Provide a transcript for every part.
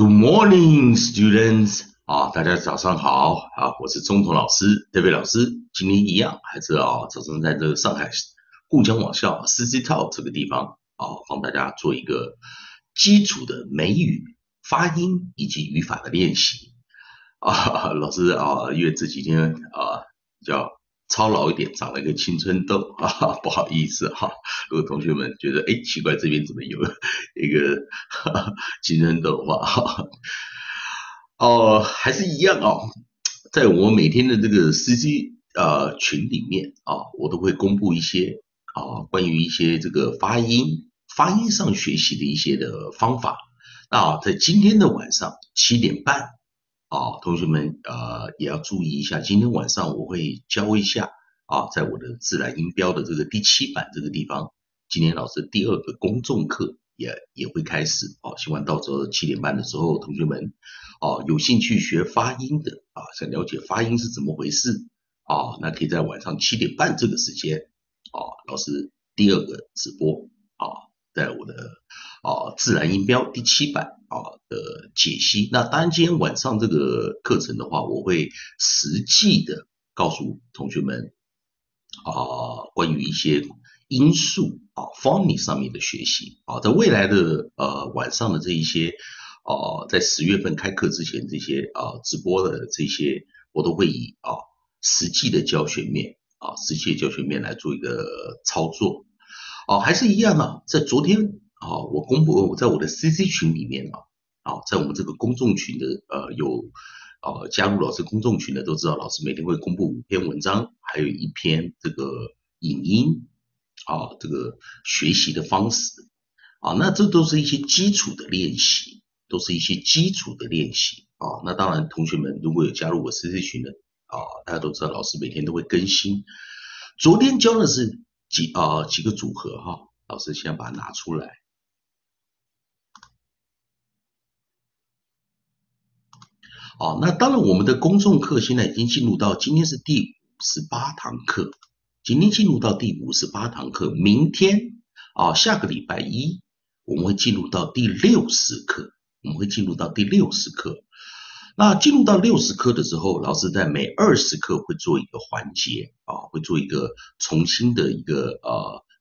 Good morning, students. 大家早上好啊！我是钟彤老师 ，David 老师。今天一样还是早上在这上海故江网校 CCTA 这个地方帮大家做一个基础的美语发音以及语法的练习老师因为这几天比较操劳一点，长了一个青春痘不好意思如果同学们觉得奇怪，这边怎么有一个青春痘的话还是一样在我每天的这个 CC 群里面我都会公布一些关于一些这个发音上学习的一些的方法。那在今天的晚上7点半同学们也要注意一下，今天晚上我会教一下在我的自然音标的这个第7版这个地方，今天老师第2个公众课也会开始希望到时候7点半的时候，同学们有兴趣学发音的想了解发音是怎么回事那可以在晚上7点半这个时间老师第2个直播在我的自然音标第7版的解析。那当然今天晚上这个课程的话，我会实际的告诉同学们关于一些因素phonics 上面的学习在未来的晚上的这一些在10月份开课之前这些直播的这些，我都会以实际的教学面来做一个操作还是一样在昨天我公布在我的 CC 群里面在我们这个公众群的有加入老师公众群的都知道，老师每天会公布5篇文章，还有1篇这个影音这个学习的方式那这都是一些基础的练习那当然同学们如果有加入我 CC 群的大家都知道老师每天都会更新。昨天教的是几个组合老师先把它拿出来那当然我们的公众课现在已经进入到今天是第58堂课，明天下个礼拜一我们会进入到第60课，那进入到60课的时候，老师在每20课会做一个环节会做一个重新的一个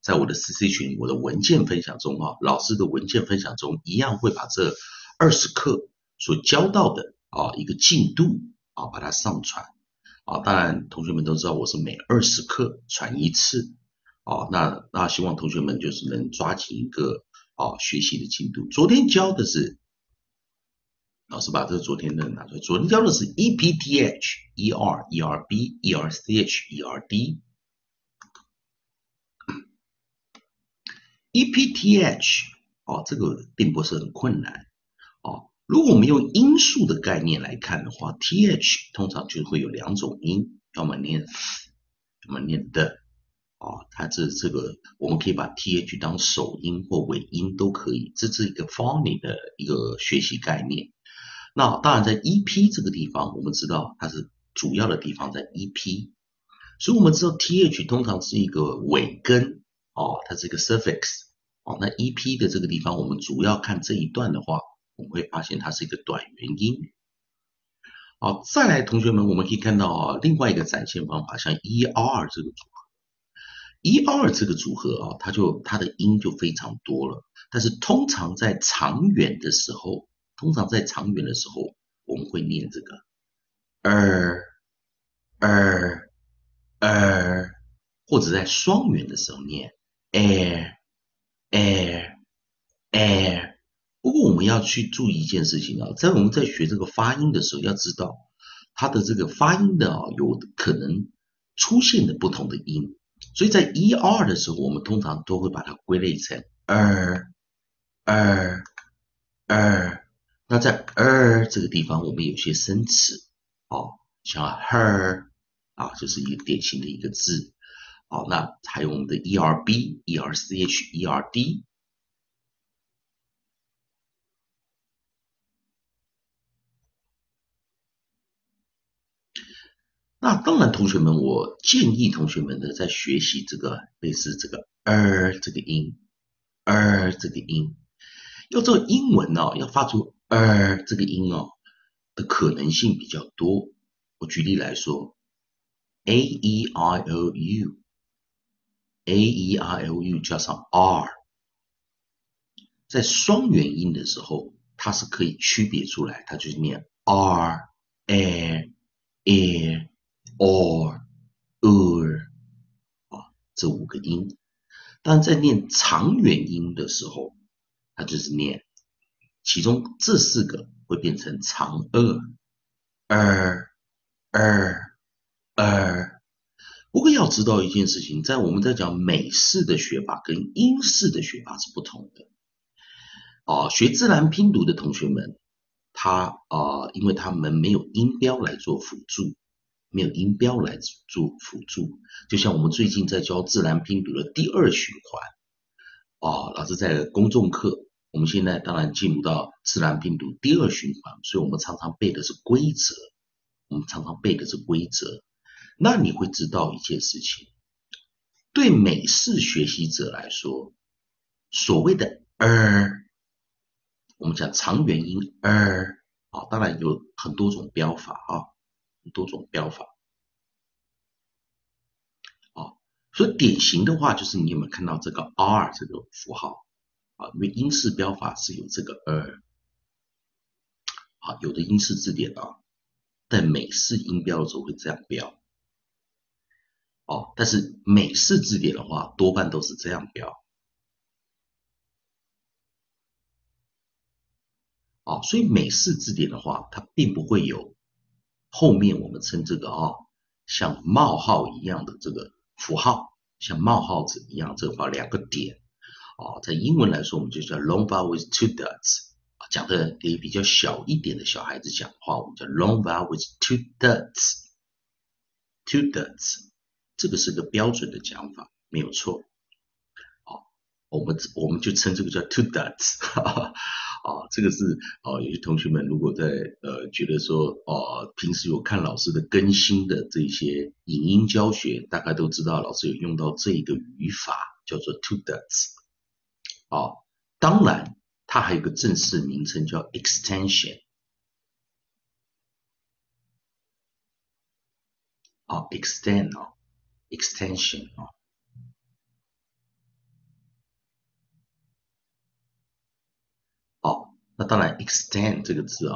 在我的 CC 群我的文件分享中老师的文件分享中一样会把这20课所教到的一个进度把它上传当然同学们都知道我是每20课传一次那希望同学们就是能抓紧一个学习的进度。昨天教的是老师把这昨天的拿出来，昨天教的是 EPTH、ER、ERB、ERCH、ERD。EPTH这个并不是很困难如果我们用音素的概念来看的话 ，th 通常就会有2种音，要么念 th， 要么念的它这个我们可以把 th 当首音或尾音都可以，这是一个 phonics 的一个学习概念。那当然在 ep 这个地方，我们知道它是主要的地方在 ep， 所以我们知道 th 通常是一个尾根它是一个 suffix那 ep 的这个地方，我们主要看这一段的话，我们会发现它是一个短元音再来同学们我们可以看到另外一个展现方法，像 ER 这个组合它的音就非常多了，但是通常在长元的时候我们会念这个 er 或者在双元的时候念 air。不过我们要去注意一件事情在我们在学这个发音的时候，要知道它的这个发音的有可能出现的不同的音，所以在 ER 的时候我们通常都会把它归类成 er。那在 er 这个地方我们有些生词像 her 就是一个典型的一个字那还有我们的 ERB、ERCH、ERD。那当然同学们我建议同学们在学习这个类似这个 er 这个音要做英文要发出二这个音哦的可能性比较多。我举例来说 ，a e i o u 加上 r， 在双元音的时候，它是可以区别出来，它就是念 r air air or ur 啊，这五个音。但在念长元音的时候，它就是念。 其中这四个会变成长二、二。不过要知道一件事情，在我们在讲美式的学法跟英式的学法是不同的。学自然拼读的同学们，因为他们没有音标来做辅助，就像我们最近在教自然拼读的第二循环，老师在公众课。 我们现在当然进入到自然拼读第二循环，所以我们常常背的是规则。那你会知道一件事情：对美式学习者来说，所谓的我们讲长元音当然有很多种标法所以典型的话就是你有没有看到这个 r 这个符号？ 因为英式标法是有这个有的英式字典在美式音标的时候会这样标，但是美式字典的话多半都是这样标，所以美式字典的话，它并不会有后面我们称这个像冒号一样的这个符号，像冒号子一样这个两个点。 在英文来说，我们就叫 long vowel with two dots。讲的给比较小一点的小孩子讲的话，我们叫 long vowel with two dots。这个是个标准的讲法，没有错。我们就称这个叫 two dots。这个是有些同学们如果在觉得说平时有看老师的更新的这些影音教学，大概都知道老师有用到这一个语法，叫做 two dots。 当然，它还有个正式名称叫 extension。extension 那当然 extend 这个字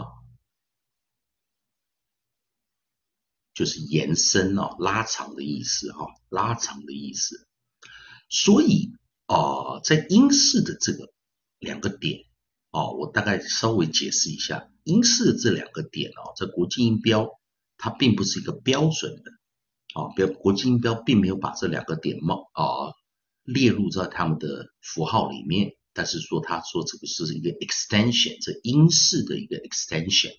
就是延伸拉长的意思所以。 在英式的这个两个点我大概稍微解释一下，英式的这两个点在国际音标它并不是一个标准的国际音标并没有把这两个点列入在他们的符号里面，但是说他说这个是一个 extension， 这英式的一个 extension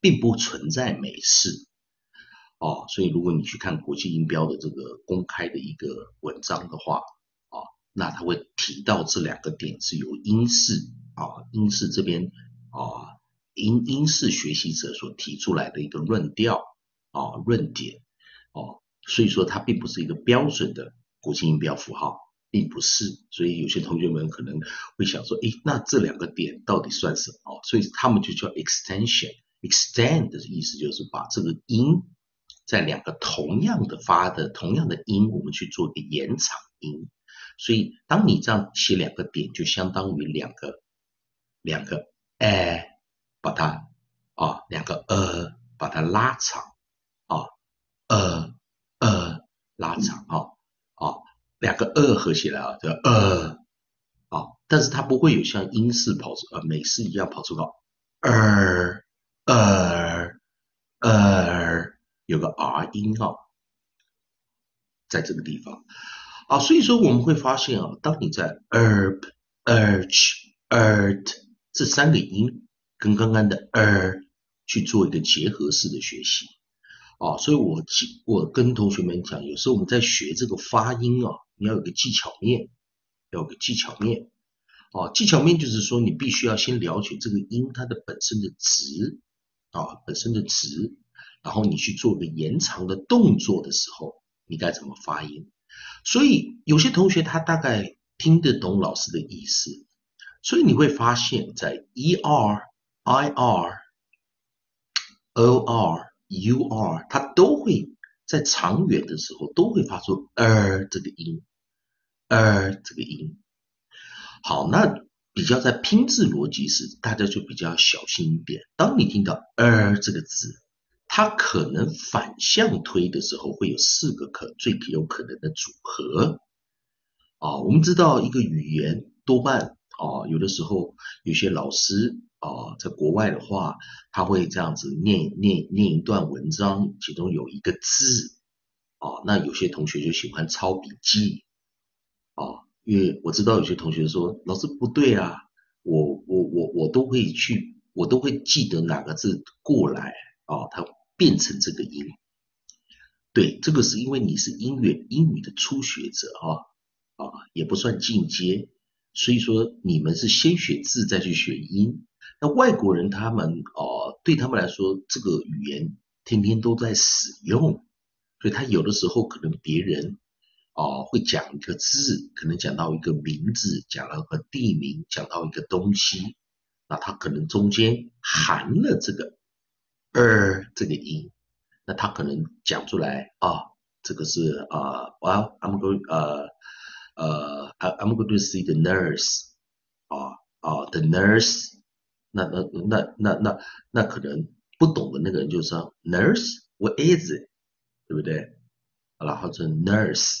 并不存在美式所以如果你去看国际音标的这个公开的一个文章的话。 那他会提到这两个点是由英式这边英式学习者所提出来的一个论调论点所以说它并不是一个标准的国际音标符号，并不是，所以有些同学们可能会想说，那这两个点到底算什么？所以他们就叫 extend 的意思就是把这个音在两个同样的音，我们去做一个延长音。 所以，当你这样写两个点，就相当于两个把它两个把它拉长拉长两个合起来叫但是它不会有像英式跑出美式一样跑出个有个 r 音在这个地方。 所以说我们会发现当你在 erb、urge、ert 这三个音跟刚刚的 去做一个结合式的学习所以我跟同学们讲，有时候我们在学这个发音你要有个技巧面，技巧面就是说你必须要先了解这个音它的本身的值然后你去做一个延长的动作的时候，你该怎么发音。 所以有些同学他大概听得懂老师的意思，所以你会发现在 er ir、or、ur， 它都会在长远的时候都会发出 这个音 这个音。好，那比较在拼字逻辑时，大家就比较小心一点。当你听到 这个字，它可能反向推的时候会有4个最有可能的组合。我们知道一个语言多半有的时候有些老师在国外的话，他会这样子念一段文章，其中有一个字那有些同学就喜欢抄笔记因为我知道有些同学说，老师不对啊，我都会记得哪个字过来它变成这个音。对，这个是因为你是英语的初学者也不算进阶，所以说你们是先学字再去学音。那外国人他们对他们来说，这个语言天天都在使用，所以他有的时候可能别人会讲一个字，可能讲到一个名字，讲到一个地名，讲到一个东西，那他可能中间含了这个这个音，那他可能讲出来这个是well, I'm going to see the nurse. The nurse. 那可能不懂的那个人就说 nurse, what is it? 对不对？然后说 nurse。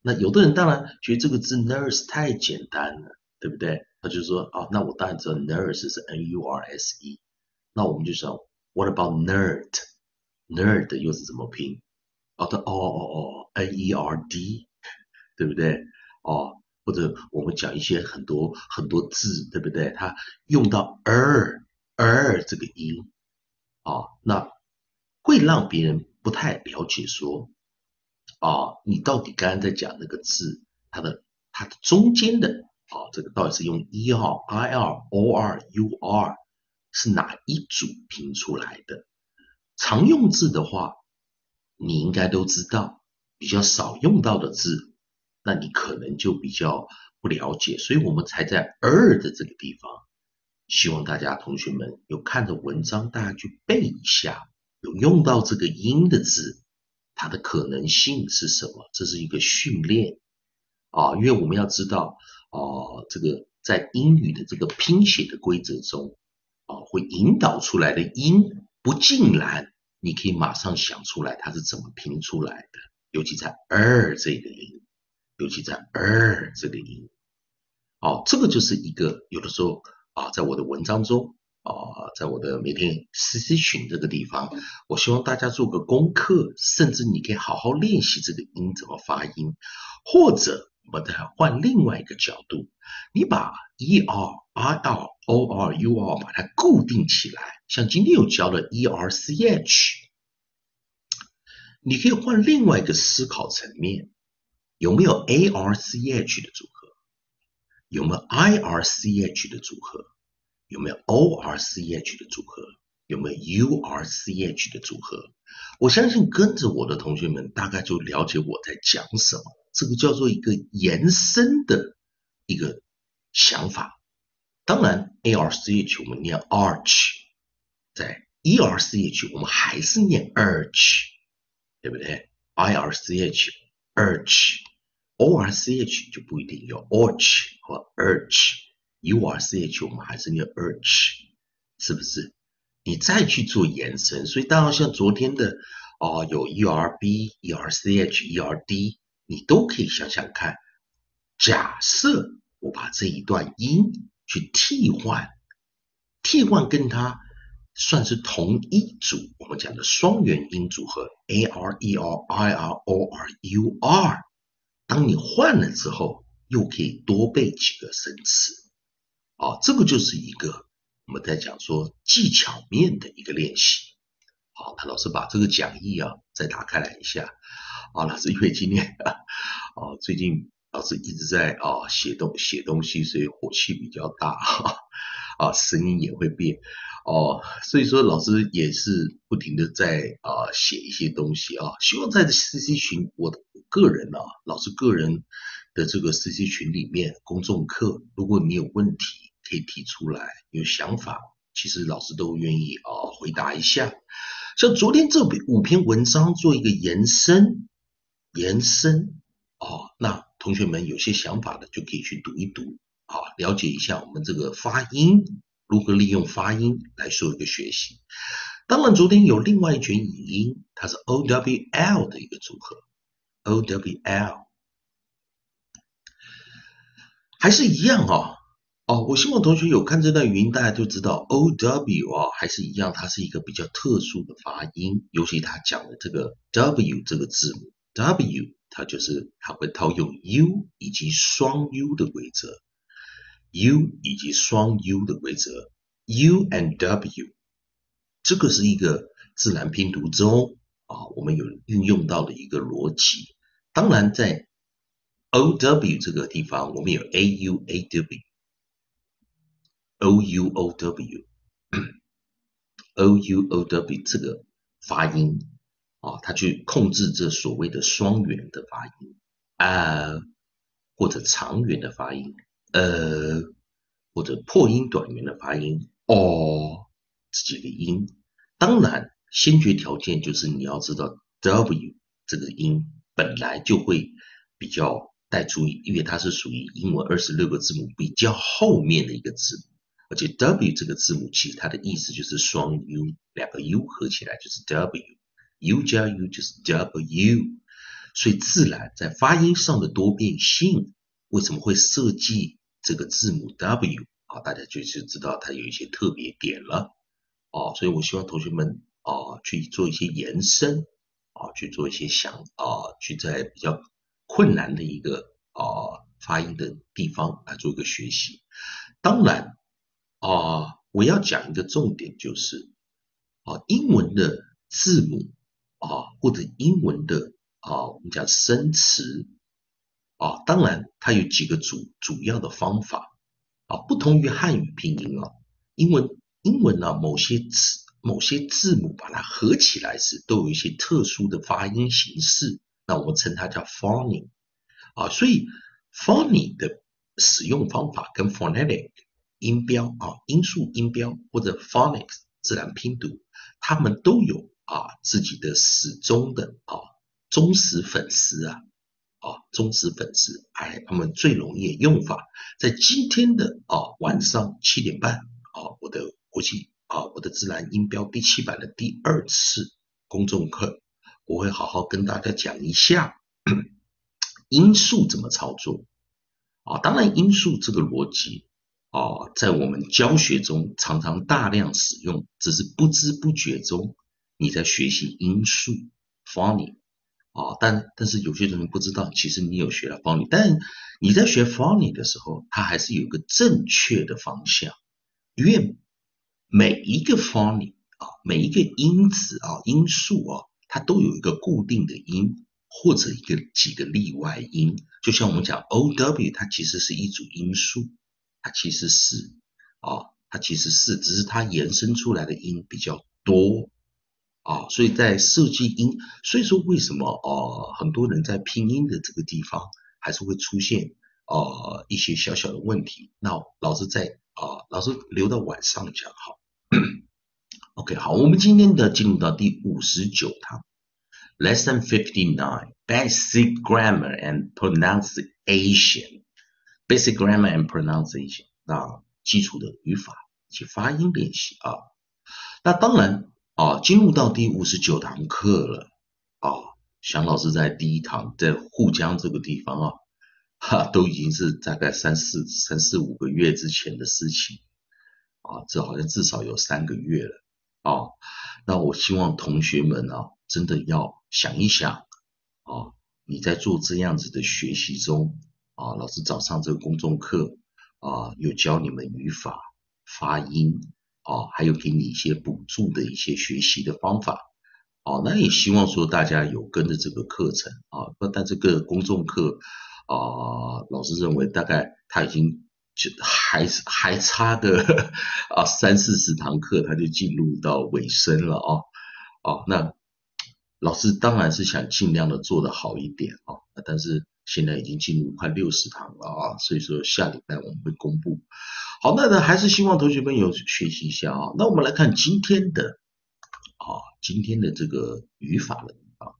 那有的人当然觉得这个字 nurse 太简单了，对不对？他就说那我当然知道 nurse 是 nurse。那我们就说 what about nerd? Nerd 又是怎么拼？nerd。对不对？或者我们讲一些很多字，对不对？它用到 这个音那会让别人不太了解说你到底刚刚在讲那个字，它的中间的这个到底是用 er ir or ur 是哪一组拼出来的？常用字的话，你应该都知道，比较少用到的字，那你可能就比较不了解，所以我们才在 的这个地方，希望大家同学们有看着文章，大家去背一下，有用到这个音的字，它的可能性是什么？这是一个训练因为我们要知道这个在英语的这个拼写的规则中会引导出来的音，不尽然你可以马上想出来它是怎么拼出来的，尤其在 这个音。这个音这个就是一个有的时候在我的文章中在我的每天 CC 群这个地方，我希望大家做个功课，甚至你可以好好练习这个音怎么发音，或者我们再换另外一个角度，你把 ER RR OR UR 把它固定起来，像今天有教的 ERCH， 你可以换另外一个思考层面，有没有 ARCH 的组合？有没有 IRCH 的组合？有没有 ORCH 的组合？有没有 URCH 的组合？我相信跟着我的同学们大概就了解我在讲什么，这个叫做一个延伸的一个想法。当然 ARCH 我们念 arch， 在 ERCH 我们还是念 arch， 对不对？ IRCH arch，ORCH 就不一定有 orch 和 urch，URCH 我们还是念 urch， 是不是？你再去做延伸，所以当然像昨天的有 ERB、ERCH、ERD， 你都可以想想看，假设我把这一段音去替换跟它算是同一组，我们讲的双元音组合 AR ER IR OR UR。当你换了之后，又可以多背几个生词这个就是一个我们在讲说技巧面的一个练习。好，那老师把这个讲义再打开来一下老师因为今天最近老师一直在写东西，所以火气比较大声音也会变所以说老师也是不停的在写一些东西希望在 CC 群，我个人老师个人的这个 CC 群里面公众课，如果你有问题可以提出来，有想法其实老师都愿意回答一下。像昨天这5篇文章做一个延伸那同学们有些想法的就可以去读一读了解一下我们这个发音如何利用发音来做一个学习。当然，昨天有另外一群影音，它是 OWL 的一个组合 ，OWL 还是一样我希望同学有看这段语音，大家就知道 OW 还是一样，它是一个比较特殊的发音，尤其它讲的这个 W 这个字母 ，W 它就是它会套用 U 以及双 U 的规则 ，U 以及双 U 的规则 ，U and W， 这个是一个自然拼读中我们有运用到的一个逻辑。当然，在 OW 这个地方，我们有 AU、AW。OUOW 这个发音它去控制这所谓的双元的发音或者长元的发音或者破音短元的发音这几个音。当然，先决条件就是你要知道 W 这个音本来就会比较带出，因为它是属于英文26个字母比较后面的一个字母，而且 W 这个字母其实它的意思就是双 U， 两个 U 合起来就是 W，U 加 U 就是 W， 所以自然在发音上的多变性，为什么会设计这个字母 W 大家就知道它有一些特别点了所以我希望同学们去做一些延伸去做一些去在比较困难的一个发音的地方来做一个学习。当然我要讲一个重点，就是英文的字母或者英文的我们讲生词当然它有几个主要的方法不同于汉语拼音英文某些字母把它合起来时都有一些特殊的发音形式，那我们称它叫 phoneme 所以 phoneme 的使用方法跟 phonetic 音标音素音标或者 phonics 自然拼读，他们都有自己的始终的忠实粉丝忠实粉丝他们最容易的用法。在今天的晚上7点半我的自然音标第7版的第2次公众课，我会好好跟大家讲一下音素怎么操作当然音素这个逻辑在我们教学中常常大量使用，只是不知不觉中你在学习音素 phoneme 但是有些人不知道，其实你有学了 phoneme， 但你在学 phoneme 的时候它还是有一个正确的方向，因为每一个 phoneme 每一个音子音素它都有一个固定的音或者几个例外音，就像我们讲 OW 它其实是一组音素，它其实是只是它延伸出来的音比较多所以在设计音，所以说为什么很多人在拼音的这个地方还是会出现一些小小的问题，那老师留到晚上讲好OK， 好，我们今天进入到第59堂 Lesson 59 Basic Grammar and Pronunciation Basic Grammar and Pronunciation 基础的语法以及发音练习那当然进入到第59堂课了翔老师在第1堂在沪江这个地方都已经是大概3、4、5个月之前的事情这好像至少有3个月了那我希望同学们真的要想一想你在做这样子的学习中老师早上这个公众课有教你们语法发音还有给你一些补助的一些学习的方法那也希望说大家有跟着这个课程但这个公众课老师认为大概他已经还差个3、40堂课，他就进入到尾声了那老师当然是想尽量的做得好一点但是现在已经进入快60堂了所以说下礼拜我们会公布好，那还是希望同学们有学习一下啊。那我们来看今天的这个语法的地方。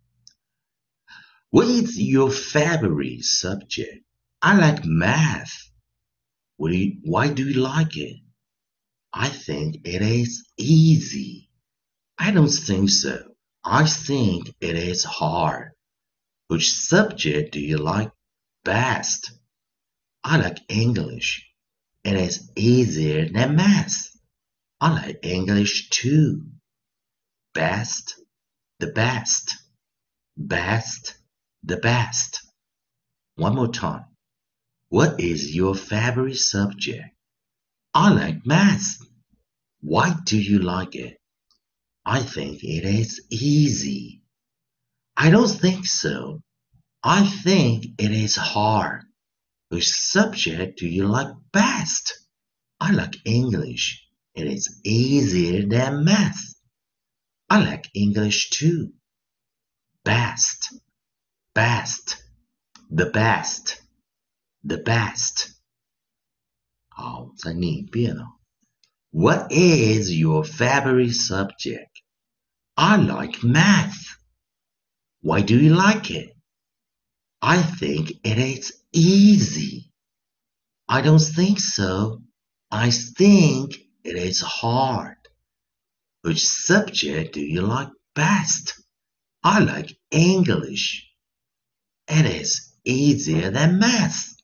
What is your favorite subject? I like math. Why do you like it? I think it is easy. I don't think so. I think it is hard. Which subject do you like best? I like English. It is easier than math. I like English too. Best, the best. Best, the best. One more time. What is your favorite subject? I like math. Why do you like it? I think it is easy. I don't think so. I think it is hard. Which subject do you like best? I like English. It is easier than math. I like English too. Best, best, the best, the best. 好，再念一遍哦。What is your favorite subject? I like math. Why do you like it? I think it is easy. I don't think so. I think it is hard. Which subject do you like best? I like English. It is easier than math.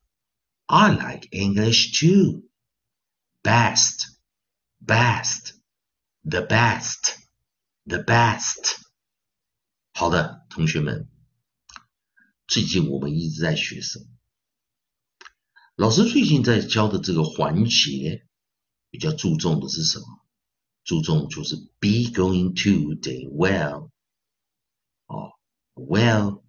I like English too. Best, best, the best, the best. 好的，同学们，最近我们一直在学什么？老师最近在教的这个环节，比较注重的是什么？注重就是 be going to 等于 well， well。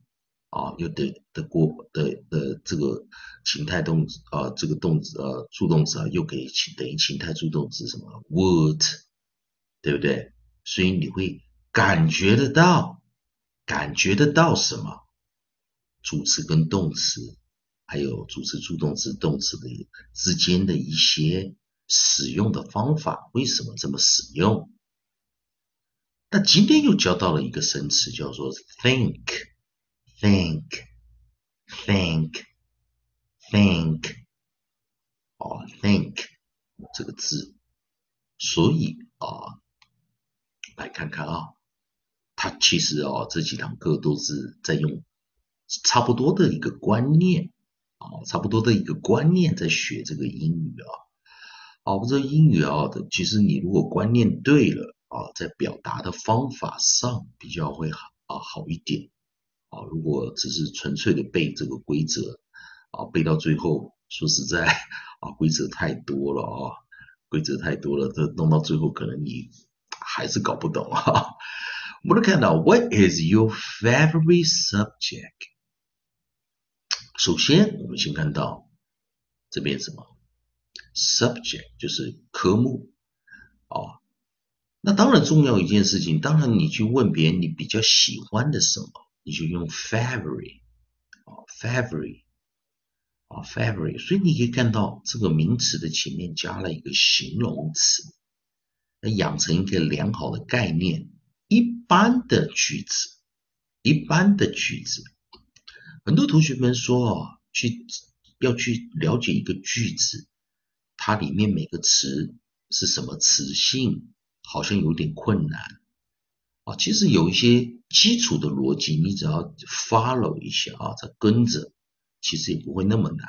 又得过的这个情态动词这个动词助动词又可以等于情态助动词什么 would， 对不对？所以你会感觉得到什么？主词跟动词，还有主词助动词、动词的之间的一些使用的方法，为什么这么使用？那今天又教到了一个生词，叫做 think。Think， think 这个字，所以来看看它其实这几堂课都是在用差不多的一个观念在学这个英语这英语的，其实你如果观念对了在表达的方法上比较会好一点。如果只是纯粹的背这个规则背到最后，说实在规则太多了，这弄到最后可能你还是搞不懂我们看到 What is your favorite subject？ 首先我们先看到这边什么 subject 就是科目那当然重要一件事情，当然你去问别人你比较喜欢的什么，你就用 favorite， 所以你可以看到这个名词的前面加了一个形容词，来养成一个良好的概念。一般的句子，很多同学们说要去了解一个句子，它里面每个词是什么词性，好像有点困难。其实有一些基础的逻辑，你只要 follow 一下再跟着，其实也不会那么难。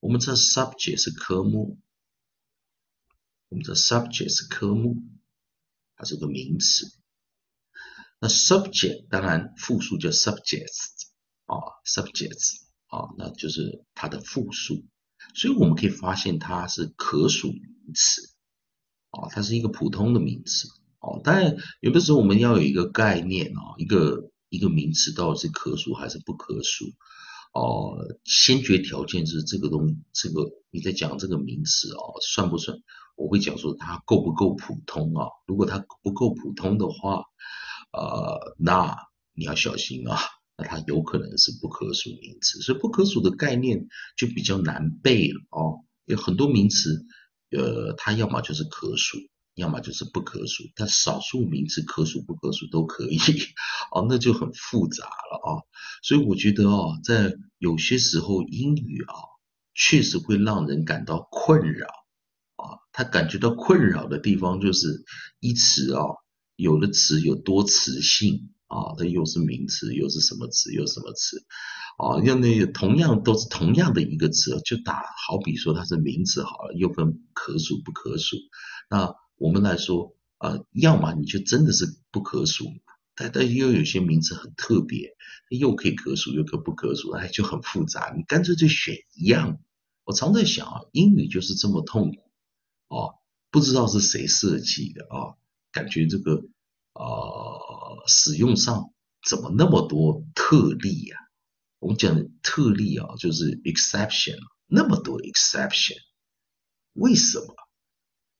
我们知道 subject 是科目，它是个名词。那 subject 当然复数叫 subjects， 那就是它的复数。所以我们可以发现它是可数名词，它是一个普通的名词。当然有的时候我们要有一个概念一个名词到底是可数还是不可数先决条件是这个东西，你在讲这个名词算不算，我会讲说它够不够普通如果它不够普通的话那你要小心那它有可能是不可数名词，所以不可数的概念就比较难背了有很多名词它要么就是可数，要么就是不可数，但少数名词可数不可数都可以哦，那就很复杂了啊、哦。所以我觉得哦，在有些时候英语啊、哦，确实会让人感到困扰啊、哦。他感觉到困扰的地方就是一词啊、哦，有的词有多词性啊、哦，它又是名词，又是什么词，又是什么词啊、哦，要那同样都是同样的一个词，就打好比说它是名词好了，又分可数不可数，那。我们来说，要么你就真的是不可数，但又有些名字很特别，又可以可数，又可不可数，哎，就很复杂。你干脆就选一样。我常在想啊，英语就是这么痛苦哦，不知道是谁设计的啊、哦，感觉这个使用上怎么那么多特例呀、啊？我们讲的特例啊，就是 exception， 那么多 exception， 为什么？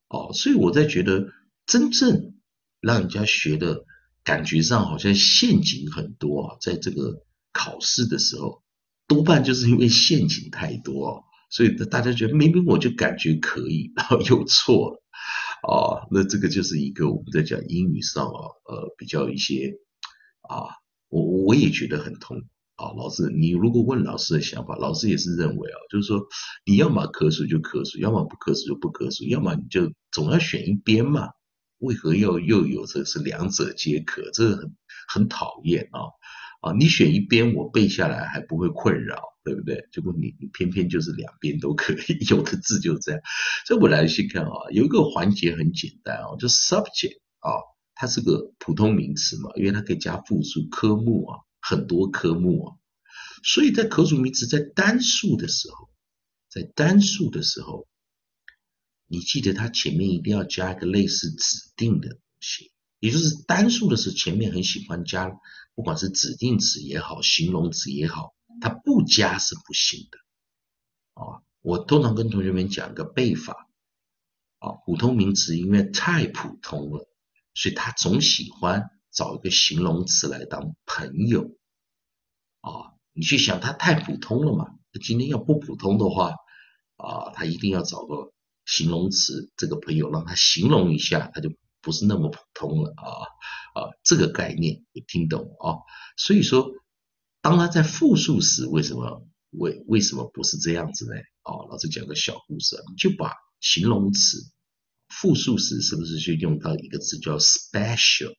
哦，所以我在觉得真正让人家学的感觉上好像陷阱很多啊，在这个考试的时候，多半就是因为陷阱太多、啊，所以大家觉得明明我就感觉可以，然后又错了，哦，那这个就是一个我们在讲英语上啊，比较一些啊，我也觉得很痛苦啊。老师，你如果问老师的想法，老师也是认为啊，就是说你要么可数就可数，要么不可数就不可数，要么你就总要选一边嘛。为何又有这是两者皆可？这很讨厌啊！啊，你选一边，我背下来还不会困扰，对不对？结果你偏偏就是两边都可以，有的字就这样。所以我来先看啊，有一个环节很简单啊，就 subject 啊，它是个普通名词嘛，因为它可以加复数，科目啊。很多科目啊，所以在可数名词在单数的时候，你记得它前面一定要加一个类似指定的东西，也就是单数的时候前面很喜欢加，不管是指定词也好，形容词也好，它不加是不行的啊。我通常跟同学们讲一个背法啊，普通名词因为太普通了，所以他总喜欢。找一个形容词来当朋友啊、哦，你去想它太普通了嘛？今天要不普通的话啊，他一定要找个形容词，这个朋友让他形容一下，他就不是那么普通了啊，这个概念你听懂啊？所以说，当他在复数时，为什么不是这样子呢？哦，老师讲个小故事，你就把形容词复数时是不是就用到一个词叫 special？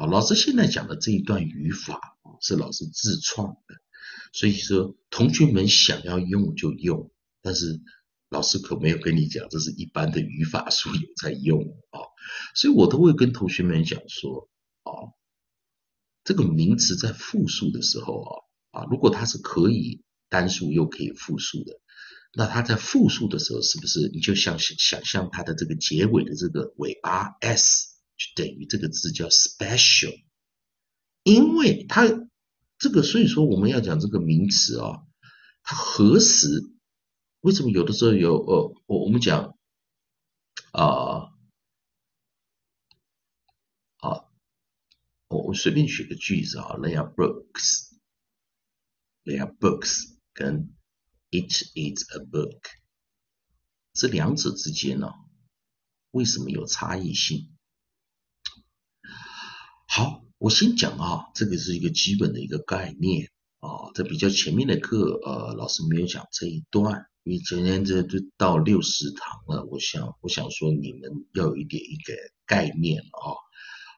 啊，老师现在讲的这一段语法是老师自创的，所以说同学们想要用就用，但是老师可没有跟你讲，这是一般的语法书有在用啊，所以我都会跟同学们讲说，啊，这个名词在复数的时候啊，如果它是可以单数又可以复数的，那它在复数的时候是不是你就想象它的这个结尾的这个尾巴 s？就等于这个字叫 special， 因为它这个，所以说我们要讲这个名词啊、哦，它何时？为什么有的时候有我们讲我随便举个句子啊 ，they are books 跟 it is a book 这两者之间呢、哦，为什么有差异性？好，我先讲啊，这个是一个基本的一个概念啊，在比较前面的课，老师没有讲这一段，因为今天这就到60堂了，我想说你们要有一个概念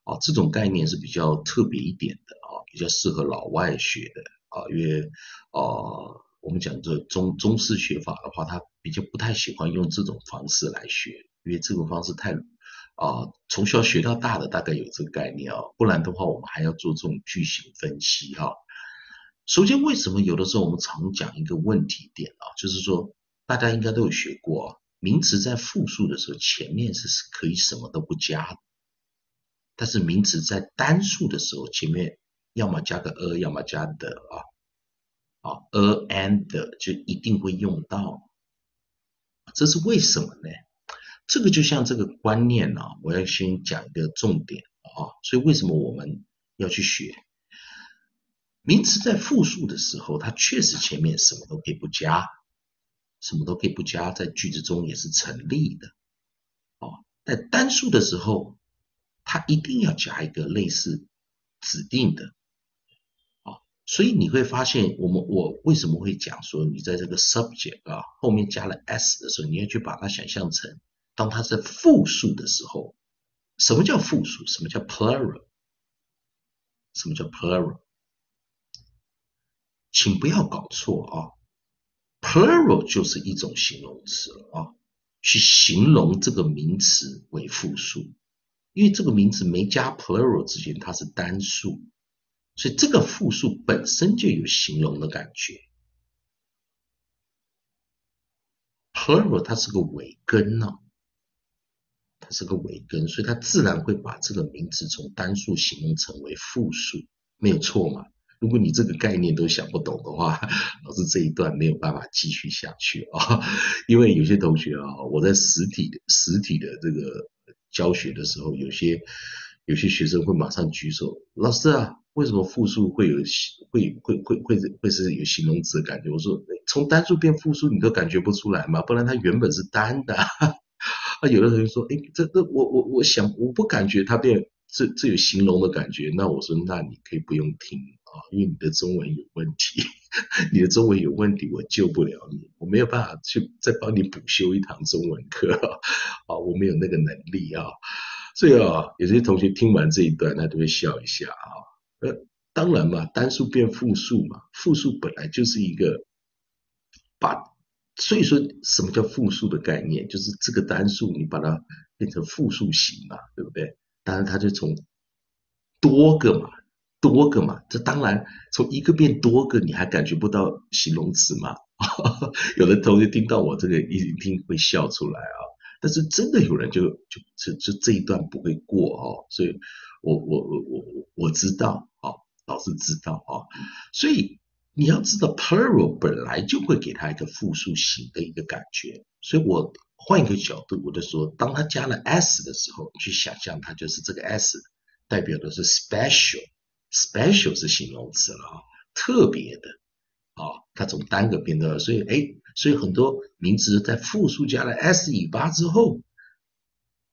啊，这种概念是比较特别一点的啊，比较适合老外学的啊，因为我们讲这中式学法的话，他比较不太喜欢用这种方式来学，因为这种方式太。从小学到大的大概有这个概念啊、哦，不然的话我们还要做这种句型分析哈、哦。首先，为什么有的时候我们常讲一个问题点啊，就是说大家应该都有学过啊，名词在复数的时候前面是可以什么都不加的，但是名词在单数的时候前面要么加个要么加的啊 and 就一定会用到，这是为什么呢？这个就像这个观念啊，我要先讲一个重点啊，所以为什么我们要去学名词在复数的时候，它确实前面什么都可以不加什么都可以不加，在句子中也是成立的。哦，在单数的时候，它一定要加一个类似指定的。哦，所以你会发现，我为什么会讲说，你在这个 subject 啊后面加了 s 的时候，你要去把它想象成，当它是复数的时候，什么叫复数？什么叫 plural？ 什么叫 plural？ 请不要搞错啊 ，plural 就是一种形容词了啊，去形容这个名词为复数，因为这个名词没加 plural 之前它是单数，所以这个复数本身就有形容的感觉。plural 它是个尾根啊，它是个尾根，所以它自然会把这个名词从单数形容成为复数，没有错嘛。如果你这个概念都想不懂的话，老师这一段没有办法继续下去啊、哦，因为有些同学啊、哦，我在实体的这个教学的时候，有些学生会马上举手，老师啊，为什么复数会是有形容词的感觉？我说从单数变复数，你都感觉不出来嘛，不然它原本是单的。啊，有的同学说，哎，这我不感觉它变这有形容的感觉，那我说那你可以不用听。因为你的中文有问题，你的中文有问题，我救不了你，我没有办法去再帮你补修一堂中文课啊，我没有那个能力啊。所以啊，有些同学听完这一段，他都会笑一下啊。当然嘛，单数变复数嘛，复数本来就是一个所以说什么叫复数的概念，就是这个单数你把它变成复数型嘛，对不对？当然它就从多个嘛，这当然从一个变多个，你还感觉不到形容词嘛？有的同学听到我这个一定会笑出来啊！但是真的有人就这一段不会过哦，所以我知道啊、哦，老师知道啊、哦，所以你要知道 plural 本来就会给他一个复数型的一个感觉，所以我换一个角度，我就说，当他加了 s 的时候，你去想象它就是这个 s 代表的是 special。special 是形容词了啊，特别的啊、哦，它从单个变到，所以很多名词在复数加了 s 尾巴之后，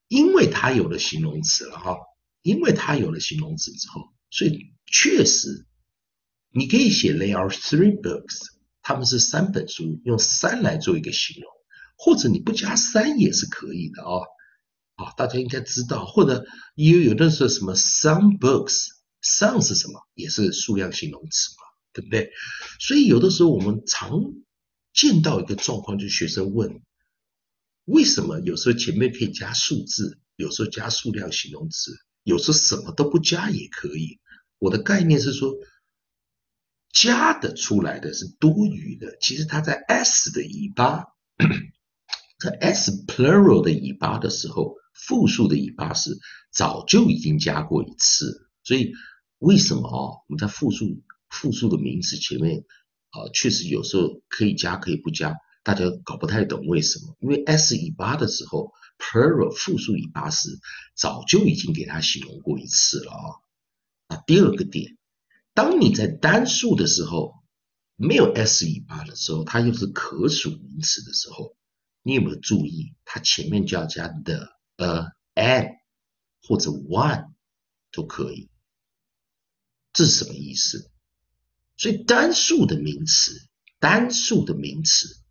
因为它有了形容词了哈、哦，因为它有了形容词之后，所以确实你可以写 there are three books， 他们是三本书，用三来做一个形容，或者你不加三也是可以的啊、哦，啊，大家应该知道，或者有的是什么 some books。上是什么？也是数量形容词嘛，对不对？所以有的时候我们常见到一个状况，就是学生问，为什么有时候前面可以加数字，有时候加数量形容词，有时候什么都不加也可以？我的概念是说，加的出来的是多余的，其实它在 s 的尾巴，在 s plural 的尾巴的时候，复数的尾巴是早就已经加过一次。所以为什么啊？我们在复数的名词前面啊，确实有时候可以加可以不加，大家搞不太懂为什么？因为 s 尾巴的时候 ，plural 复数尾巴时早就已经给它形容过一次了啊。那第二个点，当你在单数的时候，没有 s 尾巴的时候，它又是可数名词的时候，你有没有注意？它前面就要加 the、an 或者 one 都可以。这是什么意思？所以单数的名词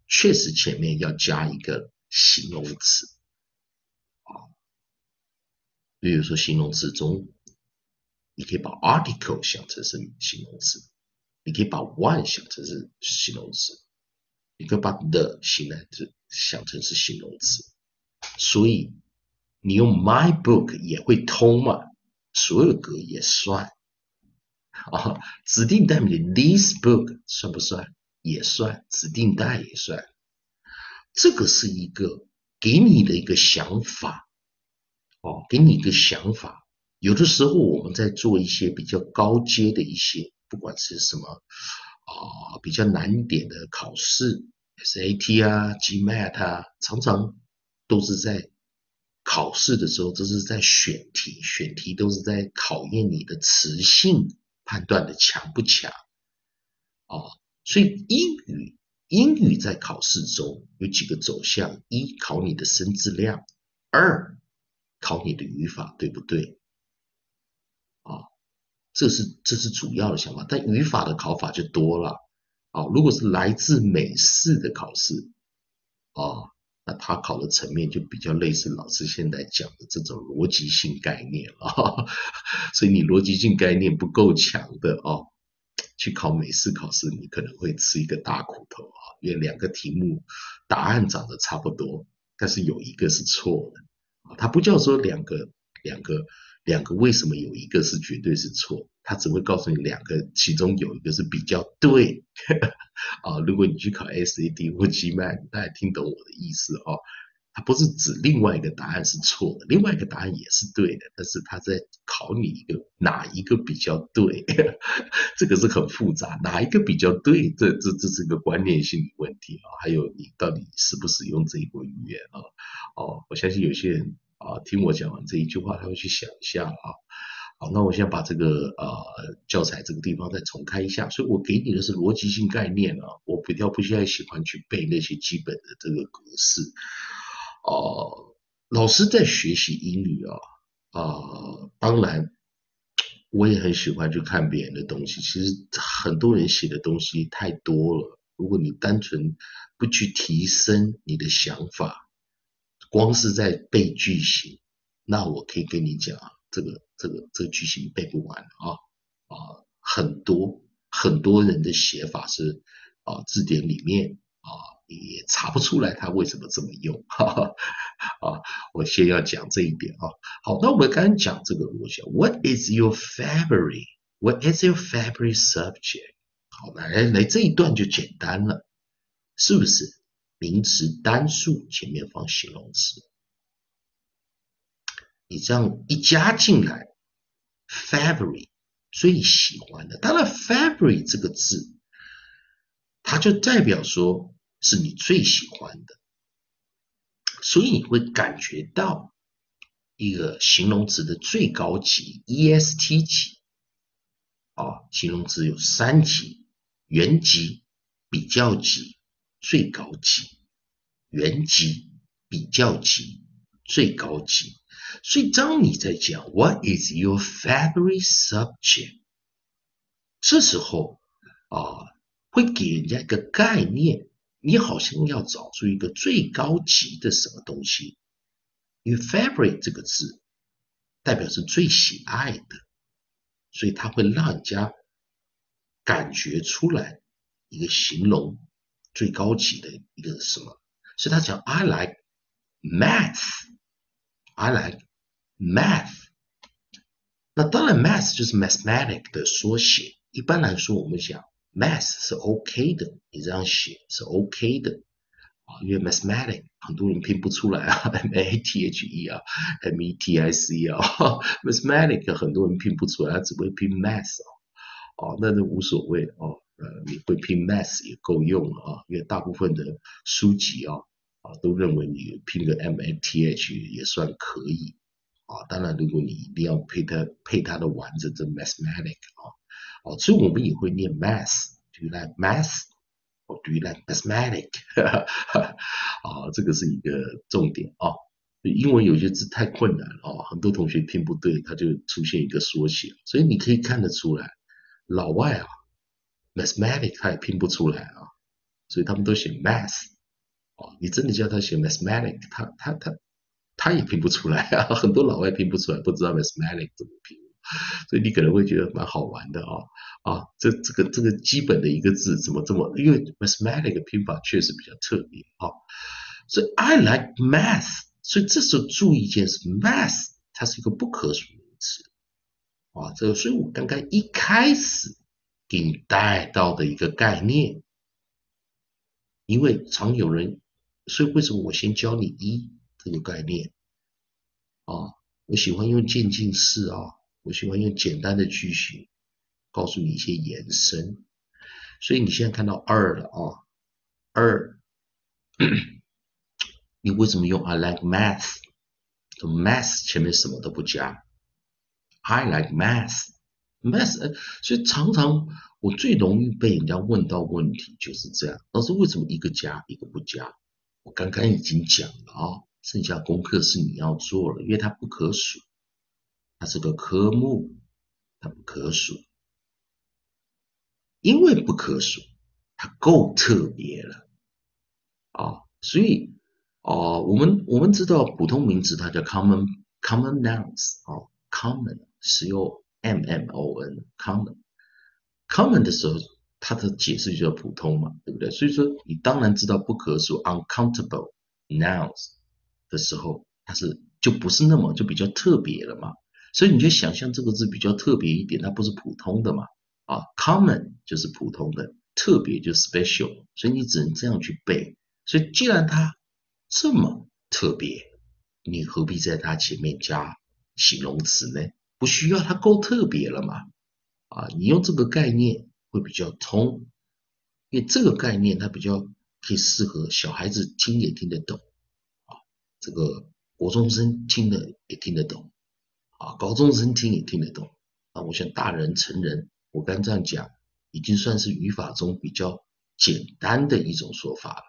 确实前面要加一个形容词啊，比如说形容词中，你可以把 article 想成是形容词，你可以把 one 想成是形容词，你可以把 the 想成是形容词，所以你用 my book 也会通嘛，所有格也算。啊，指定代名词 this book 算不算？也算，指定代也算。这个是一个给你的一个想法，哦，给你一个想法。有的时候我们在做一些比较高阶的一些，不管是什么啊，比较难一点的考试 ，SAT 啊、GMAT 啊，常常都是在考试的时候，都是在选题，选题都是在考验你的词性。判断的强不强啊、哦？所以英语英语在考试中有几个走向：一、考你的生字量；二、考你的语法对不对？啊，这是主要的想法。但语法的考法就多了啊。如果是来自美式的考试啊，那他考的层面就比较类似老师现在讲的这种逻辑性概念了。所以你逻辑性概念不够强的哦，去考美式考试，你可能会吃一个大苦头啊，因为两个题目答案长得差不多，但是有一个是错的啊。它不叫说两个为什么有一个是绝对是错，它只会告诉你两个其中有一个是比较对啊。如果你去考 SAT 或 GMAT， 大家听懂我的意思哦，它不是指另外一个答案是错的，另外一个答案也是对的，但是它在考你一个哪一个比较对这个是很复杂，哪一个比较对，这是一个观念性的问题啊。还有你到底使不使用这一国语言啊？哦，我相信有些人啊听我讲完这一句话，他会去想一下啊。好，那我现在把这个教材这个地方再重开一下，所以我给你的是逻辑性概念啊，我比较不太喜欢去背那些基本的这个格式。老师在学习英语啊，当然我也很喜欢去看别人的东西。其实很多人写的东西太多了，如果你单纯不去提升你的想法，光是在背句型，那我可以跟你讲，这个句型背不完啊。很多人的写法是字典里面也查不出来他为什么这么用啊！我先要讲这一点啊。好，那我们刚刚讲这个逻辑 ，What is your favorite? What is your favorite subject? 好，来这一段就简单了，是不是？名词单数前面放形容词，你这样一加进来 ，favorite 最喜欢的，当然 favorite 这个字，它就代表说。是你最喜欢的，所以你会感觉到一个形容词的最高级 EST 级啊，形容词有三级：原级、比较级、最高级。原级、比较级、最高级。所以当你在讲 What is your favorite subject？ 这时候啊，会给人家一个概念。你好像要找出一个最高级的什么东西，因为 favorite 这个字代表是最喜爱的，所以它会让人家感觉出来一个形容最高级的一个什么。所以他讲 I like math， I like math。 那当然 math 就是 mathematics 的缩写，一般来说我们讲Math 是 OK 的，你这样写是 OK 的啊，因为 Mathematics 很多人拼不出来啊 ，M-A-T-H-E 啊 ，M-E-T-I-C 啊 ，Mathematics 很多人拼不出来，他只会拼 Math 哦，那无所谓哦，你会拼 Math 也够用了啊，因为大部分的书籍啊都认为你拼个 M-A-T-H 也算可以啊，当然如果你一定要配它的完整的 Mathematics 啊。哦，所以我们也会念 math， do you like math or do you like mathematics？ 啊，这个是一个重点啊。英文有些字太困难啊，很多同学拼不对，它就出现一个缩写。所以你可以看得出来，老外啊 ，mathematics 他也拼不出来啊，所以他们都写 math。哦，你真的叫他写 mathematics， 他也拼不出来啊，很多老外拼不出来，不知道 mathematics 怎么拼。所以你可能会觉得蛮好玩的啊，这个基本的一个字怎么这么？因为 mathematics 的拼法确实比较特别啊，所以 I like math。所以这时候注意一件事 ，math 它是一个不可数名词啊，这个所以我刚刚一开始给你带到的一个概念，因为常有人，所以为什么我先教你一这个概念啊？我喜欢用渐进式啊。我喜欢用简单的句型告诉你一些延伸，所以你现在看到二了啊，二，你为什么用 I like math？ math 前面什么都不加 ，I like math， Math， 所以常常我最容易被人家问到问题就是这样。老师，为什么一个加一个不加？我刚刚已经讲了啊，剩下功课是你要做了，因为它不可数，它是个科目，它不可数，因为不可数，它够特别了啊，所以我们知道普通名词它叫 common nouns 啊 ，common 使用 common 的时候，它的解释就叫普通嘛，对不对？所以说你当然知道不可数 uncountable nouns 的时候，它是就不是那么就比较特别了嘛。所以你就想象这个字比较特别一点，它不是普通的嘛。啊 ，common 就是普通的，特别就是 special， 所以你只能这样去背。所以既然它这么特别，你何必在它前面加形容词呢？不需要，它够特别了嘛？啊，你用这个概念会比较通，因为这个概念它比较可以适合小孩子听也听得懂，啊，这个国中生听了也听得懂，啊，高中生听也听得懂。啊，我想大人成人，我刚这样讲，已经算是语法中比较简单的一种说法了，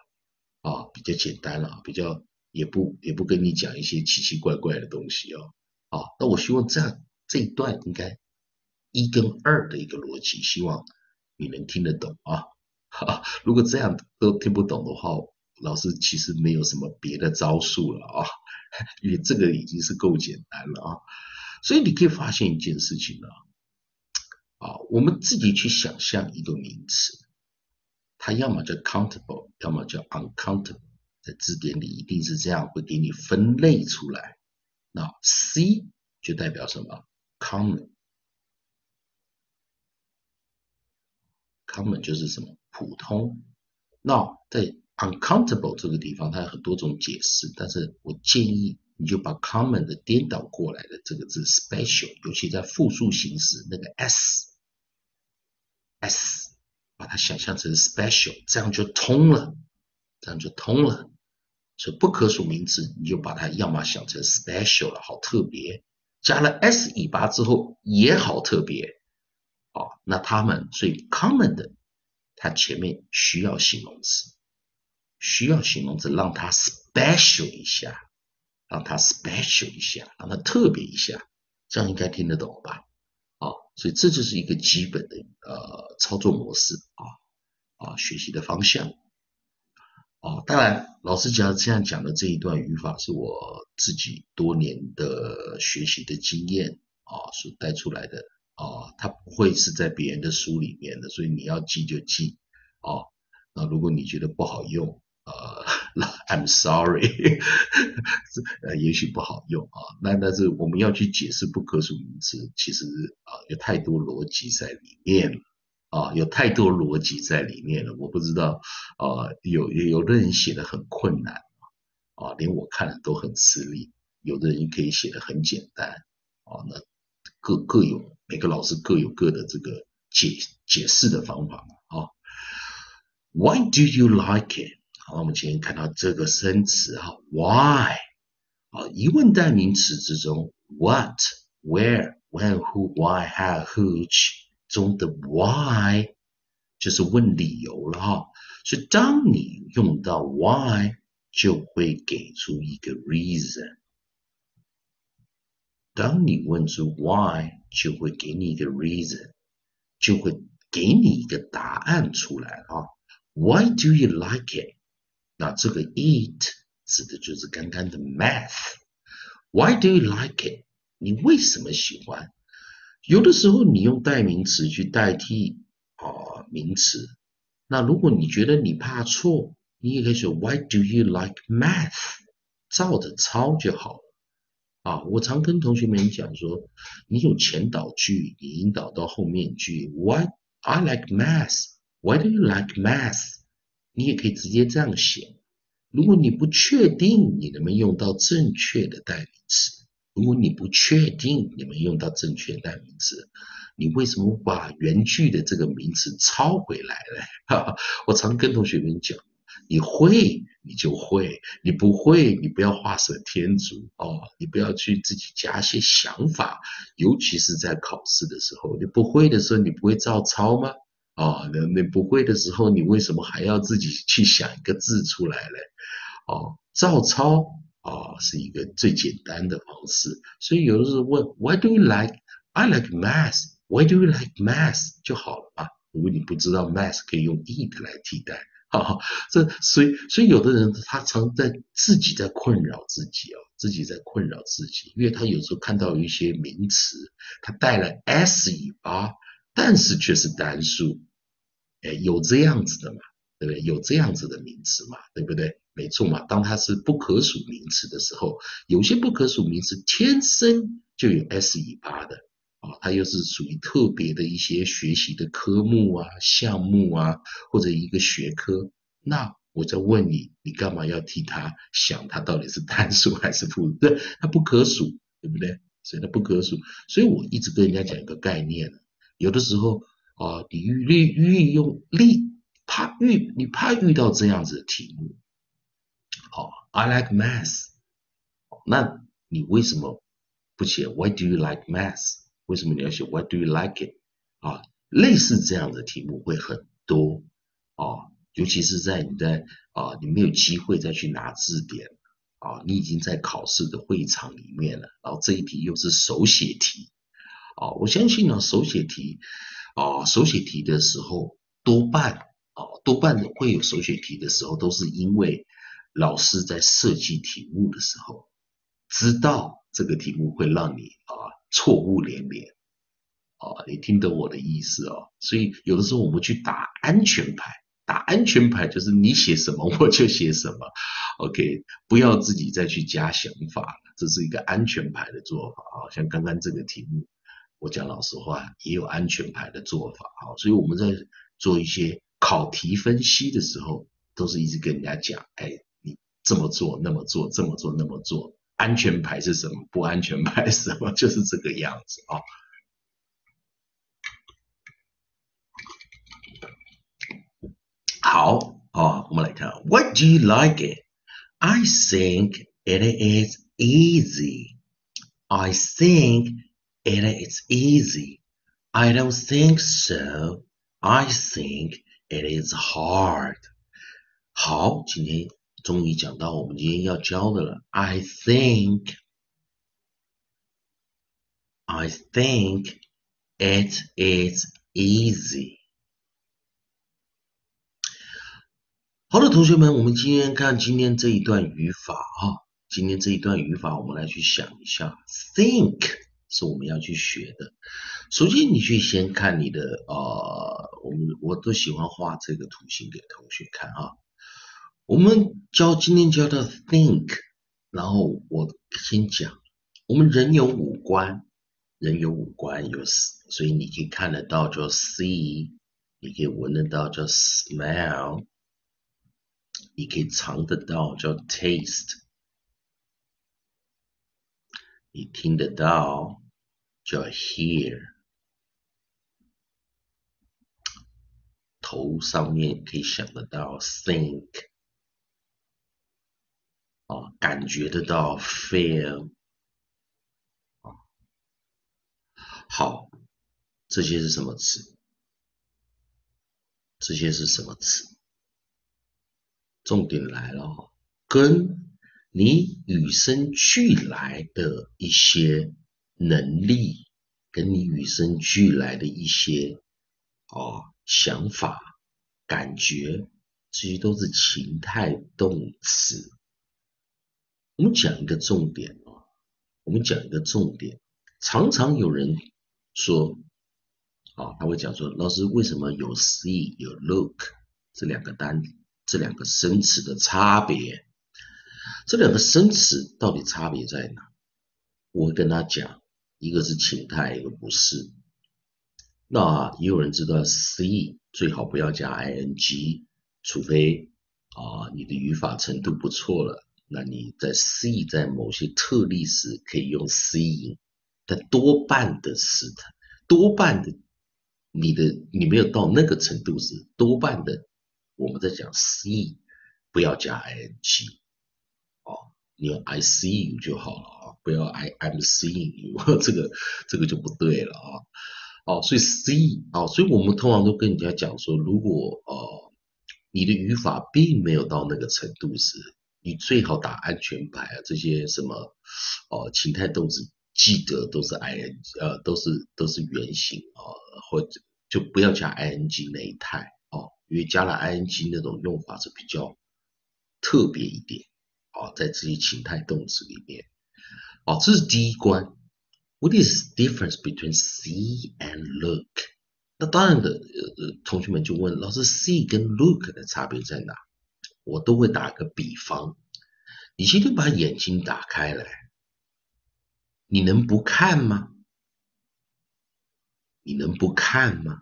啊，比较简单了，比较也不跟你讲一些奇奇怪怪的东西哦，啊，那我希望这样。这一段应该一跟二的一个逻辑，希望你能听得懂啊。如果这样都听不懂的话，老师其实没有什么别的招数了啊，因为这个已经是够简单了啊。所以你可以发现一件事情了啊，我们自己去想象一个名词，它要么叫 countable， 要么叫 uncountable， 在字典里一定是这样，会给你分类出来。那 C 就代表什么？common 就是什么普通。那在 uncountable 这个地方，它有很多种解释，但是我建议你就把 common 的颠倒过来的这个字 special， 尤其在复数形式那个 s， 把它想象成 special， 这样就通了，这样就通了。所以不可数名词，你就把它要么想成 special 了，好特别。加了 s 尾巴之后也好特别，哦，那他们所以 common 的，它前面需要形容词，让它 special 一下，让它特别一下，这样应该听得懂吧？哦，所以这就是一个基本的操作模式啊，学习的方向。哦，当然，老师讲这样讲的这一段语法是我自己多年的学习的经验啊所带出来的啊，它不会是在别人的书里面的，所以你要记就记啊。那如果你觉得不好用，I'm sorry， 也许不好用啊。那但是我们要去解释不可数名词，其实啊有太多逻辑在里面了。啊，有太多逻辑在里面了，我不知道，有的人写得很困难，啊，连我看了都很吃力，有的人可以写得很简单，啊，那各有每个老师各有各的这个解释的方法啊。Why do you like it？ 好，我们今天看到这个生词哈 ，why 啊，疑问代名词之中 ，what、where、when、who、why、how、which。中的 why 就是问理由了哈，所以当你用到 why 就会给出一个 reason， 当你问出 why 就会给你一个 reason， 就会给你一个答案出来啊。Why do you like it？ 那这个 it 指的就是刚刚的 math。Why do you like it？ 你为什么喜欢？有的时候你用代名词去代替名词，那如果你觉得你怕错，你也可以说 Why do you like math？ 照着抄就好了啊。我常跟同学们讲说，你有前导句，你引导到后面句 Why I like math？ Why do you like math？ 你也可以直接这样写。如果你不确定你能不能用到正确的代名词。如果你不确定你们用到正确代名词，你为什么把原句的这个名词抄回来呢？我常跟同学们讲，你会你就会，你不会你不要画蛇添足哦，你不要去自己加些想法，尤其是在考试的时候，你不会的时候你不会照抄吗？哦，你不会的时候你为什么还要自己去想一个字出来呢？哦，照抄哦是一个最简单的方式。所以有的时候问 Why do you like? I like math. Why do you like math? 就好了嘛。如果你不知道 math 可以用 it 来替代。哦，这所以有的人他常在自己在困扰自己哦，自己在困扰自己，因为他有时候看到一些名词，他带了 s 尾巴，但是却是单数，哎，有这样子的嘛，对不对？有这样子的名词嘛，对不对？没错嘛，当它是不可数名词的时候，有些不可数名词天生就有 s 尾巴的。啊，它又是属于特别的一些学习的科目啊、项目啊，或者一个学科。那我再问你，你干嘛要替他想它到底是单数还是复数？对，它不可数，对不对？所以它不可数。所以我一直跟人家讲一个概念，有的时候啊，你运用力，你怕遇到这样子的题目。好，I like math。那你为什么不写 Why do you like math？为什么你要写 Why do you like it？ 啊，类似这样的题目会很多啊，尤其是在你在啊，你没有机会再去拿字典啊，你已经在考试的会场里面了，然后这一题又是手写题啊，我相信呢，手写题的时候多半会有手写题的时候，都是因为老师在设计题目的时候，知道这个题目会让你啊。错误连连，哦，你听懂我的意思哦。所以有的时候我们去打安全牌，打安全牌就是你写什么我就写什么 ，OK， 不要自己再去加想法，这是一个安全牌的做法啊。像刚刚这个题目，我讲老实话也有安全牌的做法啊。所以我们在做一些考题分析的时候，都是一直跟人家讲，哎，你这么做，那么做，这么做，那么做。安全牌是什么？不安全牌是什么？就是这个样子啊。好啊，我们来看 ，Why do you like it? I think it is easy. I think it is easy. I don't think so. I think it is hard. 好，今天。终于讲到我们今天要教的了。I think it is easy。 好的，同学们，我们今天看今天这一段语法啊，今天这一段语法我们来去想一下。 think 是我们要去学的。首先你去先看你的我都喜欢画这个图形给同学看啊。我们今天教到 think， 然后我先讲，我们人有五官有，所以你可以看得到叫 see， 你可以闻得到叫 smell， 你可以尝得到叫 taste， 你听得到叫 hear， 头上面可以想得到 think。哦，感觉得到 feel， 好，这些是什么词？这些是什么词？重点来了哈，跟你与生俱来的一些能力，跟你与生俱来的一些想法、感觉，这些都是情态动词。我们讲一个重点，常常有人说，他会讲说，老师为什么有 see 有 look 这两个生词的差别？这两个生词到底差别在哪？我会跟他讲，一个是情态，一个不是。那也有人知道 see 最好不要加 ing， 除非你的语法程度不错了。那你在 see 在某些特例时可以用 seeing， 但多半的你没有到那个程度时，多半的我们在讲 see 不要加 ing 哦，你用 I see you 就好了啊，不要 I'm seeing you， 这个就不对了啊。哦，所以 see 啊、哦，所以我们通常都跟人家讲说，如果你的语法并没有到那个程度时，你最好打安全牌啊，这些什么情态动词记得都是 ing 都是原型啊、或者就不要加 ing 那一态哦，因为加了 ing 那种用法是比较特别一点啊、哦，在这些情态动词里面哦，这是第一关。What is the difference between see and look？ 那当然的，同学们就问老师 ，see 跟 look 的差别在哪？我都会打个比方，你今天把眼睛打开来，你能不看吗？你能不看吗？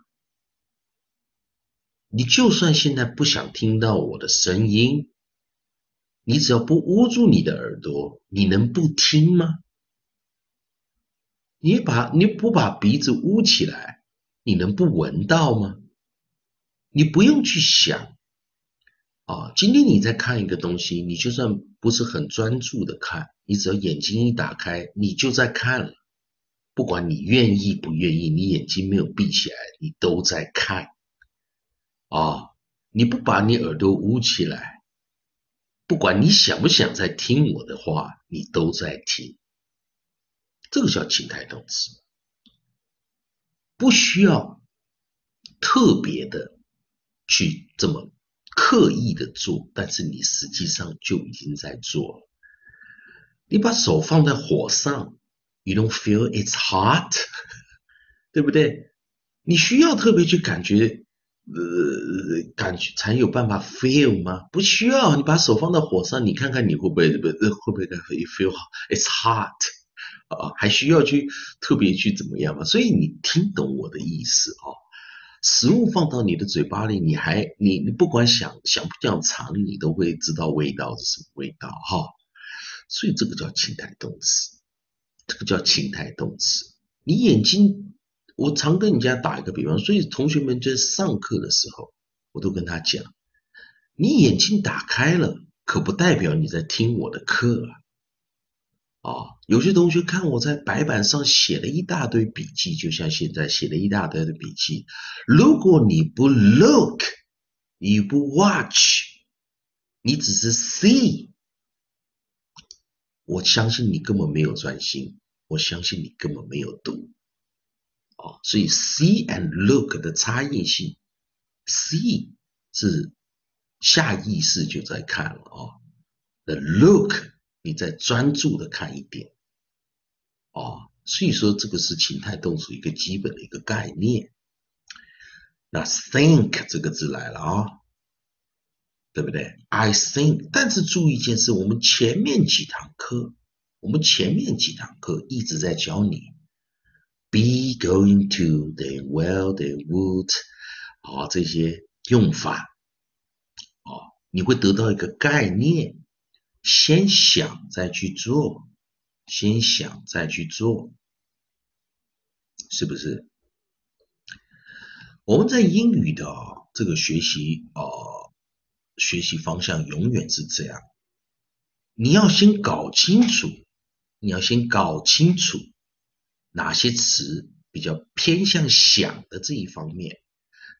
你就算现在不想听到我的声音，你只要不捂住你的耳朵，你能不听吗？你不把鼻子捂起来，你能不闻到吗？你不用去想啊！今天你在看一个东西，你就算不是很专注的看，你只要眼睛一打开，你就在看了。不管你愿意不愿意，你眼睛没有闭起来，你都在看啊！你不把你耳朵捂起来，不管你想不想再听我的话，你都在听。这个叫情态动词，不需要特别的去这么刻意的做，但是你实际上就已经在做了。你把手放在火上 ，You don't feel it's hot， 对不对？你需要特别去感觉才有办法 feel 吗？不需要，你把手放到火上，你看看你会不会 feel it's hot。啊，还需要去特别去怎么样嘛？所以你听懂我的意思哦。食物放到你的嘴巴里，你不管想不想尝，你都会知道味道是什么味道哈、哦。所以这个叫情态动词，这个叫情态动词。你眼睛，我常跟人家打一个比方，所以同学们在上课的时候，我都跟他讲，你眼睛打开了，可不代表你在听我的课啊。哦，有些同学看我在白板上写了一大堆笔记，就像现在写了一大堆的笔记。如果你不 look， 你不 watch， 你只是 see， 我相信你根本没有专心，我相信你根本没有读。哦，所以 see and look 的差异性 ，see 是下意识就在看了哦，那 look。你再专注的看一点，哦，所以说这个是情态动词一个基本的一个概念。那 think 这个字来了啊、哦，对不对 ？I think， 但是注意一件事，我们前面几堂课一直在教你 be going to they will they would， 哦，这些用法，哦，你会得到一个概念。先想再去做，先想再去做，是不是？我们在英语的、哦、这个学习方向永远是这样，你要先搞清楚哪些词比较偏向想的这一方面，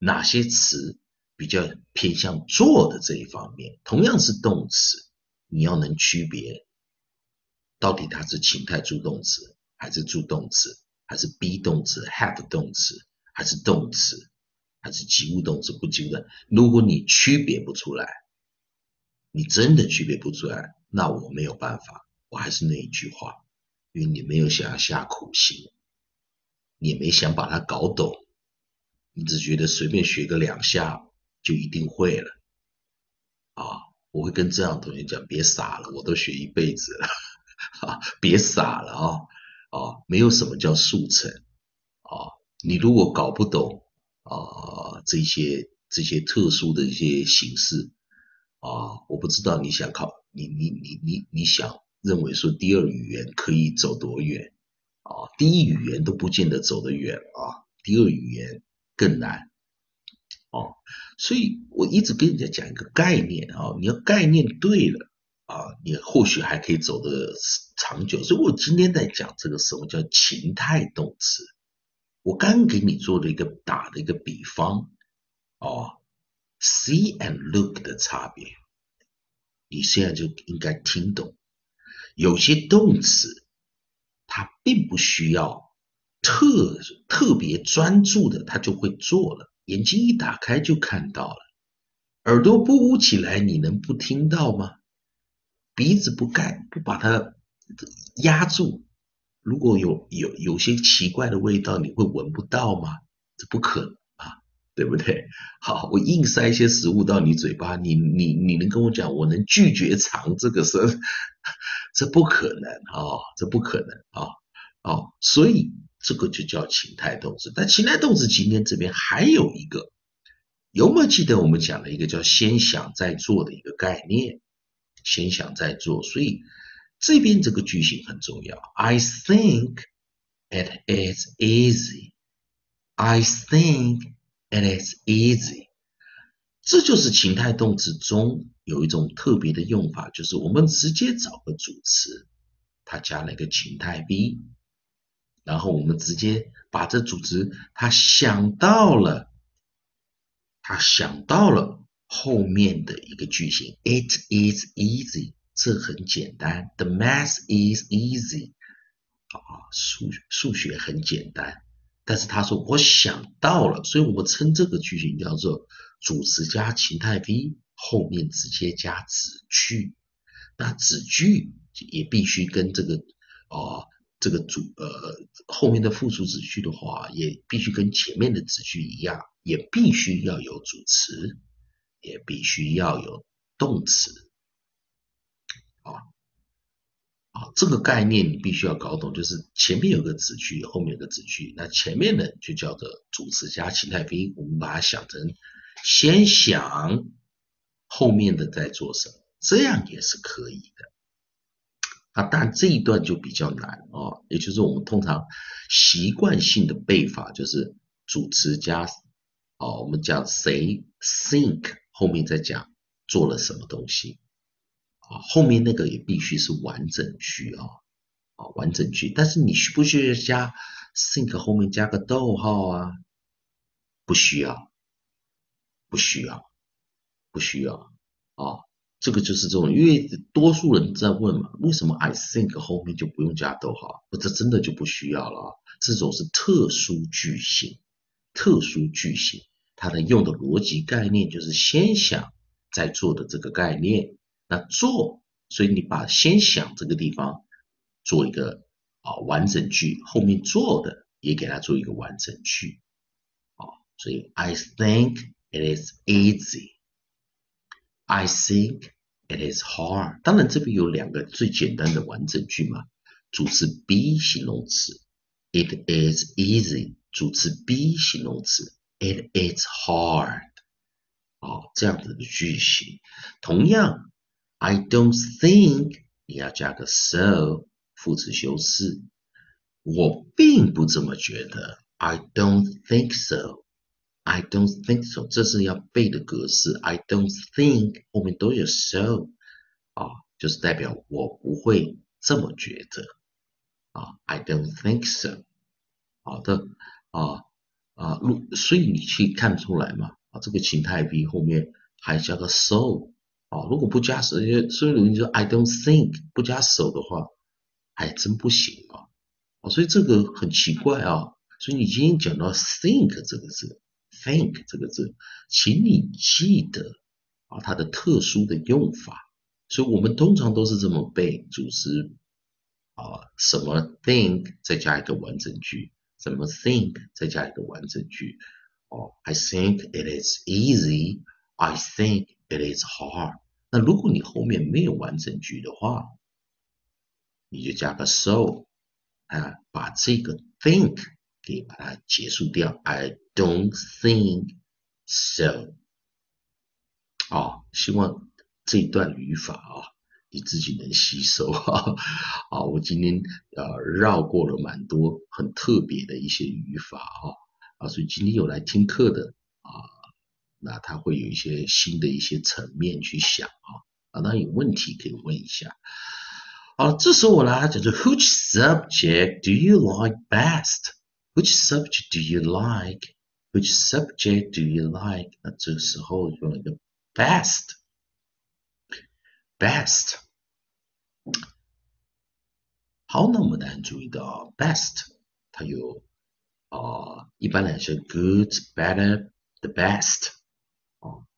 哪些词比较偏向做的这一方面，同样是动词。你要能区别，到底它是情态助动词，还是助动词，还是 be 动词 ，have 动词，还是动词，还是及物动词不及物的。如果你区别不出来，你真的区别不出来，那我没有办法。我还是那一句话，因为你没有想要下苦心，你没想把它搞懂，你只觉得随便学个2下就一定会了，啊。我会跟这样的同学讲，别傻了，我都学一辈子了，别傻了啊、哦哦！没有什么叫速成啊、哦！你如果搞不懂啊、这些特殊的一些形式啊、我不知道你想你想认为说第二语言可以走多远啊、第一语言都不见得走得远啊，第二语言更难啊。所以我一直跟人家讲一个概念啊，你要概念对了啊，你后续还可以走得长久。所以我今天在讲这个什么叫情态动词，我刚给你做了一个打的一个比方啊 ，see and look 的差别，你现在就应该听懂。有些动词它并不需要 特别专注的，他就会做了。眼睛一打开就看到了，耳朵不捂起来，你能不听到吗？鼻子不盖，不把它压住，如果有些奇怪的味道，你会闻不到吗？这不可能啊，对不对？好，我硬塞一些食物到你嘴巴，你能跟我讲我能拒绝尝这个声？这不可能啊，这不可能啊，哦，所以。这个就叫情态动词，但情态动词今天这边还有一个，有没有记得我们讲了一个叫先想再做的一个概念？先想再做，所以这边这个句型很重要。I think it is easy. I think it is easy. 这就是情态动词中有一种特别的用法，就是我们直接找个主词，它加了一个情态 be。然后我们直接把这主词，他想到了后面的一个句型 ，It is easy， 这很简单 ，The math is easy， 啊，数学很简单，但是他说我想到了，所以我们称这个句型叫做主词加情态 be， 后面直接加子句，那子句也必须跟这个这个后面的附属子句的话，也必须跟前面的子句一样，也必须要有主词，也必须要有动词。这个概念你必须要搞懂，就是前面有个子句，后面有个子句，那前面的就叫做主词加情态 be， 我们把它想成先想，后面的再做什么，这样也是可以的。那当然这一段就比较难哦，也就是我们通常习惯性的背法就是主词加我们讲谁 think 后面再讲做了什么东西啊，后面那个也必须是完整句啊，完整句。但是你需不需要加 think 后面加个逗号啊？不需要啊。这个就是这种，因为多数人在问嘛，为什么 I think 后面就不用加逗号？这真的就不需要了啊！这种是特殊句型，它的用的逻辑概念就是先想再做的这个概念。那做，所以你把先想这个地方做一个完整句，后面做的也给它做一个完整句啊。所以 I think it is easy。I think it is hard。 当然这边有两个最简单的完整句嘛，主词 be 形容词 It is easy， 主词 be 形容词 It is hard， 这样子的句型。同样 I don't think 你要加个 so 副词修饰，我并不这么觉得 I don't think so，I don't think so， 这是要背的格式。I don't think 后面都有 so， 就是代表我不会这么觉得I don't think so。 好的所以你去看出来嘛，这个情态 be 后面还加个 so， 如果不加 so， 所以你说 I don't think 不加 so 的话还真不行所以这个很奇怪所以你今天讲到 think 这个字，think 这个字，请你记得它的特殊的用法。所以我们通常都是这么背，主词什么 think 再加一个完整句，什么 think 再加一个完整句I think it is easy， I think it is hard。 那如果你后面没有完整句的话，你就加个 so， 把这个 think 给把它结束掉。 I don't think so。 希望这一段语法你自己能吸收我今天绕过了蛮多很特别的一些语法所以今天有来听课的那他会有一些新的一些层面去想啊，当然有问题可以问一下。好，这时候呢，就是 Which subject do you like best? Which subject do you like? Which subject do you like? 那这时候用一个 best。好，那我们呢注意到 best 它有一般来说 good, better, the best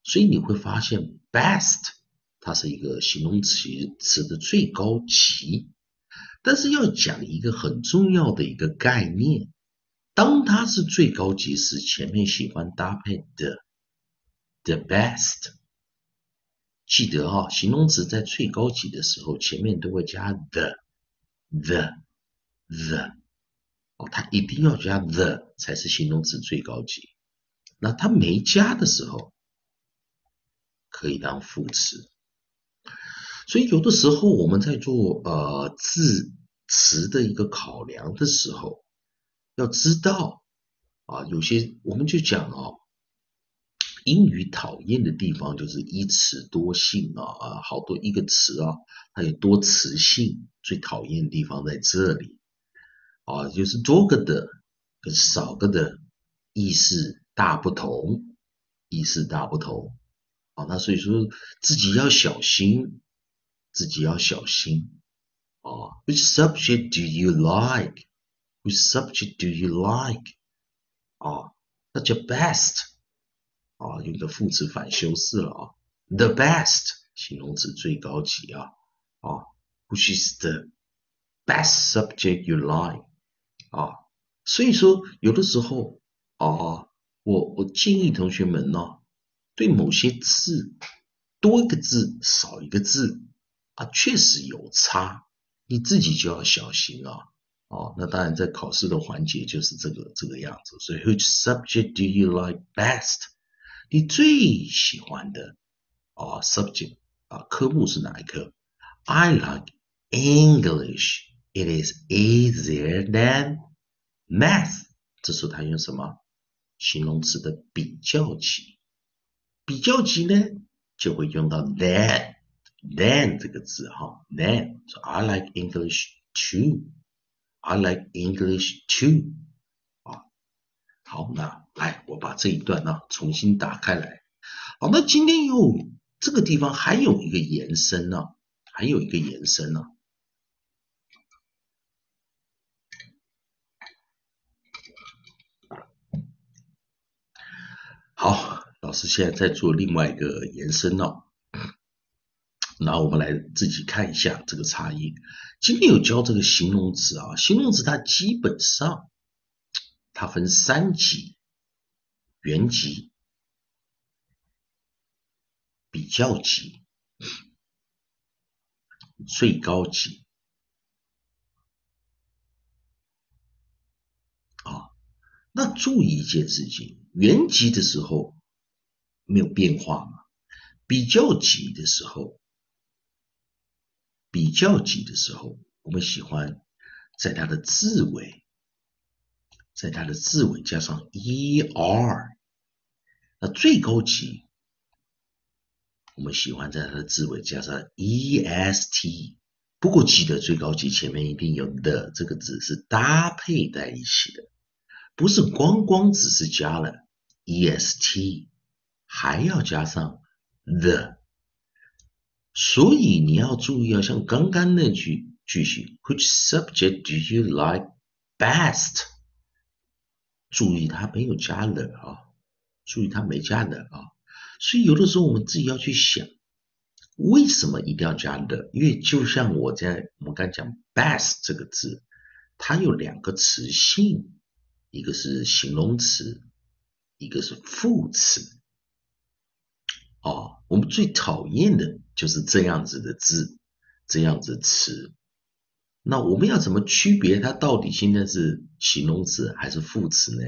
所以你会发现 best 它是一个形容词的最高级，但是要讲一个很重要的一个概念，当它是最高级时，前面喜欢搭配 the best。 记得形容词在最高级的时候前面都会加 the 它一定要加 the 才是形容词最高级，那它没加的时候可以当副词。所以有的时候我们在做字词的一个考量的时候，要知道有些我们就讲英语讨厌的地方就是一词多性好多一个词它有多词性，最讨厌的地方在这里就是多个的跟少个的意思大不同那所以说自己要小心Which subject do you like? Which subject do you like? 那叫 best 用个副词反修饰了The best 形容词最高级Which is the best subject you like 所以说有的时候我建议同学们呢，对某些字多一个字少一个字确实有差，你自己就要小心那当然在考试的环节就是这个样子。所以 which subject do you like best? 你最喜欢的subject 科目是哪一科？ I like English. It is easier than math. 这时候他用什么？形容词的比较级。比较级呢就会用到 than 这个字than So I like English too. I like English too. 好，那来我把这一段重新打开来。好，那今天这个地方还有一个延伸好，老师现在在做另外一个延伸那我们来自己看一下这个差异。今天有教这个形容词形容词它基本上它分三级：原级、比较级、最高级那注意一件事情，原级的时候没有变化嘛，比较级的时候我们喜欢在它的字尾加上 er， 那最高级我们喜欢在它的字尾加上 est， 不过记得最高级前面一定有 the 这个字是搭配在一起的，不是光只是加了 est， 还要加上 the。 所以你要注意像刚刚那句句型 Which subject do you like best? 注意它没有加了所以有的时候我们自己要去想，为什么一定要加了？因为就像我们刚讲 best 这个字，它有两个词性，一个是形容词，一个是副词我们最讨厌的就是这样子的字，这样子词。那我们要怎么区别它到底现在是形容词还是副词呢？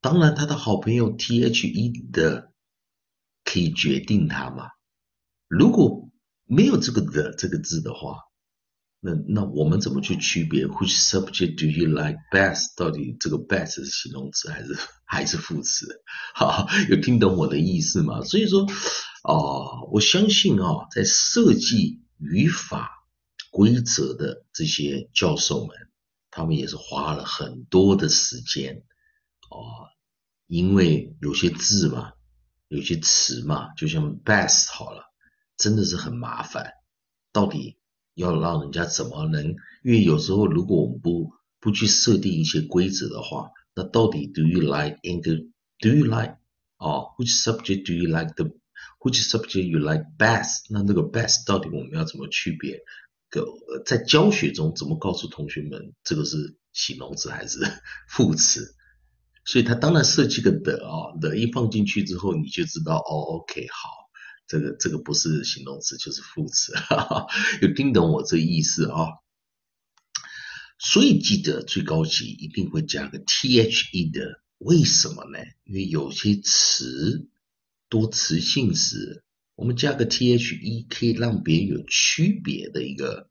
当然他的好朋友 the 的可以决定它嘛。如果没有这个 the 这个字的话，那我们怎么去区别 which subject do you like best？ 到底这个 best 是形容词还是副词？好，有听懂我的意思吗？所以说，我相信在设计语法规则的这些教授们，他们也是花了很多的时间因为有些字嘛，有些词嘛，就像 best 好了，真的是很麻烦，到底要让人家怎么能？因为有时候如果我们不去设定一些规则的话，那到底 do you like English? Do you like which subject do you like which subject you like best? 那这个 best 到底我们要怎么区别？在教学中怎么告诉同学们这个是形容词还是副词？所以他当然设计个的一放进去之后，你就知道OK 好。这个不是形容词就是副词，有听懂我这意思所以记得最高级一定会加个 THE 的，为什么呢？因为有些词多词性词，我们加个 THE 可以让别人有区别的一个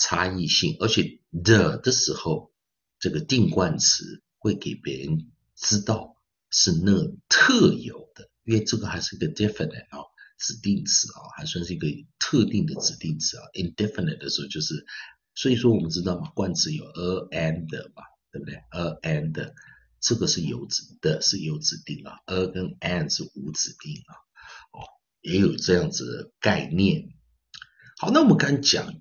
差异性，而且 的时候，这个定冠词会给别人知道是那特有的，因为这个还是一个 definite 指定词还算是一个特定的指定词indefinite 的时候就是，所以说我们知道嘛，冠词有 and 嘛，对不对 ？and 这个是有指的，是有指定跟 and 是无指定也有这样子的概念。好，那我们刚讲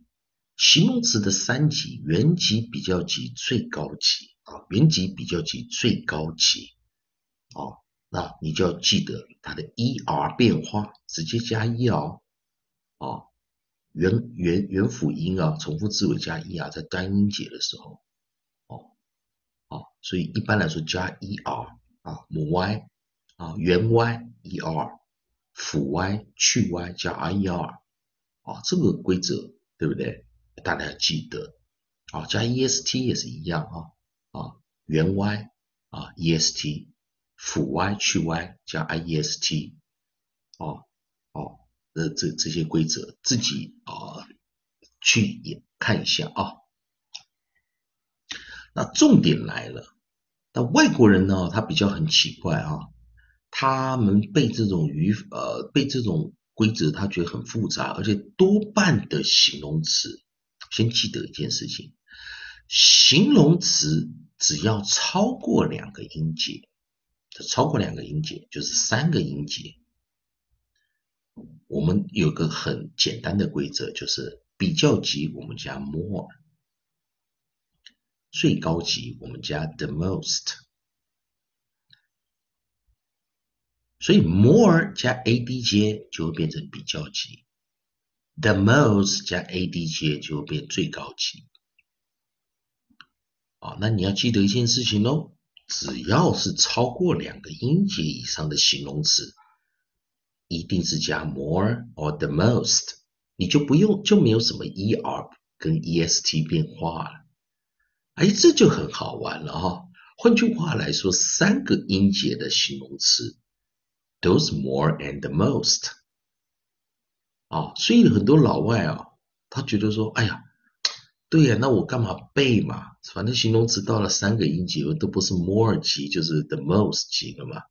形容词的三级：原级、比较级、最高级原级、比较级、最高级那你就要记得它的 ER 变化，直接加1元辅音重复字尾加1在单音节的时候所以一般来说加 ER 母 Y 原 Y ER 辅 Y 去 Y 加 IER 这个规则对不对？大家要记得加 EST 也是一样原 Y EST辅 y 去 y 加 iest 这些规则自己去也看一下那重点来了，那外国人呢，他比较很奇怪他们背这种背这种规则，他觉得很复杂，而且多半的形容词，先记得一件事情，形容词只要超过两个音节。超过两个音节就是三个音节。我们有个很简单的规则，就是比较级我们加 more， 最高级我们加 the most。所以 more 加 adj 就会变成比较级， the most 加 adj 就会变最高级。那你要记得一件事情哦。只要是超过两个音节以上的形容词，一定是加 more or the most， 你就没有什么 er 跟 est 变化了。这就很好玩了换句话来说，三个音节的形容词都是 more and the most。所以很多老外他觉得说，哎呀。对呀，那我干嘛背嘛？反正形容词到了三个音节，都不是 more 级就是 the most 级了嘛，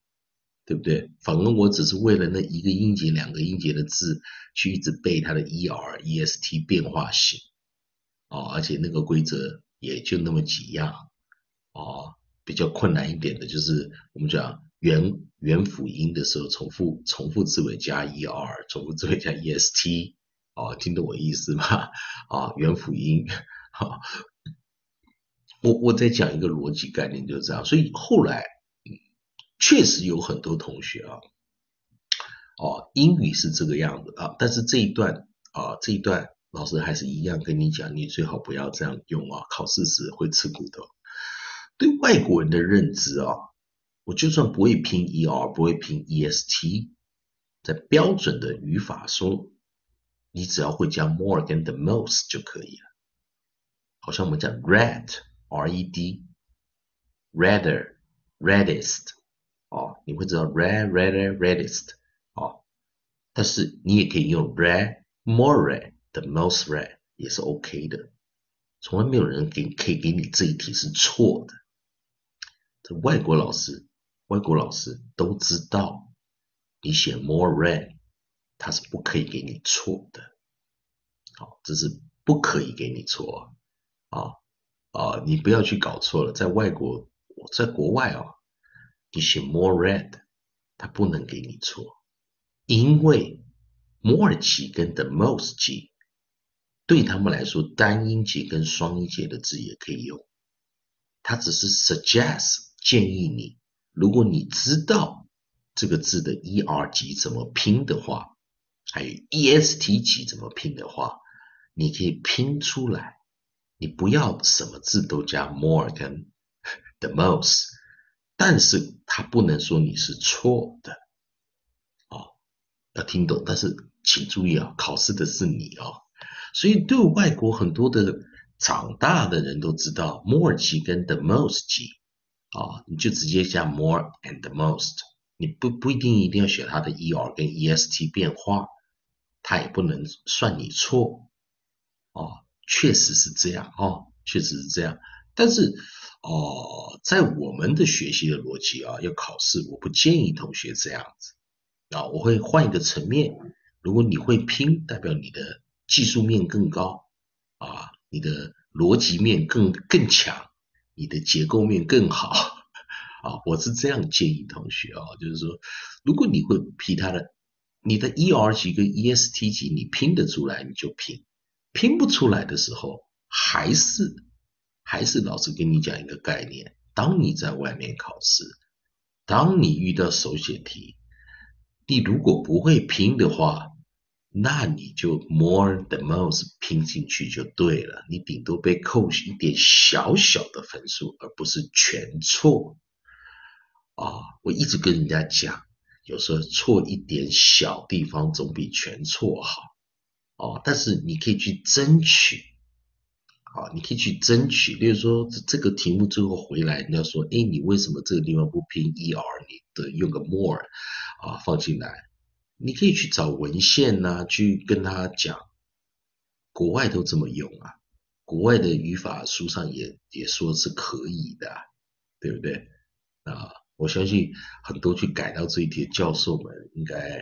对不对？反正我只是为了那一个音节、两个音节的字去一直背它的 er、est 变化型而且那个规则也就那么几样比较困难一点的就是我们讲元辅音的时候，重复字尾加 er， 重复字尾加 est。听懂我意思吗？元辅音。我再讲一个逻辑概念，就是这样。所以后来确实有很多同学英语是这个样子但是这一段老师还是一样跟你讲，你最好不要这样用考试时会吃苦头。对外国人的认知我就算不会拼 ER， 不会拼 EST， 在标准的语法说。你只要会加 more 跟 the most 就可以了，好像我们讲 red r-e-d redder reddest 你会知道 red redder reddest 但是你也可以用 red more red the most red 也是 OK 的从来没有人可以给你这一题是错的。这外国老师都知道，你写 more red， 他是不可以给你错的。好，这是不可以给你错啊！你不要去搞错了，在外国，在国外哦，你写 more red， 他不能给你错，因为 more 级跟 the most 级。对他们来说，单音节跟双音节的字也可以用。它只是 suggest 建议你，如果你知道这个字的 er 级怎么拼的话，还有 est 级怎么拼的话，你可以拼出来。你不要什么字都加 more 跟 the most， 但是它不能说你是错的。哦，要听懂，但是请注意啊，考试的是你哦。所以对外国很多的长大的人都知道 more 级跟 the most 级啊，你就直接加 more and the most， 你不一定要写它的 er 跟 est 变化，它也不能算你错啊，确实是这样啊，确实是这样。但是在我们的学习的逻辑啊，要考试，我不建议同学这样子啊，我会换一个层面。如果你会拼，代表你的技术面更高啊，你的逻辑面更强，你的结构面更好啊，我是这样建议同学啊，就是说，如果你会批他的，你的 ER 级跟 EST 级你拼得出来你就拼，拼不出来的时候，还是老师跟你讲一个概念，当你在外面考试，当你遇到手写题，你如果不会拼的话，那你就 more the most 拼进去就对了，你顶多被扣一点小小的分数，而不是全错啊！我一直跟人家讲，有时候错一点小地方总比全错好哦。但是你可以去争取，啊，你可以去争取。例如说这个题目最后回来，你要说，哎，你为什么这个地方不拼 er？ 你的用个 more 啊放进来。你可以去找文献啊，去跟他讲，国外都这么用啊，国外的语法书上也说是可以的，对不对？啊，我相信很多去改到这一题的教授们应该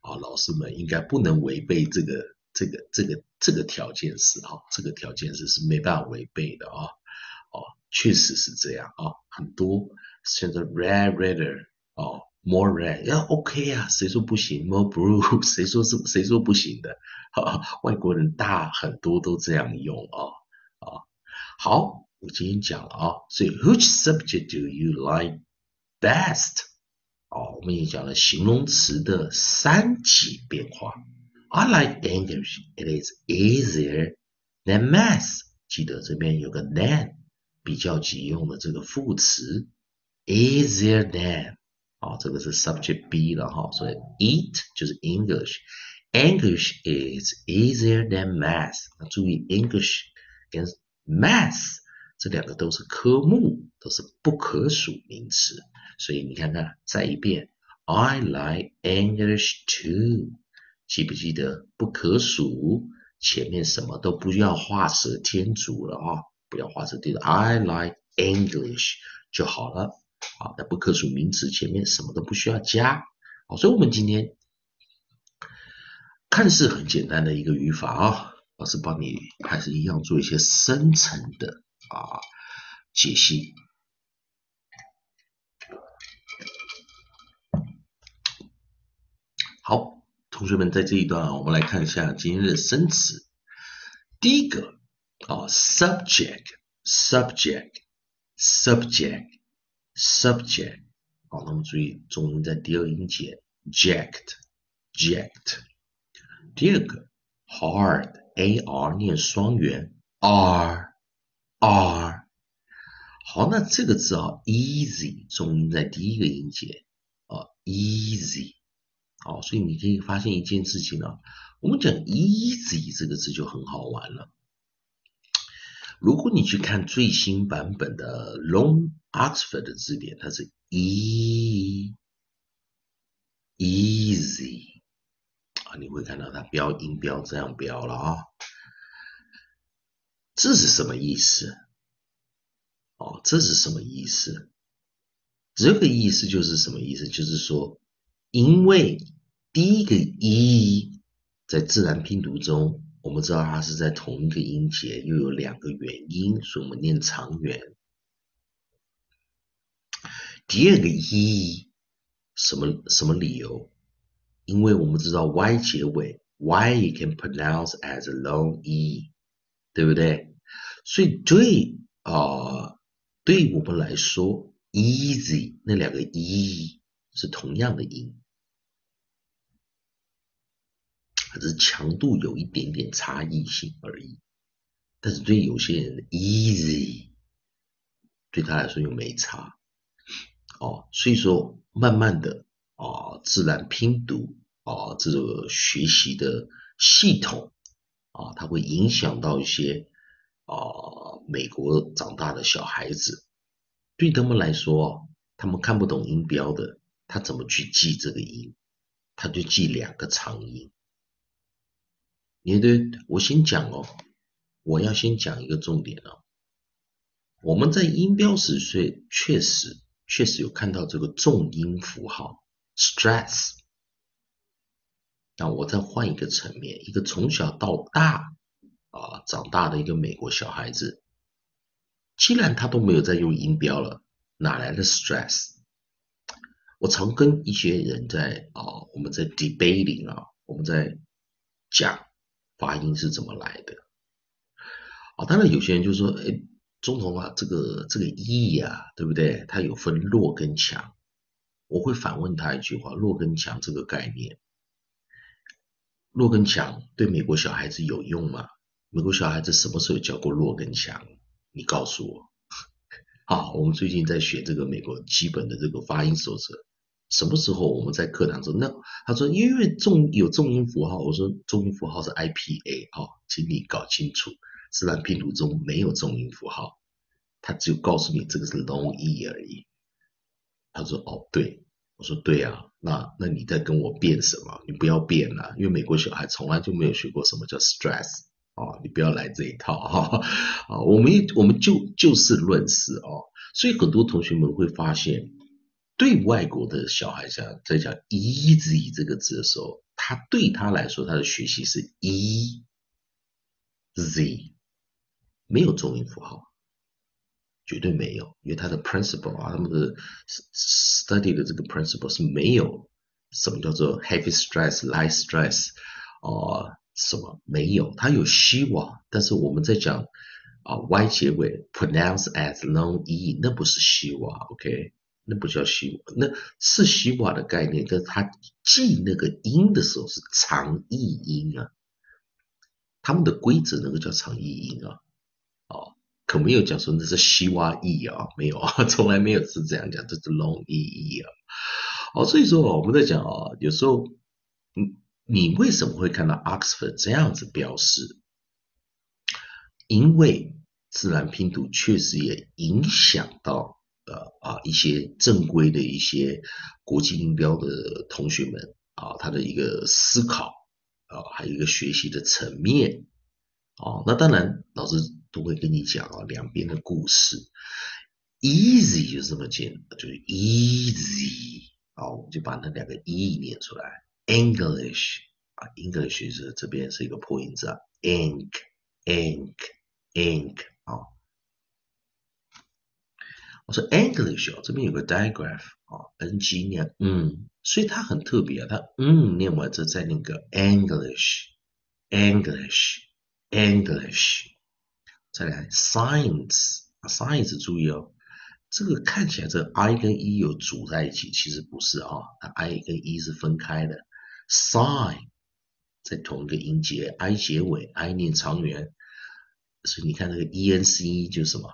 啊，老师们应该不能违背这个条件是啊，这个条件是没办法违背的啊，哦，确实是这样啊，很多现在 red redder 哦。more red 要 OK 啊，谁说不行 ？more blue 谁说不行的？外国人大很多都这样用啊啊！好，我今天讲了啊，所以 which subject do you like best？ 哦，我们也讲了形容词的三级变化。I like English. It is easier than math. 记得这边有个 than， 比较级用的这个副词 easier than。哦，这个是 subject B 了哈，所以 it 就是 English， English is easier than math。注意 English 跟 math 这两个都是科目，都是不可数名词，所以你看看，再一遍 ，I like English too。记不记得不可数前面什么都不要画蛇添足了啊，不要画蛇添足 ，I like English 就好了。好，那不可数名词前面什么都不需要加。好，所以我们今天看似很简单的一个语法啊，老师帮你还是一样做一些深层的啊解析。好，同学们，在这一段啊，我们来看一下今天的生词。第一个啊 ，subject。好，那么注意重音在第二音节 ，ject。第二个 ，hard，ar 念双元 ，r。好，那这个字啊 ，easy 重音在第一个音节啊 ，easy。好，所以你可以发现一件事情啊，我们讲 easy 这个字就很好玩了。如果你去看最新版本的 Oxford 的字典，它是 easy 啊，你会看到它标音标这样标了啊。这是什么意思？哦，这是什么意思？这个意思就是什么意思？就是说，因为第一个 e 在自然拼读中，我们知道它是在同一个音节，又有两个元音，所以我们念长元。第二个 e 什么理由？因为我们知道 y 结尾 ，y you can pronounce as a long e， 对不对？所以对我们来说 ，easy 那两个 e 是同样的音。只是强度有一点点差异性而已，但是对有些人 easy 对他来说又没差哦，所以说慢慢的自然拼读这个学习的系统它会影响到一些美国长大的小孩子，对他们来说，他们看不懂音标的，他怎么去记这个音？他就记两个长音。我先讲我要先讲一个重点我们在音标史学确实有看到这个重音符号 stress。那我再换一个层面，一个从小到大长大的一个美国小孩子，既然他都没有在用音标了，哪来的 stress？ 我常跟一些人在我们在 debating 我们在讲发音是怎么来的当然有些人就说中童这个 e 对不对，它有分弱跟强。我会反问他一句话，弱跟强这个概念，弱跟强对美国小孩子有用吗？美国小孩子什么时候教过弱跟强？你告诉我。好，我们最近在学这个美国基本的这个发音守则，什么时候我们在课堂说？那他说因为有重音符号，我说重音符号是 IPA 请你搞清楚，自然拼读中没有重音符号，他只有告诉你这个是 long e 而已。他说对，我说对啊，那你在跟我辩什么？你不要辩了，因为美国小孩从来就没有学过什么叫 stress 你不要来这一套我们就事论事所以很多同学们会发现。对外国的小孩在讲 easy 这个字的时候，对他来说，他的学习是 easy， 没有重音符号，绝对没有，因为他的 principle 他们的 study 的这个 principle 是没有什么叫做 heavy stress、light stress 什么没有，他有希望，但是我们在讲y 结尾 pronounce as long e， 那不是希望 ，OK。那不叫西瓦，那是西瓦的概念，但他记那个音的时候是长译音他们的规则那个叫长译音可没有讲说那是西瓦译没有从来没有是这样讲，这是 long 译译所以说我们在讲有时候你为什么会看到 Oxford 这样子标示？因为自然拼读确实也影响到。一些正规的一些国际音标的同学们他的一个思考还有一个学习的层面那当然老师都会跟你讲两边的故事 easy 就这么简单，就是 easy 我们就把那两个 e 念出来 English English 是这边是一个破音字ink 我说 English 这边有个 digraph ng 念所以它很特别它念完之后再念个 English 再来 Science 注意这个看起来这 I 跟 E 有组在一起，其实不是它 I 跟 E 是分开的 Sign 在同一个音节 I 结尾 I 念长元，所以你看那个 ENCE 就是什么，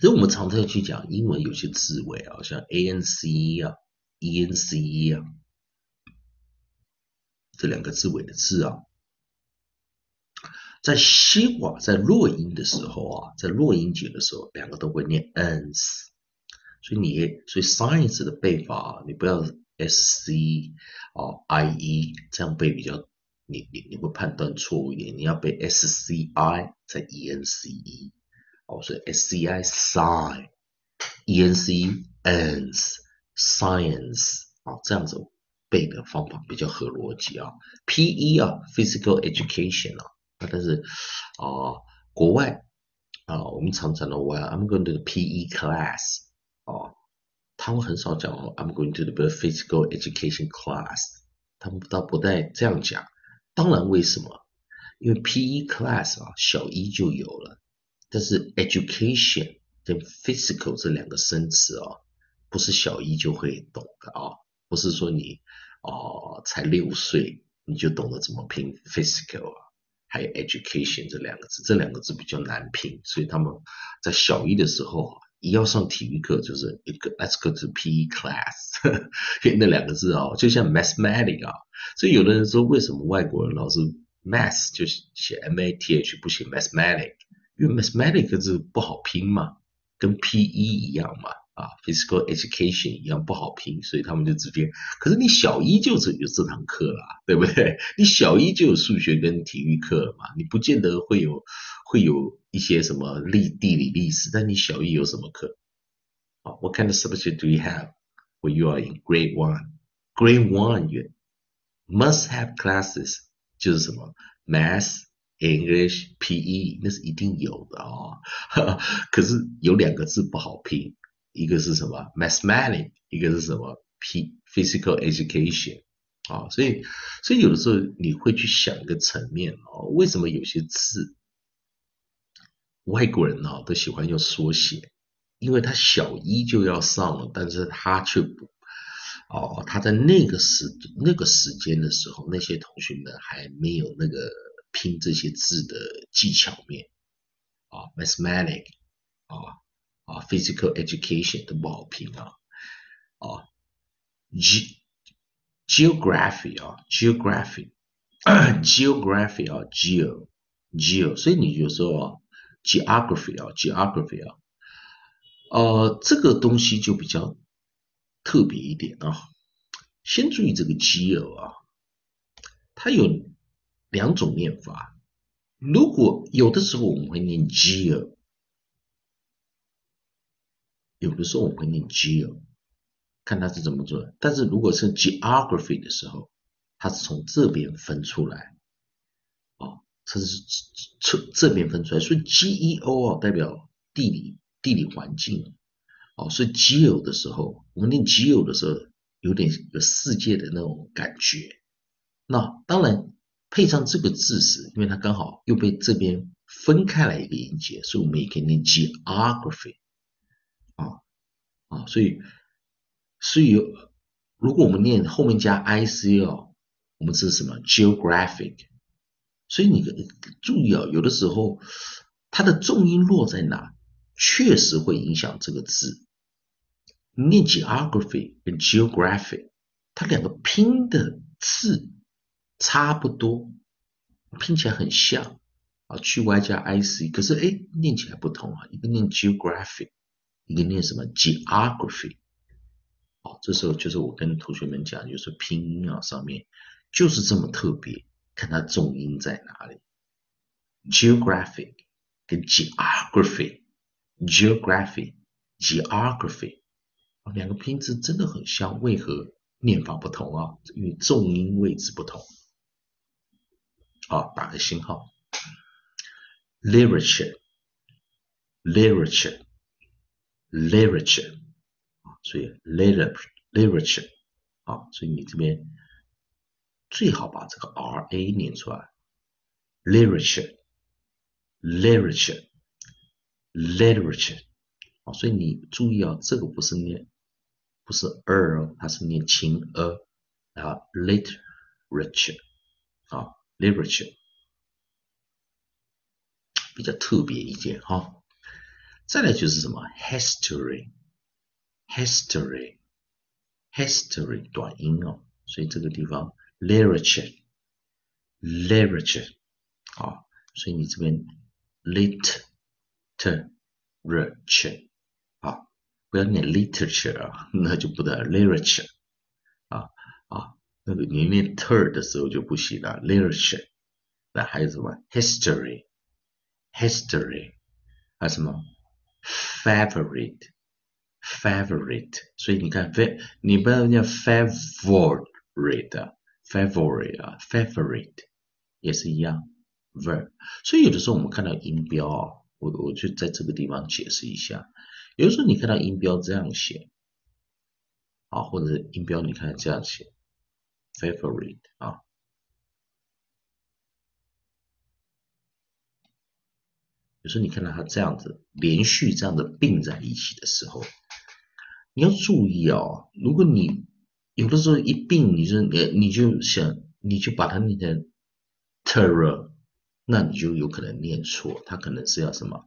所以我们常常去讲英文有些字尾像 ANC ENCE 这两个字尾的字在西瓦在弱音的时候在弱音节的时候两个都会念 NS， 所以 science 的背法你不要 SC IE 这样背比较你会判断错误一点，你要背 SCI 在 ENCE， 哦，所以 SCI Sci、ENCE Ens、Science 啊，这样子背的方法比较合逻辑啊。PE 啊 ，Physical Education 啊，但是啊，国外啊，我们常常的 Well I'm going to the PE class 啊，他们很少讲 I'm going to the Physical Education class， 他们不太这样讲。当然，为什么？因为 PE class 啊，小一就有了，但是 education 跟 physical 这两个生词啊，不是小一就会懂的啊，不是说你哦、才6岁你就懂得怎么拼 physical 啊，还有 education 这两个字，这两个字比较难拼，所以他们在小一的时候、啊，一要上体育课就是一个 let's go to PE class， 因为那两个字啊，就像 mathematics 啊，所以有的人说为什么外国人老是Math 就写 math 不写 mathematic， 因为 mathematic 字不好拼嘛，跟 PE 一样嘛，啊 ，physical education 一样不好拼，所以他们就直接。可是你小一就是有这堂课啦、啊，对不对？你小一就有数学跟体育课了嘛，你不见得会有一些什么地理、历史，但你小一有什么课？啊 ，What kind of subject do you have when you are in grade one? Grade one you must have classes. 就是什么 Math、English、PE 那是一定有的哦，可是有两个字不好拼，一个是什么 Mathematics， 一个是什么 Physical Education 啊、哦，所以有的时候你会去想一个层面哦，为什么有些字外国人哦都喜欢用缩写，因为他小一就要上了，但是他却不。哦，他在那个时间的时候，那些同学们还没有那个拼这些字的技巧面啊 ，mathematics 啊 ，physical education 都不好拼啊啊 ，geography 啊 ，geography 啊 ，geo， 所以你有时候啊 ，geography 啊 ，geography 啊，这个东西就比较。特别一点啊，先注意这个 geo 啊，它有两种念法。如果有的时候我们会念 geo， 有的时候我们会念 geo， 看它是怎么做的。但是如果是 geography 的时候，它是从这边分出来，哦，它是这边分出来，所以 geo 啊代表地理环境。哦，所以 geo 的时候，我们念 geo 的时候，有点有世界的那种感觉。那当然配上这个字时，因为它刚好又被这边分开来一个音节，所以我们也可以念 geography 啊啊，所以如果我们念后面加 ic 哦，我们是什么 geographic。所以你注意哦，有的时候它的重音落在哪，确实会影响这个字。念 geography 跟 geographic， 它两个拼的字差不多，拼起来很像啊，去 y 加 i c， 可是哎，念起来不同啊，一个念 geographic， 一个念什么 geography， 哦，这时候就是我跟同学们讲，就是拼音啊上面就是这么特别，看它重音在哪里。geographic 跟 geography。两个拼字真的很像，为何念法不同啊？因为重音位置不同。啊，打个星号。literature， 所以 literature， 啊，所以你这边最好把这个 r a 念出来。literature， 啊，所以你注意啊，这个不是念，不是 r 哦，它是念轻 a， 然后 literature 啊 ，literature 比较特别一点哈、哦。再来就是什么 history 短音哦，所以这个地方 literature 啊，所以你这边 literature 啊，不要念 literature 啊，那就不得了 literature 啊啊，那个你念 ter 的时候就不行了 literature。那还有什么 history history 啊什么 favorite， 所以你看，你不要念 favorite 也是一样 verb。所以有的时候我们看到音标啊，我就在这个地方解释一下。有的时候你看到音标这样写啊，或者音标你看这样写 favorite 啊。有时候你看到它这样子连续这样的并在一起的时候，你要注意哦。如果你有的时候一并，你就把它念成 terror， 那你就有可能念错。它可能是要什么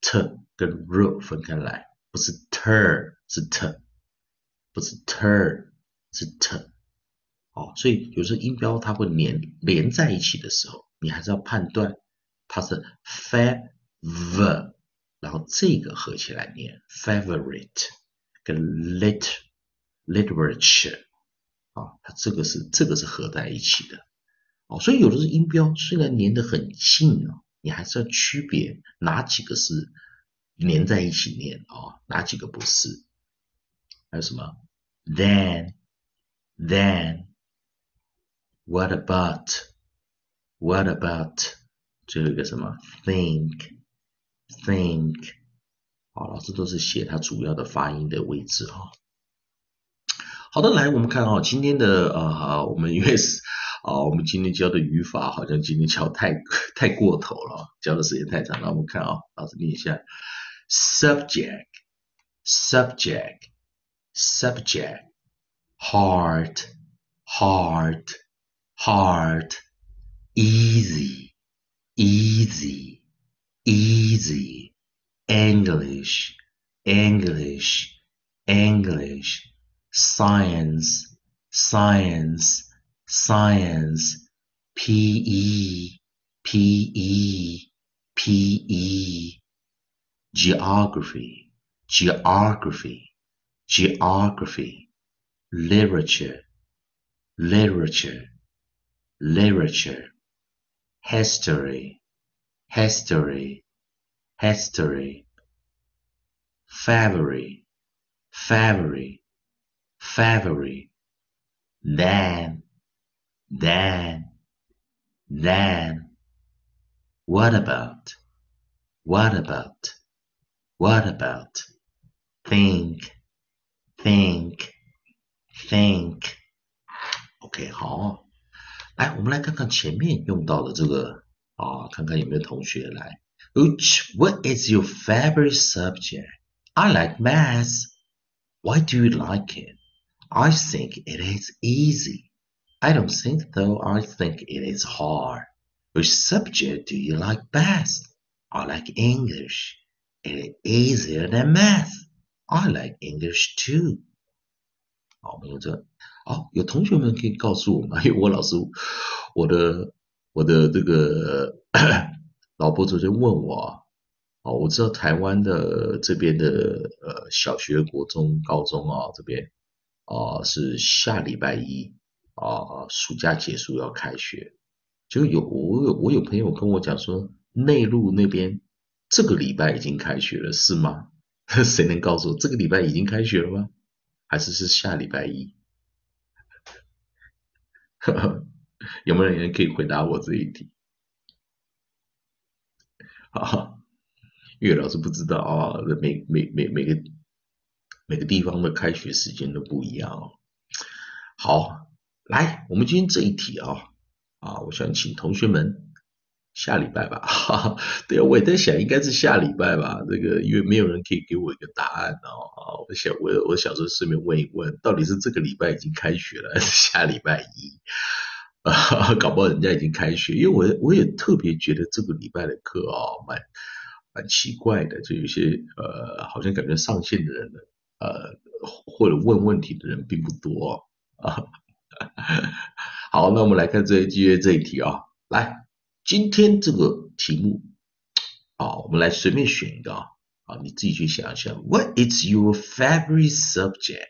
t 跟 r 分开来，不是 ter 是 t， 不是 ter 是 t。哦，所以有时候音标它会连在一起的时候，你还是要判断它是 favor， 然后这个合起来念 favorite 跟 literature 啊，它这个是合在一起的哦，所以有的是音标虽然粘得很近哦，你还是要区别哪几个是粘在一起念哦，哪几个不是。还有什么 then what about最后一个什么 think， 好，老师都是写它主要的发音的位置哈。好的，来我们看哈，今天的我们我们今天教的语法好像今天教太过头了，教的时间太长了。我们看啊，老师念一下 subject heart easy English science PE geography literature history favorite then what about think OK 好，来我们来看看前面用到的这个啊，看看有没有同学来 What is your favorite subject? I like math. Why do you like it? I think it is easy. I don't think so. I think it is hard. Which subject do you like best? I like English. It is easier than math. I like English too. 好，我们用这个。好，有同学们可以告诉我们，因为我老师，我的这个老婆昨天问我，哦，我知道台湾的这边的小学、国中、高中啊，这边。是下礼拜一暑假结束要开学，就我有朋友跟我讲说，内陆那边这个礼拜已经开学了，是吗？谁能告诉我这个礼拜已经开学了吗？还是下礼拜一？有没有人可以回答我这一题？啊，岳老师不知道啊，每个地方的开学时间都不一样哦。好，来，我们今天这一题啊，我想请同学们下礼拜吧。对啊，我也在想，应该是下礼拜吧。这个因为没有人可以给我一个答案哦。我想说顺便问一问，到底是这个礼拜已经开学了，还是下礼拜一？搞不好人家已经开学，因为我也特别觉得这个礼拜的课哦，蛮奇怪的，就有些好像感觉上线的人呢。或者问问题的人并不多啊。好，那我们来看这一题啊。来，今天这个题目啊，我们来随便选一个啊。啊，你自己去想一想。What is your favorite subject?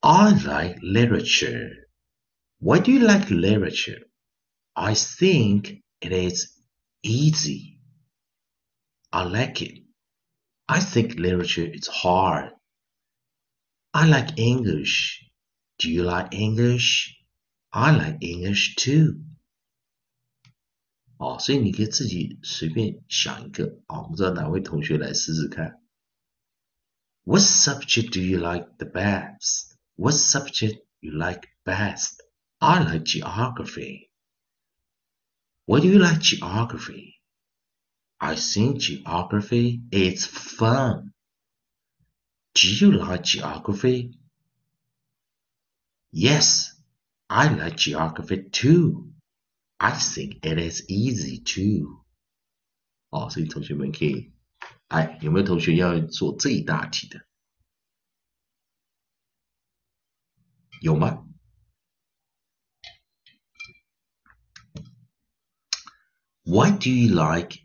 I like literature. Why do you like literature? I think it is easy. I like it. I think literature is hard. I like English. Do you like English? I like English too. 好，所以你可以自己随便想一个啊，我们让哪位同学来试试看。What subject do you like the best? What subject you like best? I like geography. Why do you like geography? I think geography is fun. Do you like geography? Yes, I like geography too. I think it is easy too. 好，所以同学们可以，有没有同学要做这一大题的？有吗？Why do you like?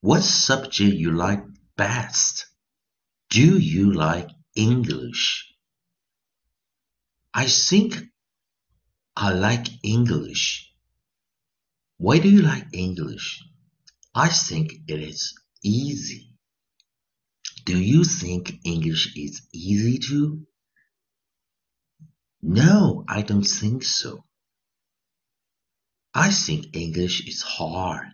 What subject you like best? Do you like English? I think I like English. Why do you like English? I think it is easy. Do you think English is easy too? No, I don't think so. I think English is hard.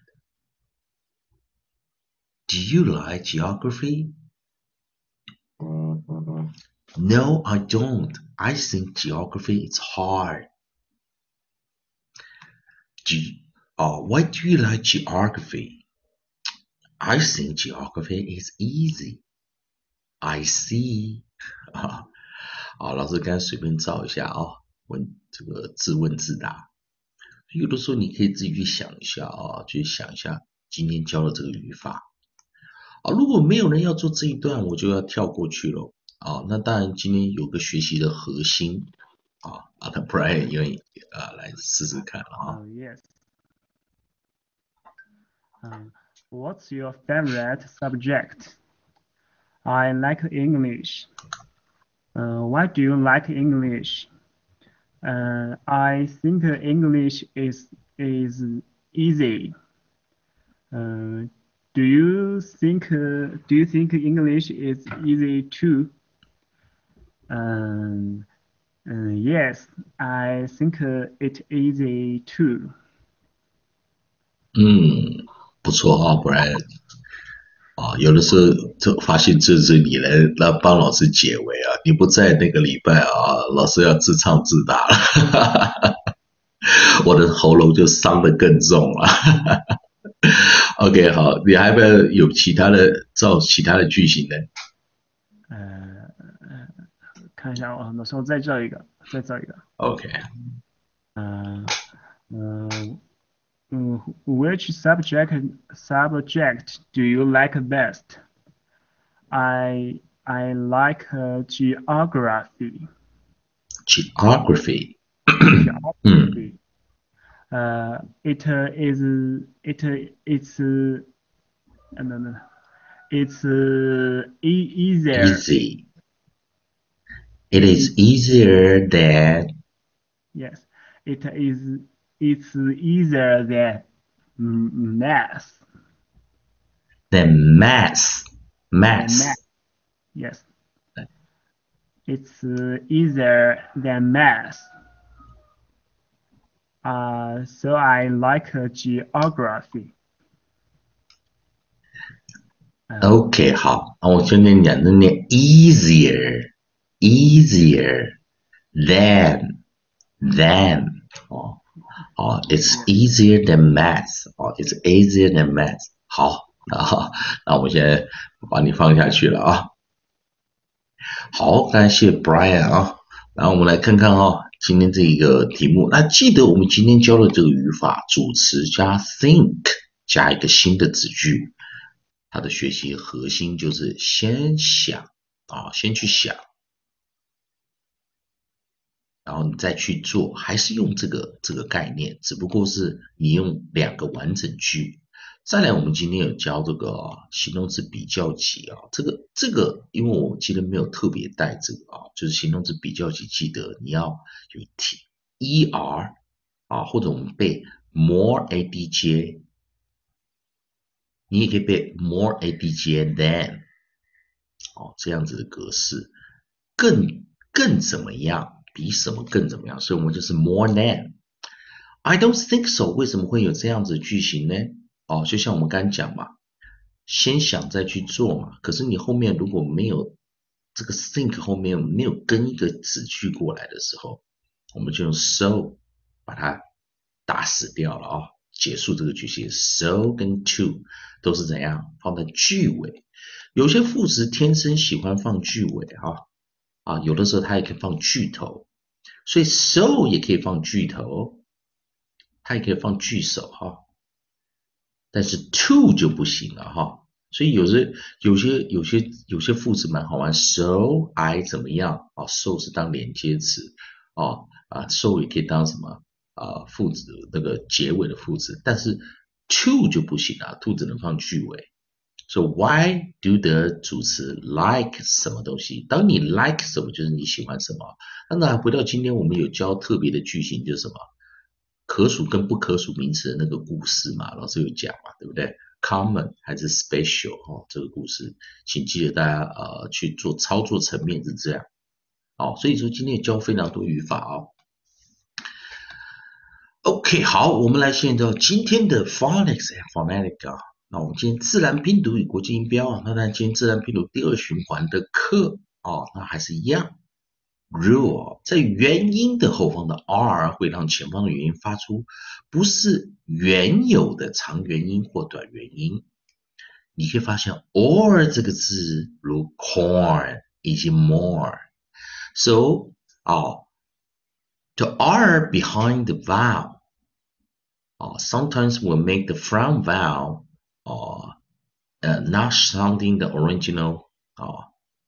Do you like geography? No, I don't. I think geography is hard. Why do you like geography? I think geography is easy. I see. 好，老师刚才随便找一下啊，问这个自问自答。有的时候你可以自己去想一下啊，去想一下今天教的这个语法。啊，如果没有人要做这一段，我就要跳过去了。啊，那当然今天有个学习的核心啊，那 Brian 愿意来试试看啊。Yes. What's your favorite subject? I like English. Why do you like English? I think English is easy. Do you think English is easy too? Yes, I think it easy too. 嗯，不错啊，不然啊，有的时候就发现就是你来帮老师解围啊，你不在那个礼拜啊，老师要自唱自答了，我的喉咙就伤得更重了。OK， 好，你还没有其他的造其他的句型呢？看一下，我说再造一个。OK。Which subject do you like best? I like geography. Geography. Geography. It's easier. It is easier than. Yes, it is. It's easier than math. Than math. Math. Yes. It's easier than math. So I like geography. Okay, 好，我先跟你讲，那念 easier。Easier than 哦，好 ，it's easier than math 哦 ，it's easier than math 好，那我现在把你放下去了啊。好，感谢 Brian 啊，然后我们来看看啊，今天这个题目，那记得我们今天教的这个语法，主词加 think 加一个新的子句，它的学习核心就是先想啊，先去想。然后你再去做，还是用这个概念，只不过是你用两个完整句。再来，我们今天有教这个形容词比较级啊，这个，因为我今天没有特别带这个啊，就是形容词比较级，记得你要有 er 啊，或者我们背 more adj 你也可以背 more ADGN than， 哦，这样子的格式，更怎么样？比什么更怎么样？所以我们就是 more than。I don't think so。为什么会有这样子的句型呢？哦，就像我们刚讲嘛，先想再去做嘛。可是你后面如果没有这个 think 后面没有跟一个子句过来的时候，我们就用 so 把它打死掉了啊、哦！结束这个句型 ，so 跟 to 都是怎样放在句尾？有些副词天生喜欢放句尾哈、哦、啊，有的时候它也可以放句头，所以 so 也可以放句头。它也可以放句首哈，但是 to 就不行了哈，所以有些副词蛮好玩 ，so I 怎么样啊 ？so 是当连接词哦啊 ，so 也可以当什么啊副词那个结尾的副词，但是 to 就不行啊 ，to 只能放句尾。So why do the 主词 like 什么东西？当你 like 什么就是你喜欢什么。那回到今天我们有教特别的句型就是什么？可数跟不可数名词的那个故事嘛，老师有讲嘛，对不对 ？Common 还是 special 哦，这个故事，请记得大家去做操作层面是这样。哦，所以说今天教非常多语法哦。OK， 好，我们来进入到今天的 Phonics 啊，那我们今天自然拼读与国际音标啊，那今天自然拼读第二循环的课哦，那还是一样。Rule 在元音的后方的 r 会让前方的元音发出不是原有的长元音或短元音。你可以发现 or 这个字如 corn 以及 more。So the r behind the vowel sometimes will make the front vowel not sounding the original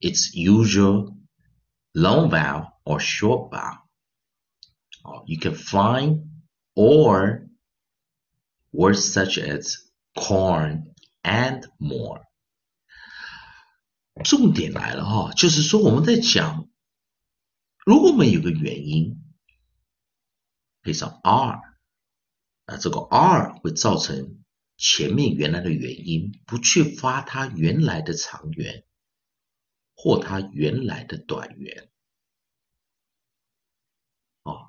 its usual long vowel or short vowel. You can find or words such as corn and more. 重点来了哈，就是说我们在讲，如果我们有个元音配上 r， 那这个 r 会造成前面原来的元音不去发它原来的长元。或它原来的短元，哦，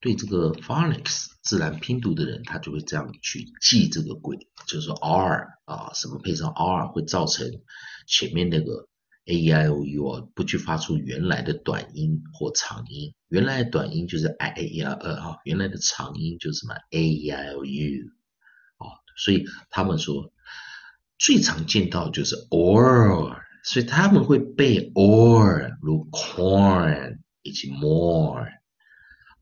对这个 phonics 自然拼读的人，他就会这样去记这个规，就是说 r 啊，什么配上 r 会造成前面那个 a e i o u 啊，不去发出原来的短音或长音。原来的短音就是 i a e r 啊，原来的长音就是什么 a e i o u 啊，所以他们说最常见到就是 or。所以他们会背 or 如 corn 以及 more，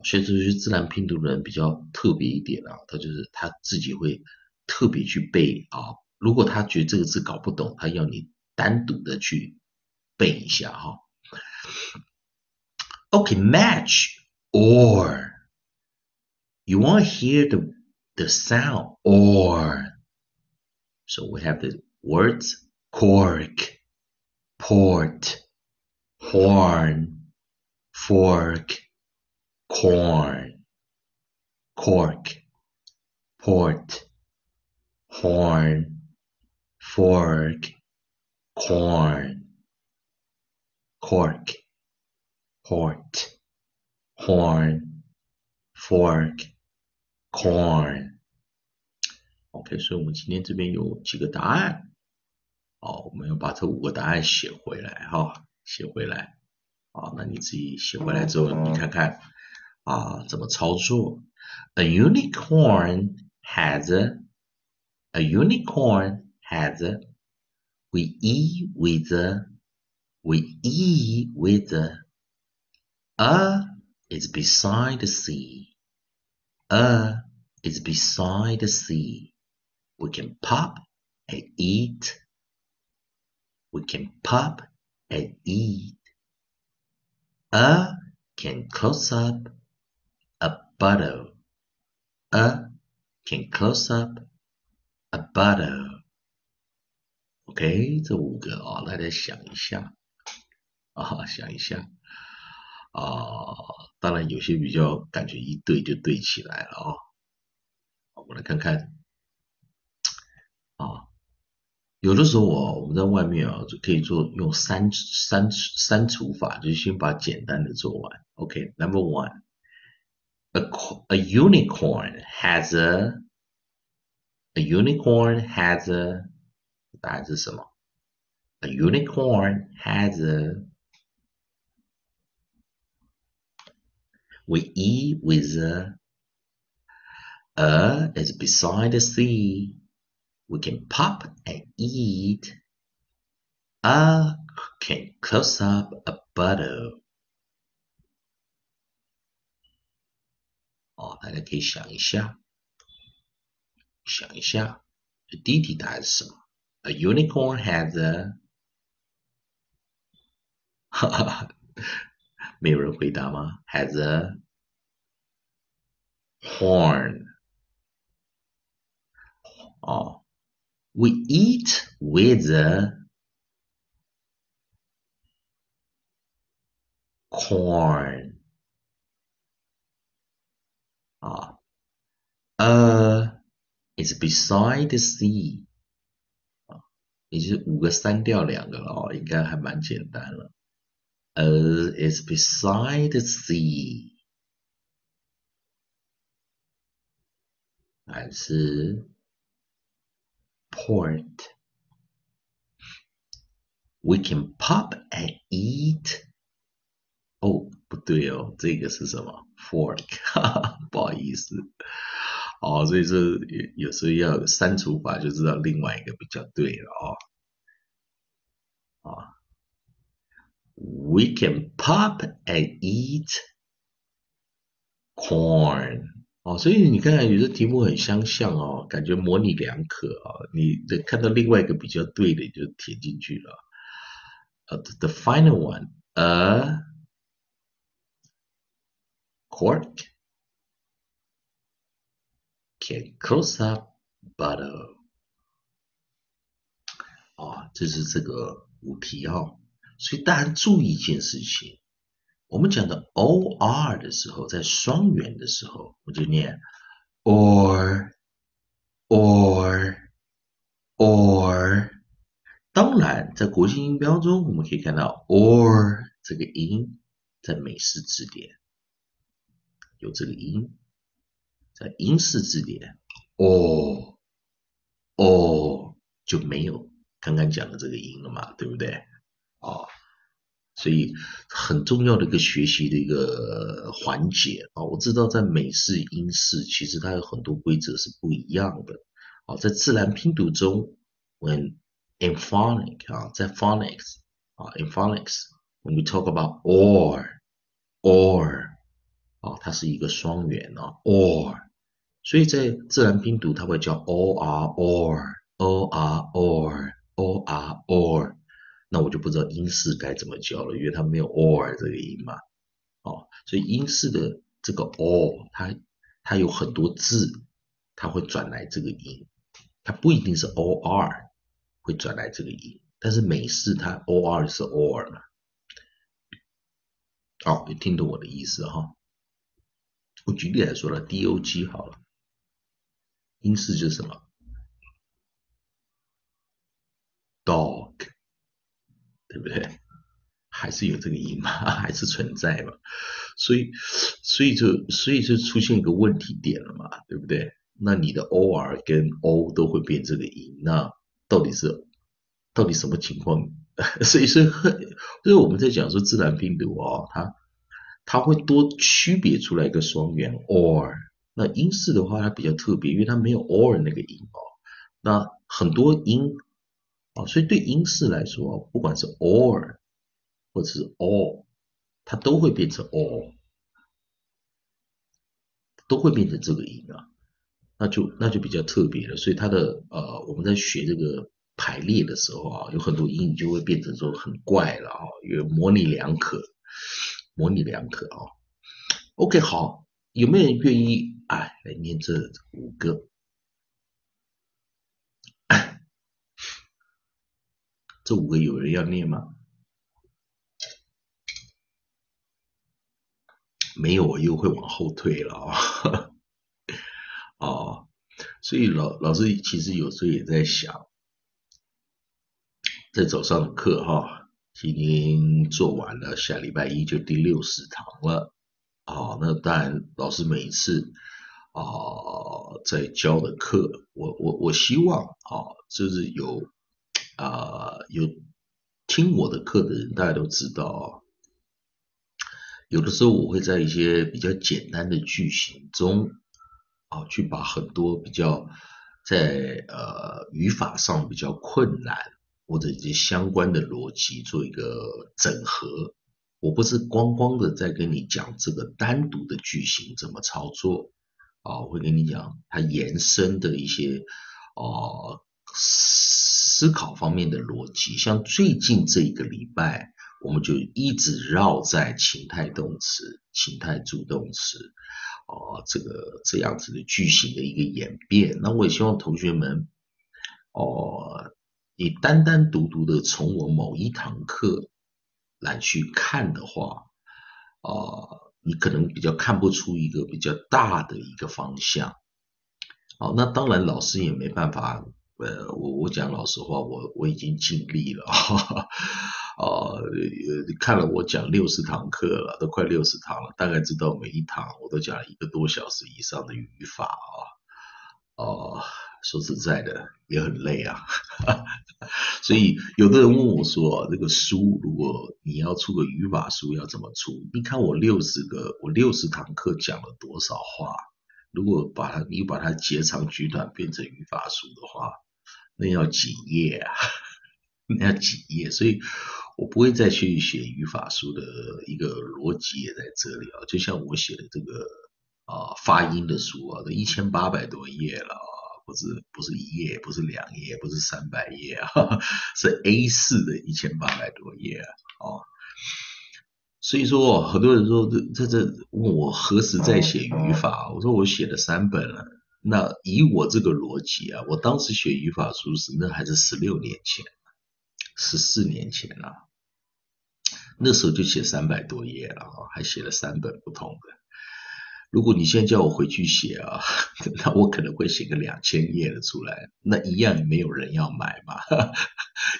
所以这就是自然拼读的人比较特别一点啊，他就是他自己会特别去背啊。如果他觉得这个字搞不懂，他要你单独的去背一下哈。Okay, match or. You want to hear the sound or. So we have the words cork.Port, horn, fork, corn, cork, port, horn, fork, corn, cork, port, horn, fork, corn. OK， 所以我们今天这边有几个答案。好，我们要把这五个答案写回来哈，写回来。好，那你自己写回来之后，你看看啊怎么操作。A unicorn has a we e with a is beside the c. A is beside the c. We can pop and eat.We can pop and eat. A can close up a bottle. A can close up a bottle. OK， 这五个啊、哦，大家想一下啊，想一下啊。当然有些比较感觉一对就对起来了啊、哦。我们来看看啊，有的时候啊，我们在外面啊，就可以做用删除法，就是先把简单的做完。OK, number one, a unicorn has a unicorn has a 答案是什么 ？A unicorn has a with e with a is beside the c. We can pop and eat. A can close up a bottle. 哦，大家可以想一下，想一下，第一题答案是什么 ？A unicorn has a 哈哈，没有人回答吗 ？Has a horn. 哦。We eat with a corn. Is beside the sea. 也就是五个删掉两个了哦，应该还蛮简单了。Is beside the sea. 还是port. We can pop and eat. 哦，不对哦，这个是什么 ？fork， 不好意思。哦，所以说有时候要有删除法就知道另外一个比较对了哦。啊 ，We can pop and eat corn. 哦，所以你看有的题目很相像哦，感觉模棱两可啊。你看到另外一个比较对的，你就填进去了。The final one, a cork can close up bottle. 哦，这是这个五题哦。所以大家注意一件事情。我们讲的 or 的时候，在双元的时候，我就念 or。当然，在国际音标中，我们可以看到 or 这个音，在美式字典有这个音，在英式字典 or 就没有刚刚讲的这个音了嘛，对不对？哦。所以很重要的一个学习的一个环节啊，我知道在美式、英式其实它有很多规则是不一样的啊，在自然拼读中 ，when in phonics 啊，在 phonics 啊 ，in phonics when we talk about or 啊，它是一个双元啊 ，or， 所以在自然拼读它会叫 or。那我就不知道英式该怎么教了，因为它没有 or 这个音嘛，哦，所以英式的这个 or 它有很多字，它会转来这个音，它不一定是 or 会转来这个音，但是美式它 or 是 or 嘛，哦，你听懂我的意思哈？我举例来说了 ，dog 好了，英式就是什么 dog。对不对？还是有这个音嘛，还是存在嘛，所以就出现一个问题点了嘛，对不对？那你的 or 跟 o 都会变这个音，那到底什么情况？所以我们在讲说自然拼读哦，它会多区别出来一个双元 or。那英式的话它比较特别，因为它没有 or 那个音哦，那很多音。所以对英式来说，不管是 or 或者是 all， 它都会变成 all， 都会变成这个音啊，那就比较特别了。所以它的我们在学这个排列的时候啊，有很多音就会变成说很怪了啊，因为模棱两可啊。OK， 好，有没有人愿意来念这五个？这五个有人要念吗？没有，我又会往后退了哦。哦，所以老师其实有时候也在想，在早上的课哈，今天做完了，下礼拜一就第60堂了。啊，那当然，老师每一次在教的课，我希望就是有听我的课的人，大家都知道有的时候我会在一些比较简单的句型中去把很多比较在语法上比较困难或者一些相关的逻辑做一个整合。我不是光光的在跟你讲这个单独的句型怎么操作我会跟你讲它延伸的一些思考方面的逻辑。像最近这一个礼拜，我们就一直绕在情态动词、情态助动词这样子的句型的一个演变。那我也希望同学们你单单独独的从我某一堂课来去看的话你可能比较看不出一个比较大的一个方向。那当然老师也没办法我讲老实话，我已经尽力了看了我讲60堂课了，都快60堂了，大概知道每一堂我都讲了1个多小时以上的语法说实在的也很累所以有的人问我说，这个书如果你要出个语法书要怎么出？你看我60堂课讲了多少话，如果你把它截长取短变成语法书的话，那要几页那要几页。所以我不会再去写语法书的一个逻辑也在这里就像我写的这个发音的书都1800多页了不是1页，不是2页，不是300页是 A4 的1800多页所以说很多人说这问我何时在写语法，我说我写了3本了。那以我这个逻辑我当时写语法书时那还是16年前14年前了那时候就写300多页了还写了3本不同的。如果你现在叫我回去写那我可能会写个2000页的出来，那一样没有人要买嘛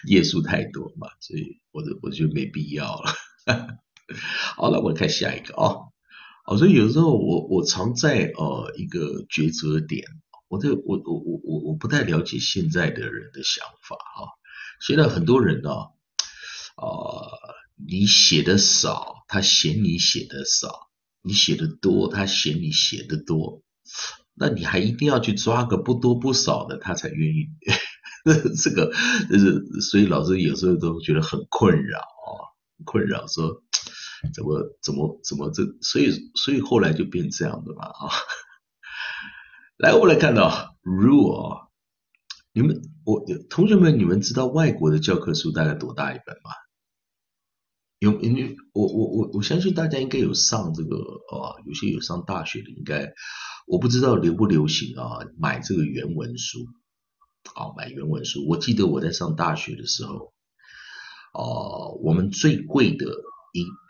页数太多嘛，所以我就没必要了好，那我们看下一个所以有时候我常在一个抉择点，我不太了解现在的人的想法现在很多人你写的少他嫌你写的少，你写的多他嫌你写的多，那你还一定要去抓个不多不少的他才愿意这个所以老师有时候都觉得很困扰说怎么这，所以后来就变这样的嘛来，我来看到 rule你们同学们，你们知道外国的教科书大概多大一本吗？我相信大家应该有上这个有些有上大学的应该，我不知道流不流行买这个原文书买原文书。我记得我在上大学的时候我们最贵的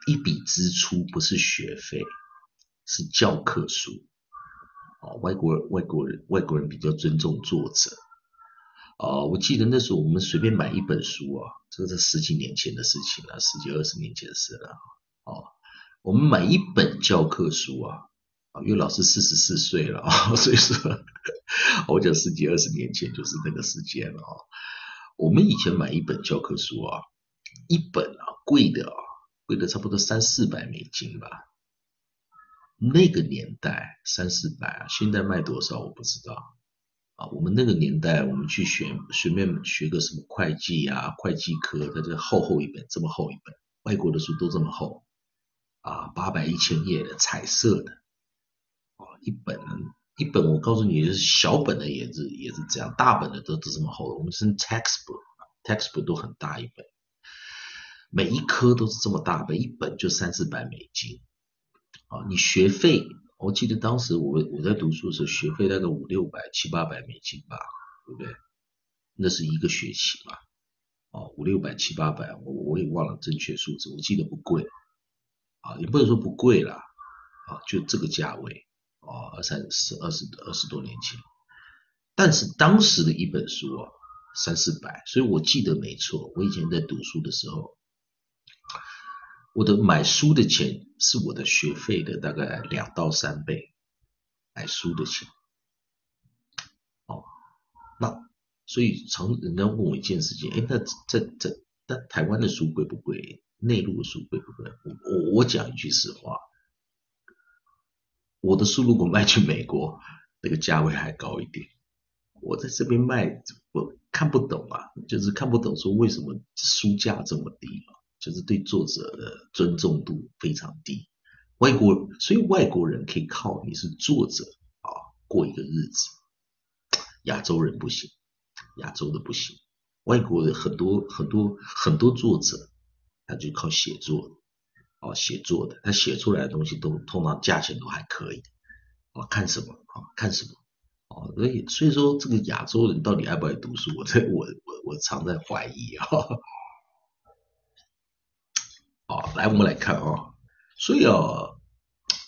一笔支出不是学费，是教科书外国人比较尊重作者我记得那时候我们随便买一本书这是10几年前的事情了10几20年前的事了我们买一本教科书因为老师44岁了所以说我讲10几20年前就是那个时间了我们以前买一本教科书一本贵的差不多300-400美金吧，那个年代300-400现在卖多少我不知道我们那个年代，我们去随便学个什么会计会计科，它这厚一本，这么厚一本，外国的书都这么厚800-1000页的彩色的一本我告诉你是小本的也是这样，大本的都这么厚的，我们是 textbook 都很大一本，每一科都是这么大本，一本就300-400美金你学费。我记得当时我在读书的时候，学费大概500-600、700-800美金吧，对不对？那是一个学期嘛，500-600、700-800，我也忘了正确数字，我记得不贵也不能说不贵啦就这个价位20多年前。但是当时的一本书300-400，所以我记得没错，我以前在读书的时候，我的买书的钱是我的学费的大概2到3倍，买书的钱。哦，那所以常人家问我一件事情，哎，那在台湾的书贵不贵？内陆的书贵不贵？我讲一句实话，我的书如果卖去美国，那个价位还高一点。我在这边卖，我看不懂啊，就是看不懂说为什么书价这么低啊，就是对作者的尊重度非常低。所以外国人可以靠你是作者啊过一个日子，亚洲人不行，亚洲的不行。外国人很多作者，他就靠写作啊，写作的，他写出来的东西都通常价钱都还可以啊，看什么啊，看什么。哦，所以说这个亚洲人到底爱不爱读书，我常在怀疑啊。好，来我们来看啊，所以啊，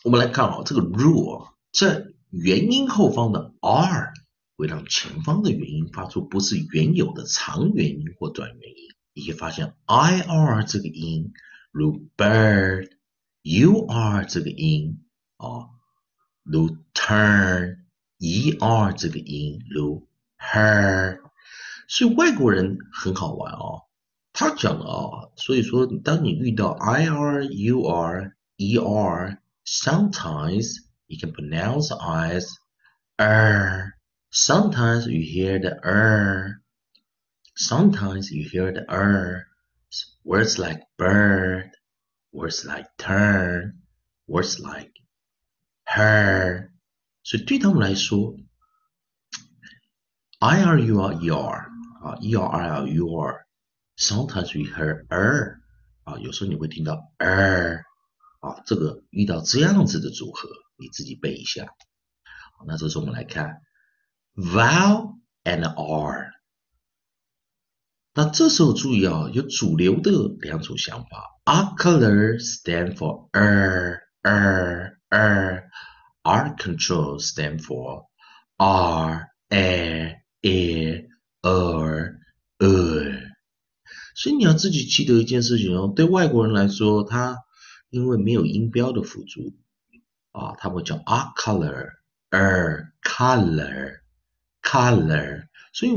我们来看啊，这个 rule 啊，在元音后方的 r 会让前方的元音发出不是原有的长元音或短元音。你可以发现 ir 这个音，如 bird， ur 这个音啊，如 turn。er 这个音如 her， 所以外国人很好玩哦，他讲了哦，所以说当你遇到 ir ur er， sometimes you can pronounce as er， sometimes you hear the er， sometimes you hear the er， words like bird， words like turn， words like her。所以对他们来说 ，ir, ur, sometimes we hear er， 啊，有时候你会听到 er， 啊，这个遇到这样子的组合，你自己背一下。好，那这时候我们来看 vowel and r。那这时候注意啊，有主流的两种想法 ，our color stand for er。R control stand for R, air, air, er, er。 所以你要自己记得一件事情哦，对外国人来说，他因为没有音标的辅助啊，他会叫 R color, er color, color。 所以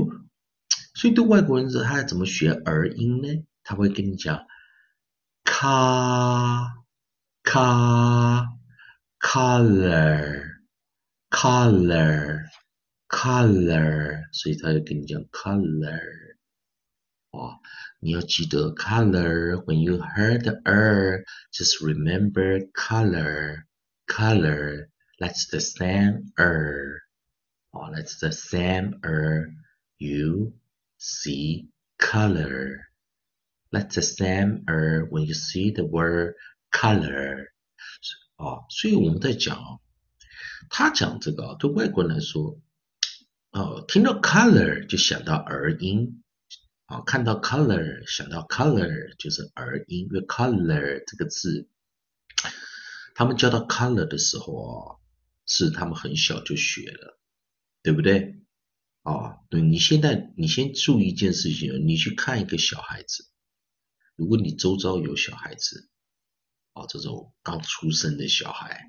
对外国人他怎么学儿音呢？他会跟你讲 ka ka。color, color, color， 所以他就跟你讲 color。哦，你要记得 color。When you heard er, just remember color, color. That's the same er. Oh, that's the same er. You see color. That's the same er when you see the word color。啊，所以我们在讲啊，他讲这个啊，对外国人来说，哦，听到 color 就想到儿音，啊，看到 color 想到 color 就是儿音，因为 color 这个字，他们教到 color 的时候啊，是他们很小就学了，对不对？啊，对，你先注意一件事情，你去看一个小孩子，如果你周遭有小孩子。哦，这种刚出生的小孩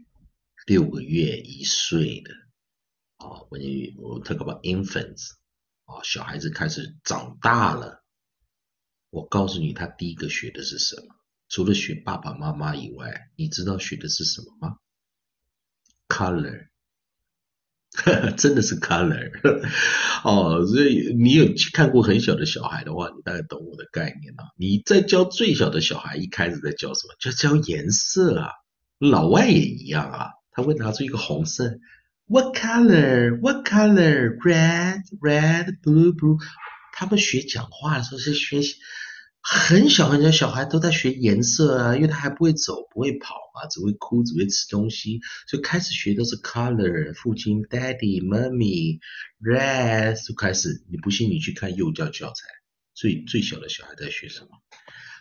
，6个月、1岁的，哦，我 talk about infants， 哦，小孩子开始长大了，我告诉你，他第一个学的是什么？除了学爸爸妈妈以外，你知道学的是什么吗 ？Color， 真的是 color 哦，所以你有看过很小的小孩的话，你大概懂我的概念了，啊。你在教最小的小孩，一开始在教什么？就教颜色啊。老外也一样啊，他会拿出一个红色 ，What color? What color? Red, red, blue, blue。他们学讲话的时候是学很小小孩都在学颜色啊，因为他还不会走，不会跑嘛，只会哭，只会吃东西，所以开始学都是 color， 父亲 daddy mommy red， 就开始。你不信你去看幼教教材，最小的小孩在学什么？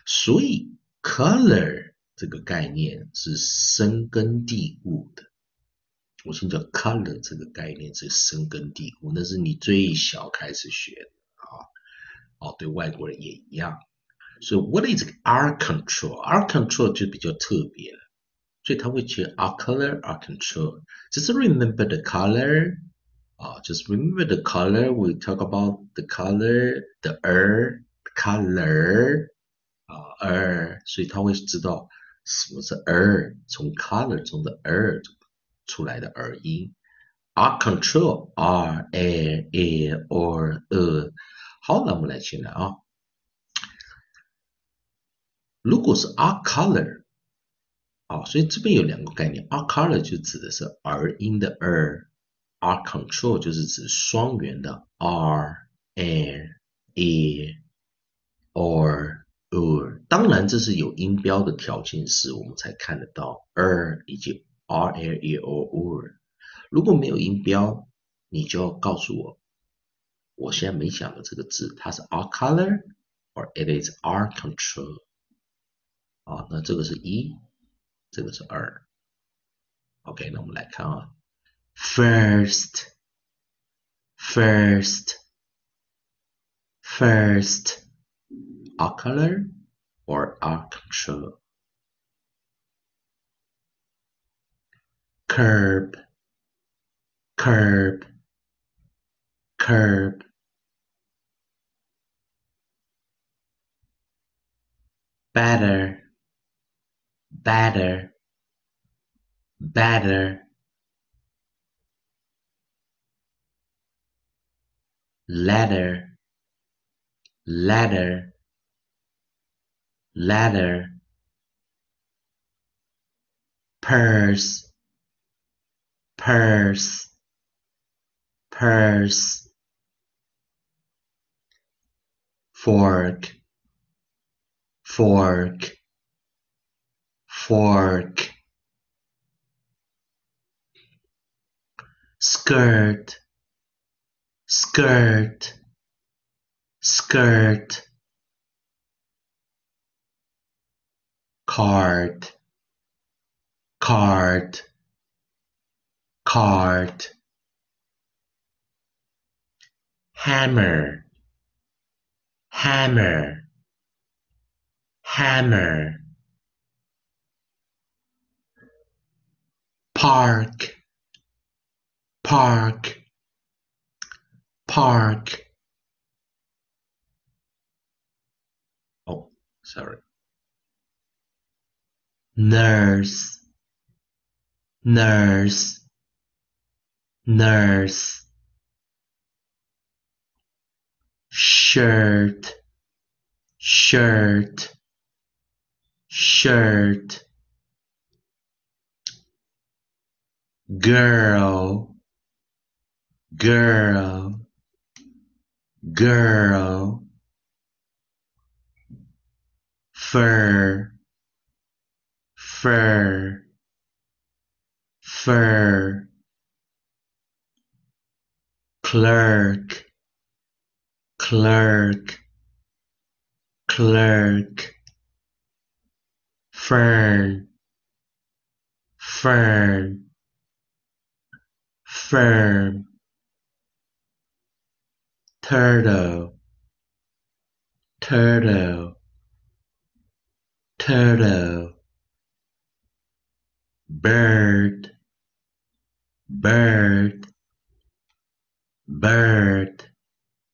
所以 color 这个概念是深根蒂固的。我先讲 color 这个概念是深根蒂固，那是你最小开始学的啊。哦，对外国人也一样。所以 what is our control? Our control 就比较特别了，所以他会去 our color, our control. Just remember the color. Just remember the color. We talk about the color, the er, color. er， 所以他会知道什么是 er， 从 color 中的 er 出来的儿音。Our control, r, a, a, or, e。好，那我们来进来啊。如果是 our color， 所以这边有两个概念 ，our color 就指的是儿音的 er。R control 就是指双元的 R, N, E, or, or。当然，这是有音标的条件式，我们才看得到 er 以及 R, N, E, or, or。如果没有音标，你就要告诉我，我现在没想到这个字，它是 R color or it is R control。那这个是一，这个是二。OK， 那我们来看啊。First, our color or our control. Curb. Batter. Ladder. Purse. Fork. Skirt. Card. Hammer. Park. Oh, sorry. Nurse. Shirt. Girl. Fur. Clerk. Firm. Turtle. Bird。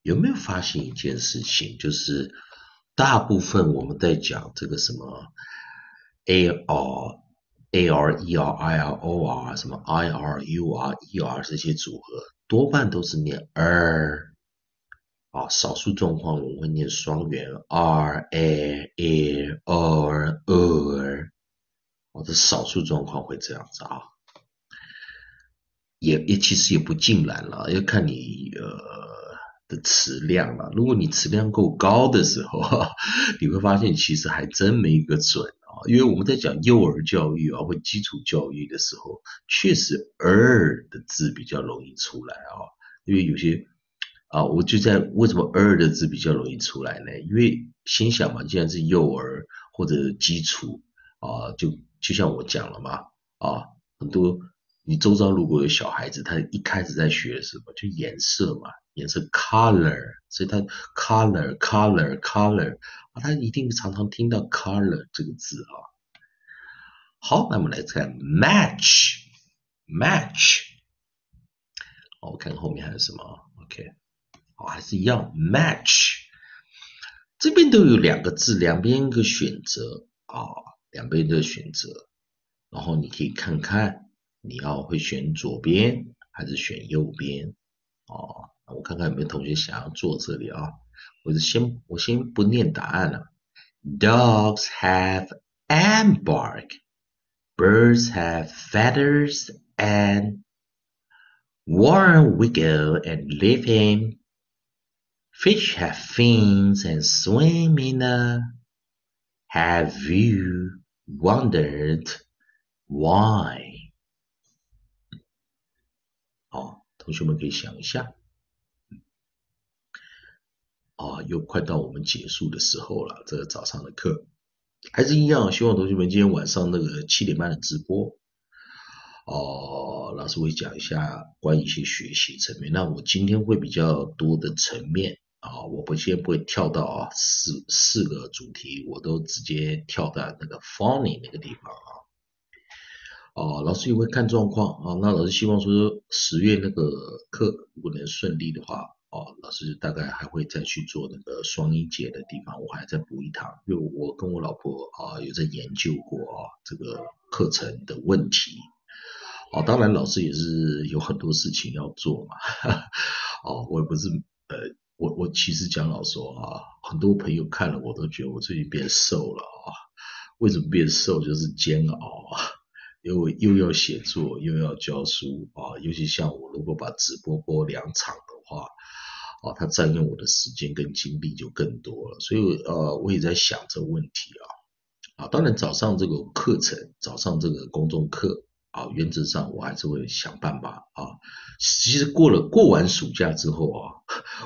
有没有发现一件事情，就是大部分我们在讲这个什么 AR, ER, IR, OR 什么 IR, UR, ER 这些组合多半都是念 R， 少数状况我们会念双元 R, A, A, OR, OR， 这少数状况会这样子啊。也其实也不尽然了，要看你的词量了。如果你词量够高的时候，你会发现其实还真没一个准啊。因为我们在讲幼儿教育啊或基础教育的时候，确实儿的字比较容易出来啊。因为有些我就在为什么儿的字比较容易出来呢？因为心想嘛，既然是幼儿或者基础就像我讲了嘛很多。你周遭如果有小孩子，他一开始在学什么，就颜色嘛，颜色 color， 所以它 color 啊，它一定常常听到 color 这个字啊。好，那我们来看 match， 好，我看后面还有什么 ？OK， 好，还是一样 match， 这边都有两个字，两边一个选择啊，两边的选择，然后你可以看看你要会选左边还是选右边。哦，我看看有没有同学想要做这里啊？我先不念答案了。Dogs have and bark, birds have feathers and. Worms wiggle and live in. Fish have fins and swim in. Have you wondered why? 同学们可以想一下，啊，又快到我们结束的时候了。这个早上的课还是一样，希望同学们今天晚上那个7点半的直播，哦，老师会讲一下关于一些学习层面。那我今天会比较多的层面啊，我先不会跳到啊四个主题，我都直接跳到那个 funny 那个地方啊。哦，老师也会看状况啊。那老师希望说10月那个课如果能顺利的话，哦，老师大概还会再去做那个双音节的地方，我还在补一堂，因为我跟我老婆啊有在研究过啊这个课程的问题。哦，当然老师也是有很多事情要做嘛。呵呵哦，我也不是我其实讲老实啊，很多朋友看了我都觉得我最近变瘦了啊。为什么变瘦？就是煎熬啊。因为又要写作又要教书啊，尤其像我如果把直播播2场的话啊，它占用我的时间跟精力就更多了，所以我也在想这个问题啊。当然早上这个课程，早上这个公众课啊，原则上我还是会想办法啊。其实过完暑假之后啊，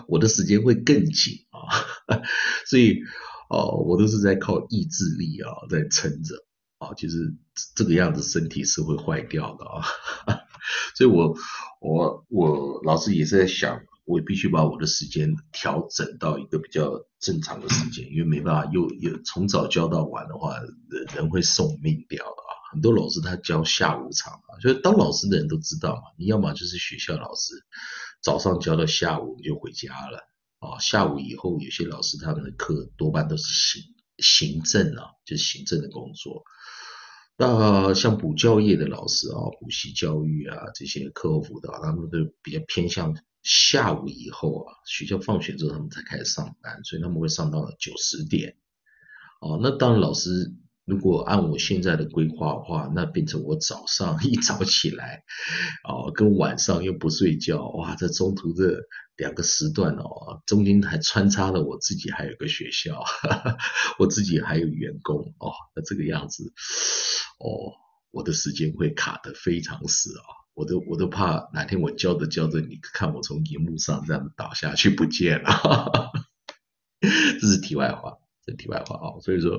我的时间会更紧啊，所以我都是在靠意志力啊在撑着。啊，就是这个样子，身体是会坏掉的啊。所以我老师也是在想，我必须把我的时间调整到一个比较正常的时间，因为没办法，又从早教到晚的话，人会送命掉的啊。很多老师他教下午场啊，就是当老师的人都知道嘛，你要么就是学校老师，早上教到下午你就回家了啊。下午以后有些老师他们的课多半都是行政啊，就是行政的工作。那像补教业的老师啊，补习教育啊，这些课后辅导，他们都比较偏向下午以后啊，学校放学之后他们才开始上班，所以他们会上到9、10点。哦，那当然老师如果按我现在的规划的话，那变成我早上一早起来，哦，跟晚上又不睡觉，哇，这中途的2个时段哦，中间还穿插了我自己还有个学校，呵呵，我自己还有员工哦，那这个样子。哦，我的时间会卡得非常死啊，我都怕哪天我教着你看我从荧幕上这样倒下去不见了。呵呵，这是题外话啊。所以说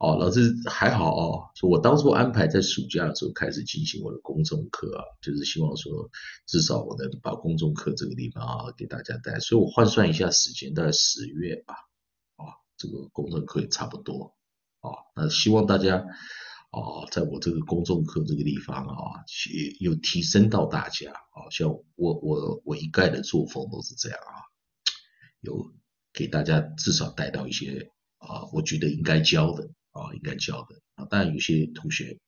哦，老师还好哦，说我当初安排在暑假的时候开始进行我的公众课啊，就是希望说至少我能把公众课这个地方啊给大家带来，所以我换算一下时间大概10月吧啊，这个公众课也差不多啊。那希望大家哦，在我这个公众课这个地方啊，有提升到大家啊，像我一概的作风都是这样啊，有给大家至少带到一些啊，我觉得应该教的啊，应该教的啊。当然有些同学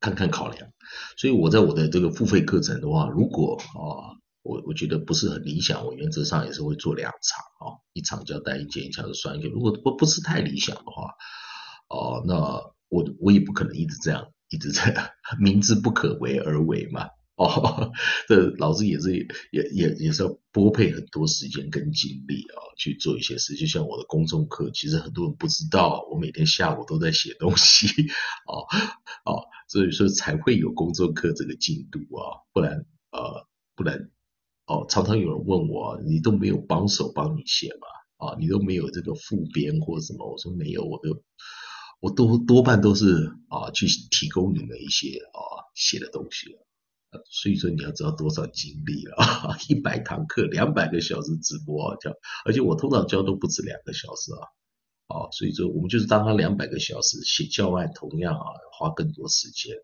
看考量，所以我在我的这个付费课程的话，如果啊我觉得不是很理想，我原则上也是会做2场啊，一场叫单一节，一场就双一节。如果不是太理想的话，哦，那我也不可能一直这样，明知不可为而为嘛。哦，这老师也是要拨配很多时间跟精力啊，去做一些事。就像我的公众课，其实很多人不知道，我每天下午都在写东西哦，所以说才会有公众课这个进度啊，不然哦，常常有人问我，你都没有帮手帮你写嘛？啊，你都没有这个副编或什么？我说没有，我多半都是啊去提供你们一些啊写的东西了所以说你要知道多少精力啊，100堂课200个小时直播啊，而且我通常教都不止2个小时啊，哦，所以说我们就是当它200个小时写教案，同样啊花更多时间。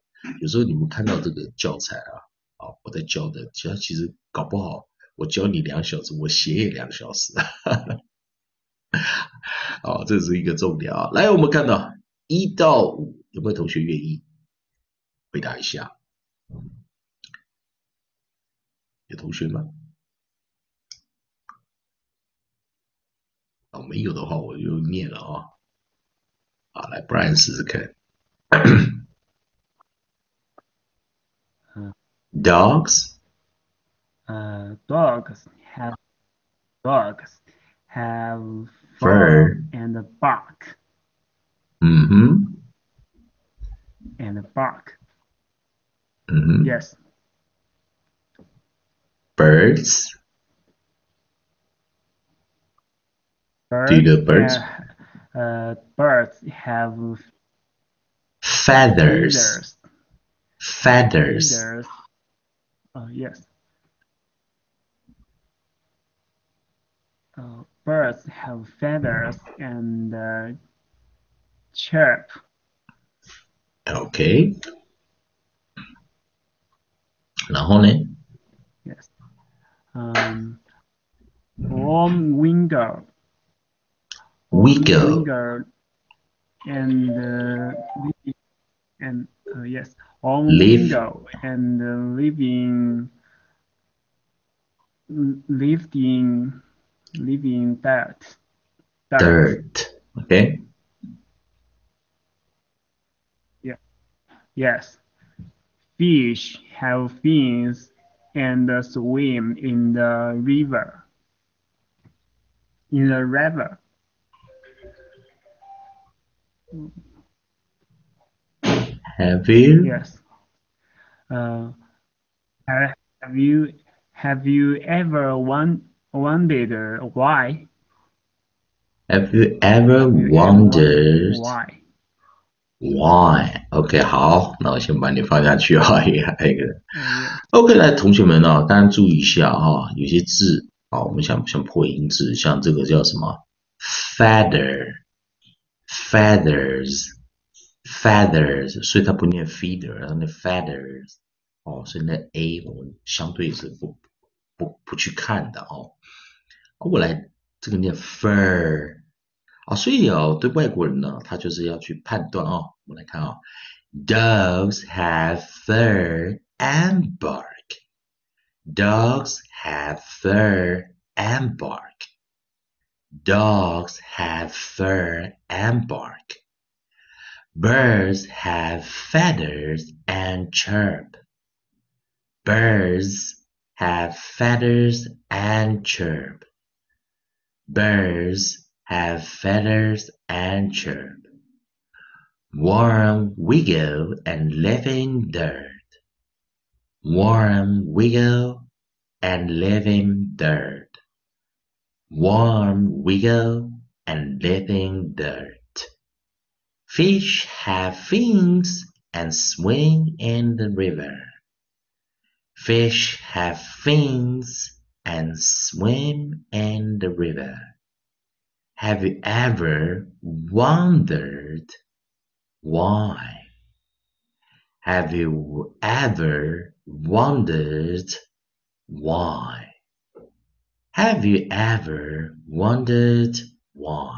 有时候你们看到这个教材啊，我在教的，其实搞不好我教你2小时，我写也2小时。好，这是一个重点啊。来，我们看到1到5，有没有同学愿意回答一下？有同学吗？没有的话我就念了啊。好，来 Brian 试试看。Dogs. Dogs have fur and a bark. Mm-hmm. And a bark. Mm-hmm. Yes. Birds. Do you know birds? Birds have feathers. Feathers. Yes. Birds have feathers and chirp. Okay. 然后呢？ Yes. Womb-winger. Wiggle. And yes. Womb-winger and living dirt. Okay. Yeah. Yes. Fish have fins and swim in the river. Have you? Yes. Have you ever wondered why? Have you ever wondered why? Why? OK， 好，那我先把你放下去啊，一个 OK， 来，同学们啊，大家注意一下啊，有些字啊，我们想破音字，像这个叫什么 feathers， 所以它不念 feather， 它念 feathers， 哦，所以那 a 我们相对是不去看的哦。过来这个念 fur。啊，所以啊，对外国人呢，他就是要去判断啊。我们来看啊 ，Dogs have fur and bark. Dogs have fur and bark. Dogs have fur and bark. Birds have feathers and chirp. Birds have feathers and chirp. Birds have feathers and chirp. Worm wiggle and live in dirt. Worm wiggle and live in dirt. Worm wiggle and live in dirt. Fish have fins and swim in the river. Fish have fins and swim in the river. Have you ever wondered why? Have you ever wondered why? Have you ever wondered why?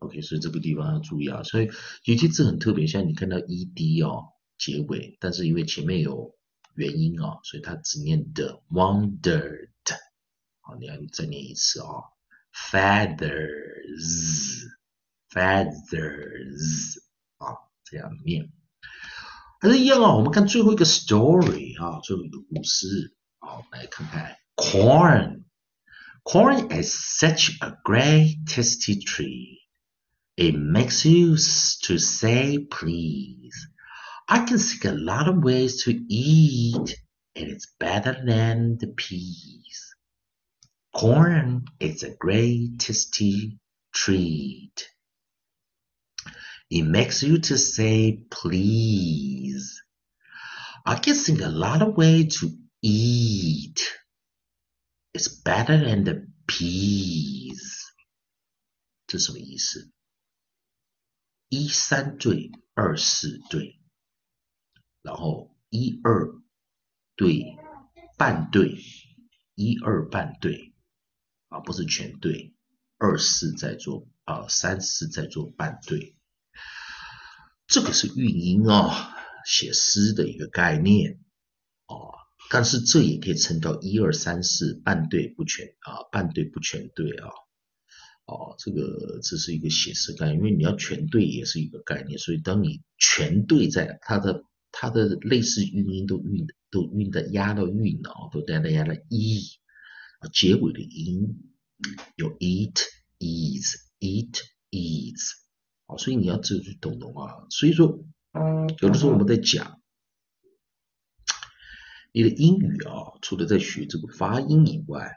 OK， 所以这个地方要注意啊。所以有些字很特别，像你看到 ed 哦结尾，但是因为前面有元音哦，所以它只念的 wondered。好，你要再念一次哦。Feathers 啊，这样念还是一样啊。我们看最后一个 story 啊，最后一个故事啊，我们来看看 corn is such a great tasty tree. It makes you to say please. I can think a lot of ways to eat, and it's better than the peas. Corn is a great tasty treat. It makes you to say please. I can think a lot of ways to eat. It's better than the peas. 这什么意思？一三对，二四对，然后一二对半对，一二半对啊，不是全对，二四在做啊，三四在做半对。这个是韵音哦，写诗的一个概念哦，但是这也可以称到一二三四半对不全啊，半对不全对啊。哦，这是一个写诗概念，因为你要全对也是一个概念，所以当你全对在它的类似韵音都韵的压到韵哦，都压到e啊结尾的音，有 eat is eat is 啊，所以你要这就懂懂啊。所以说，有的时候我们在讲你的英语啊，除了在学这个发音以外，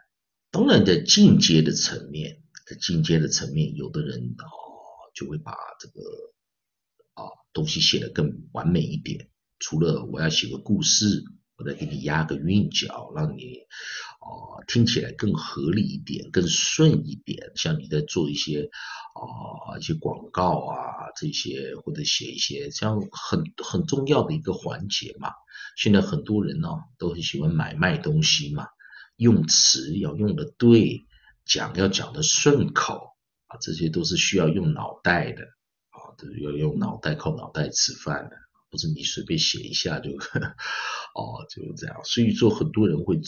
当然在进阶的层面。在进阶的层面，有的人哦就会把这个啊东西写得更完美一点。除了我要写个故事，我再给你压个韵脚，让你哦听起来更合理一点，更顺一点。像你在做一些啊一些广告啊这些，或者写一些像很重要的一个环节嘛。现在很多人呢都很喜欢买卖东西嘛，用词要用得对。讲要讲的顺口啊，这些都是需要用脑袋的啊，都要用脑袋靠脑袋吃饭的，不是你随便写一下就呵呵哦就这样。所以说很多人会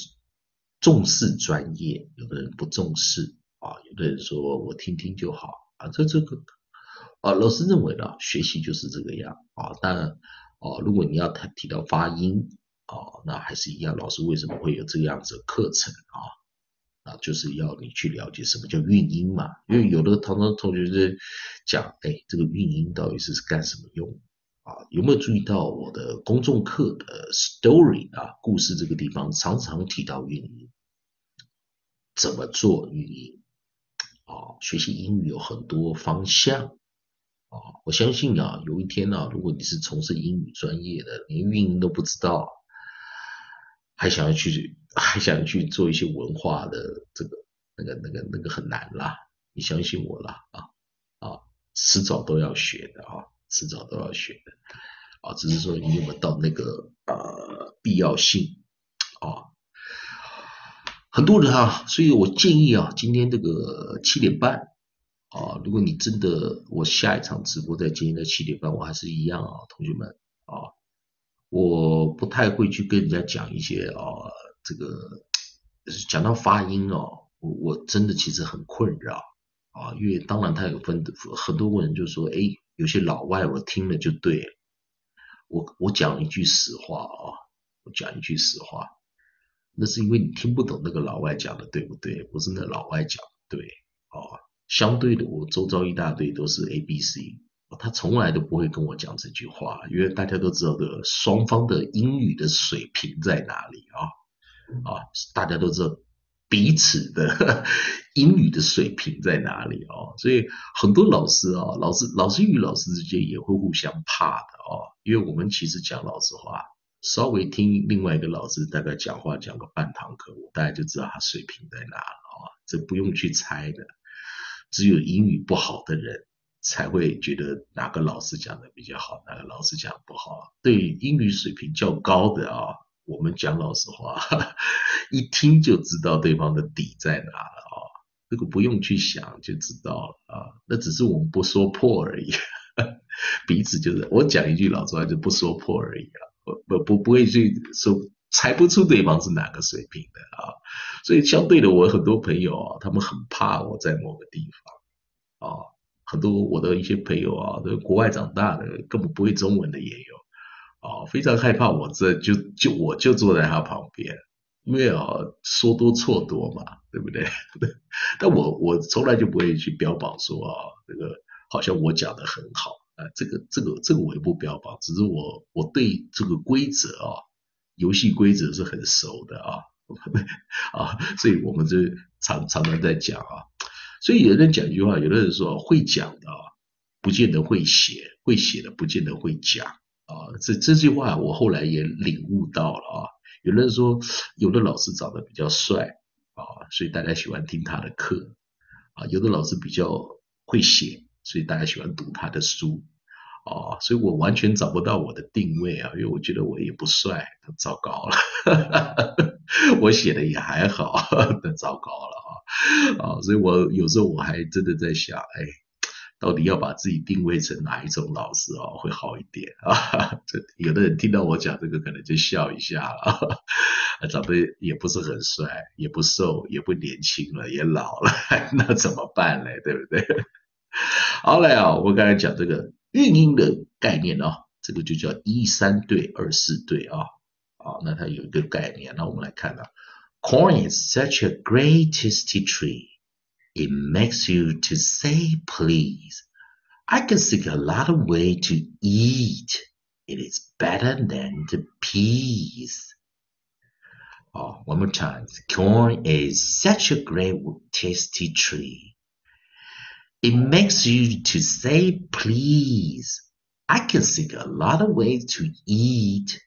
重视专业，有的人不重视啊，有的人说我听听就好啊，这个啊老师认为呢，学习就是这个样啊。当然哦，如果你要提到发音啊，那还是一样，老师为什么会有这样子的课程啊？啊，就是要你去了解什么叫韵音嘛，因为有的常同学在讲，哎，这个韵音到底是干什么用啊？有没有注意到我的公众课的 story 啊，故事这个地方常常提到韵音，怎么做韵音？啊，学习英语有很多方向啊，我相信啊，有一天啊，如果你是从事英语专业的，连韵音都不知道，还想要去做一些文化的这个那个很难啦，你相信我啦啊，迟早都要学的啊，迟早都要学的啊，只是说你有没有到那个必要性啊，很多人啊，所以我建议啊，今天这个7:30啊，如果你真的我下一场直播在今天的7:30，我还是一样啊，同学们啊，我不太会去跟人家讲一些啊。这个讲到发音哦，我真的其实很困扰啊，因为当然他有分很多人就说，哎，有些老外我听了就对了，我讲一句实话啊，我讲一句实话，那是因为你听不懂那个老外讲的对不对，不是那老外讲的对啊。相对的，我周遭一大堆都是 ABC， 他从来都不会跟我讲这句话，因为大家都知道的双方的英语的水平在哪里啊。啊，大家都知道彼此的英语的水平在哪里哦，所以很多老师啊，老师与老师之间也会互相怕的哦，因为我们其实讲老实话，稍微听另外一个老师大概讲话讲个半堂课，我大概就知道他水平在哪了啊，这不用去猜的，只有英语不好的人才会觉得哪个老师讲的比较好，哪个老师讲不好。对于英语水平较高的啊。我们讲老实话，一听就知道对方的底在哪了啊、哦，这个不用去想就知道了啊。那只是我们不说破而已，彼此就是我讲一句老实话就不说破而已啊，不会去说猜不出对方是哪个水平的啊。所以相对的，我很多朋友啊，他们很怕我在某个地方啊，很多我的一些朋友啊，都国外长大的，根本不会中文的也有。哦，非常害怕我这我就坐在他旁边，因为哦说多错多嘛，对不对？但我从来就不会去标榜说啊、哦，这个好像我讲的很好啊、这个我也不标榜，只是我对这个规则啊、哦，游戏规则是很熟的啊啊，所以我们就常常在讲啊，所以有人讲一句话，有的人说会讲的啊，不见得会写；会写的不见得会讲。啊，这句话我后来也领悟到了啊。有人说，有的老师长得比较帅啊，所以大家喜欢听他的课啊；有的老师比较会写，所以大家喜欢读他的书啊。所以我完全找不到我的定位啊，因为我觉得我也不帅，糟糕了；我写的也还好，糟糕了啊。所以我有时候我还真的在想，哎，到底要把自己定位成哪一种老师啊，会好一点啊？这有的人听到我讲这个，可能就笑一下了。长得也不是很帅，也不瘦，也不年轻了，也老了，那怎么办嘞？对不对？好嘞啊，我们刚才讲这个韵音的概念啊，这个就叫13对24对啊。好，那它有一个概念，那我们来看啊 ，Corn is such a great tasty tree. It makes you to say, please. I can think a lot of way to eat. It is better than the peas. Oh, one more time. Corn is such a great tasty tree. It makes you to say, please. I can think a lot of way to eat.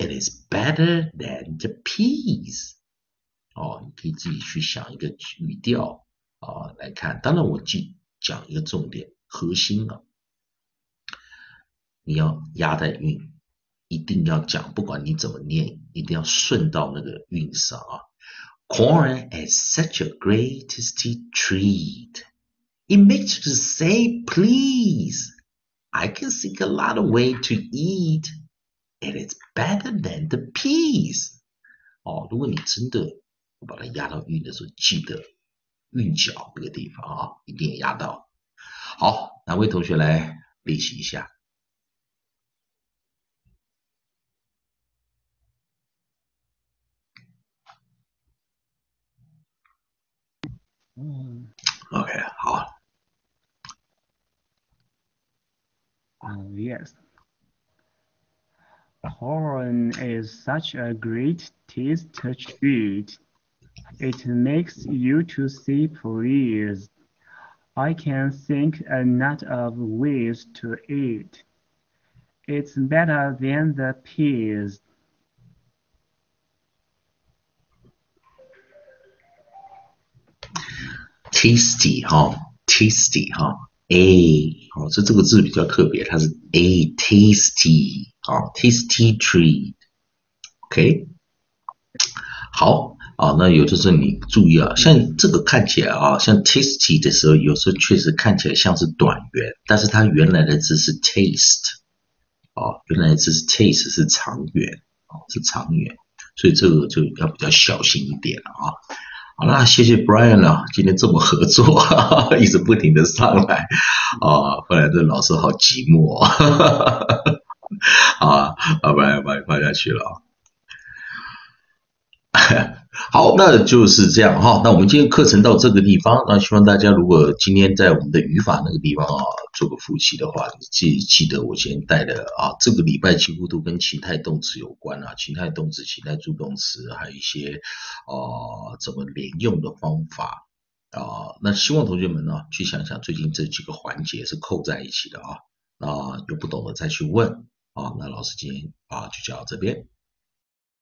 It is better than the peas. Oh, 你可以自己去想一个语调。啊，来看，当然我讲一个重点核心啊，你要押在韵，一定要讲，不管你怎么念，一定要顺到那个韵上啊。Corn is such a great tasty treat. It makes you say please. I can think a lot of way to eat. It is better than the peas. 哦，如果你真的把它押到韵的时候，记得。韵脚这个地方啊，一定要压到。好，哪位同学来练习一下？OK， 好。Yes. Corn is such a great taste to treat. It makes you to say please. I can think a lot of ways to eat. It's better than the peas. tasty 哈 ，tasty 哈 ，a 好，这个字比较特别，它是 a tasty 好 ，tasty treat。OK， 好。啊，那有的时候你注意啊，像这个看起来啊，像 tasty 的时候，有时候确实看起来像是短元，但是它原来的字是 taste， 啊，原来的字是 taste 是长元，啊，是长元，所以这个就要比较小心一点了啊。好啦，谢谢 Brian 啊，今天这么合作，哈哈一直不停的上来，啊，不然这老师好寂寞，哈哈啊，要不然把你放下去了啊。好，那就是这样哈。那我们今天课程到这个地方，那希望大家如果今天在我们的语法那个地方啊做个复习的话，你自己记得我今天带的啊，这个礼拜几乎都跟情态动词有关啊，情态动词、情态助动词，还有一些怎么连用的方法啊。那希望同学们呢、啊、去想想最近这几个环节是扣在一起的啊。那有不懂的再去问啊。那老师今天啊就讲到这边。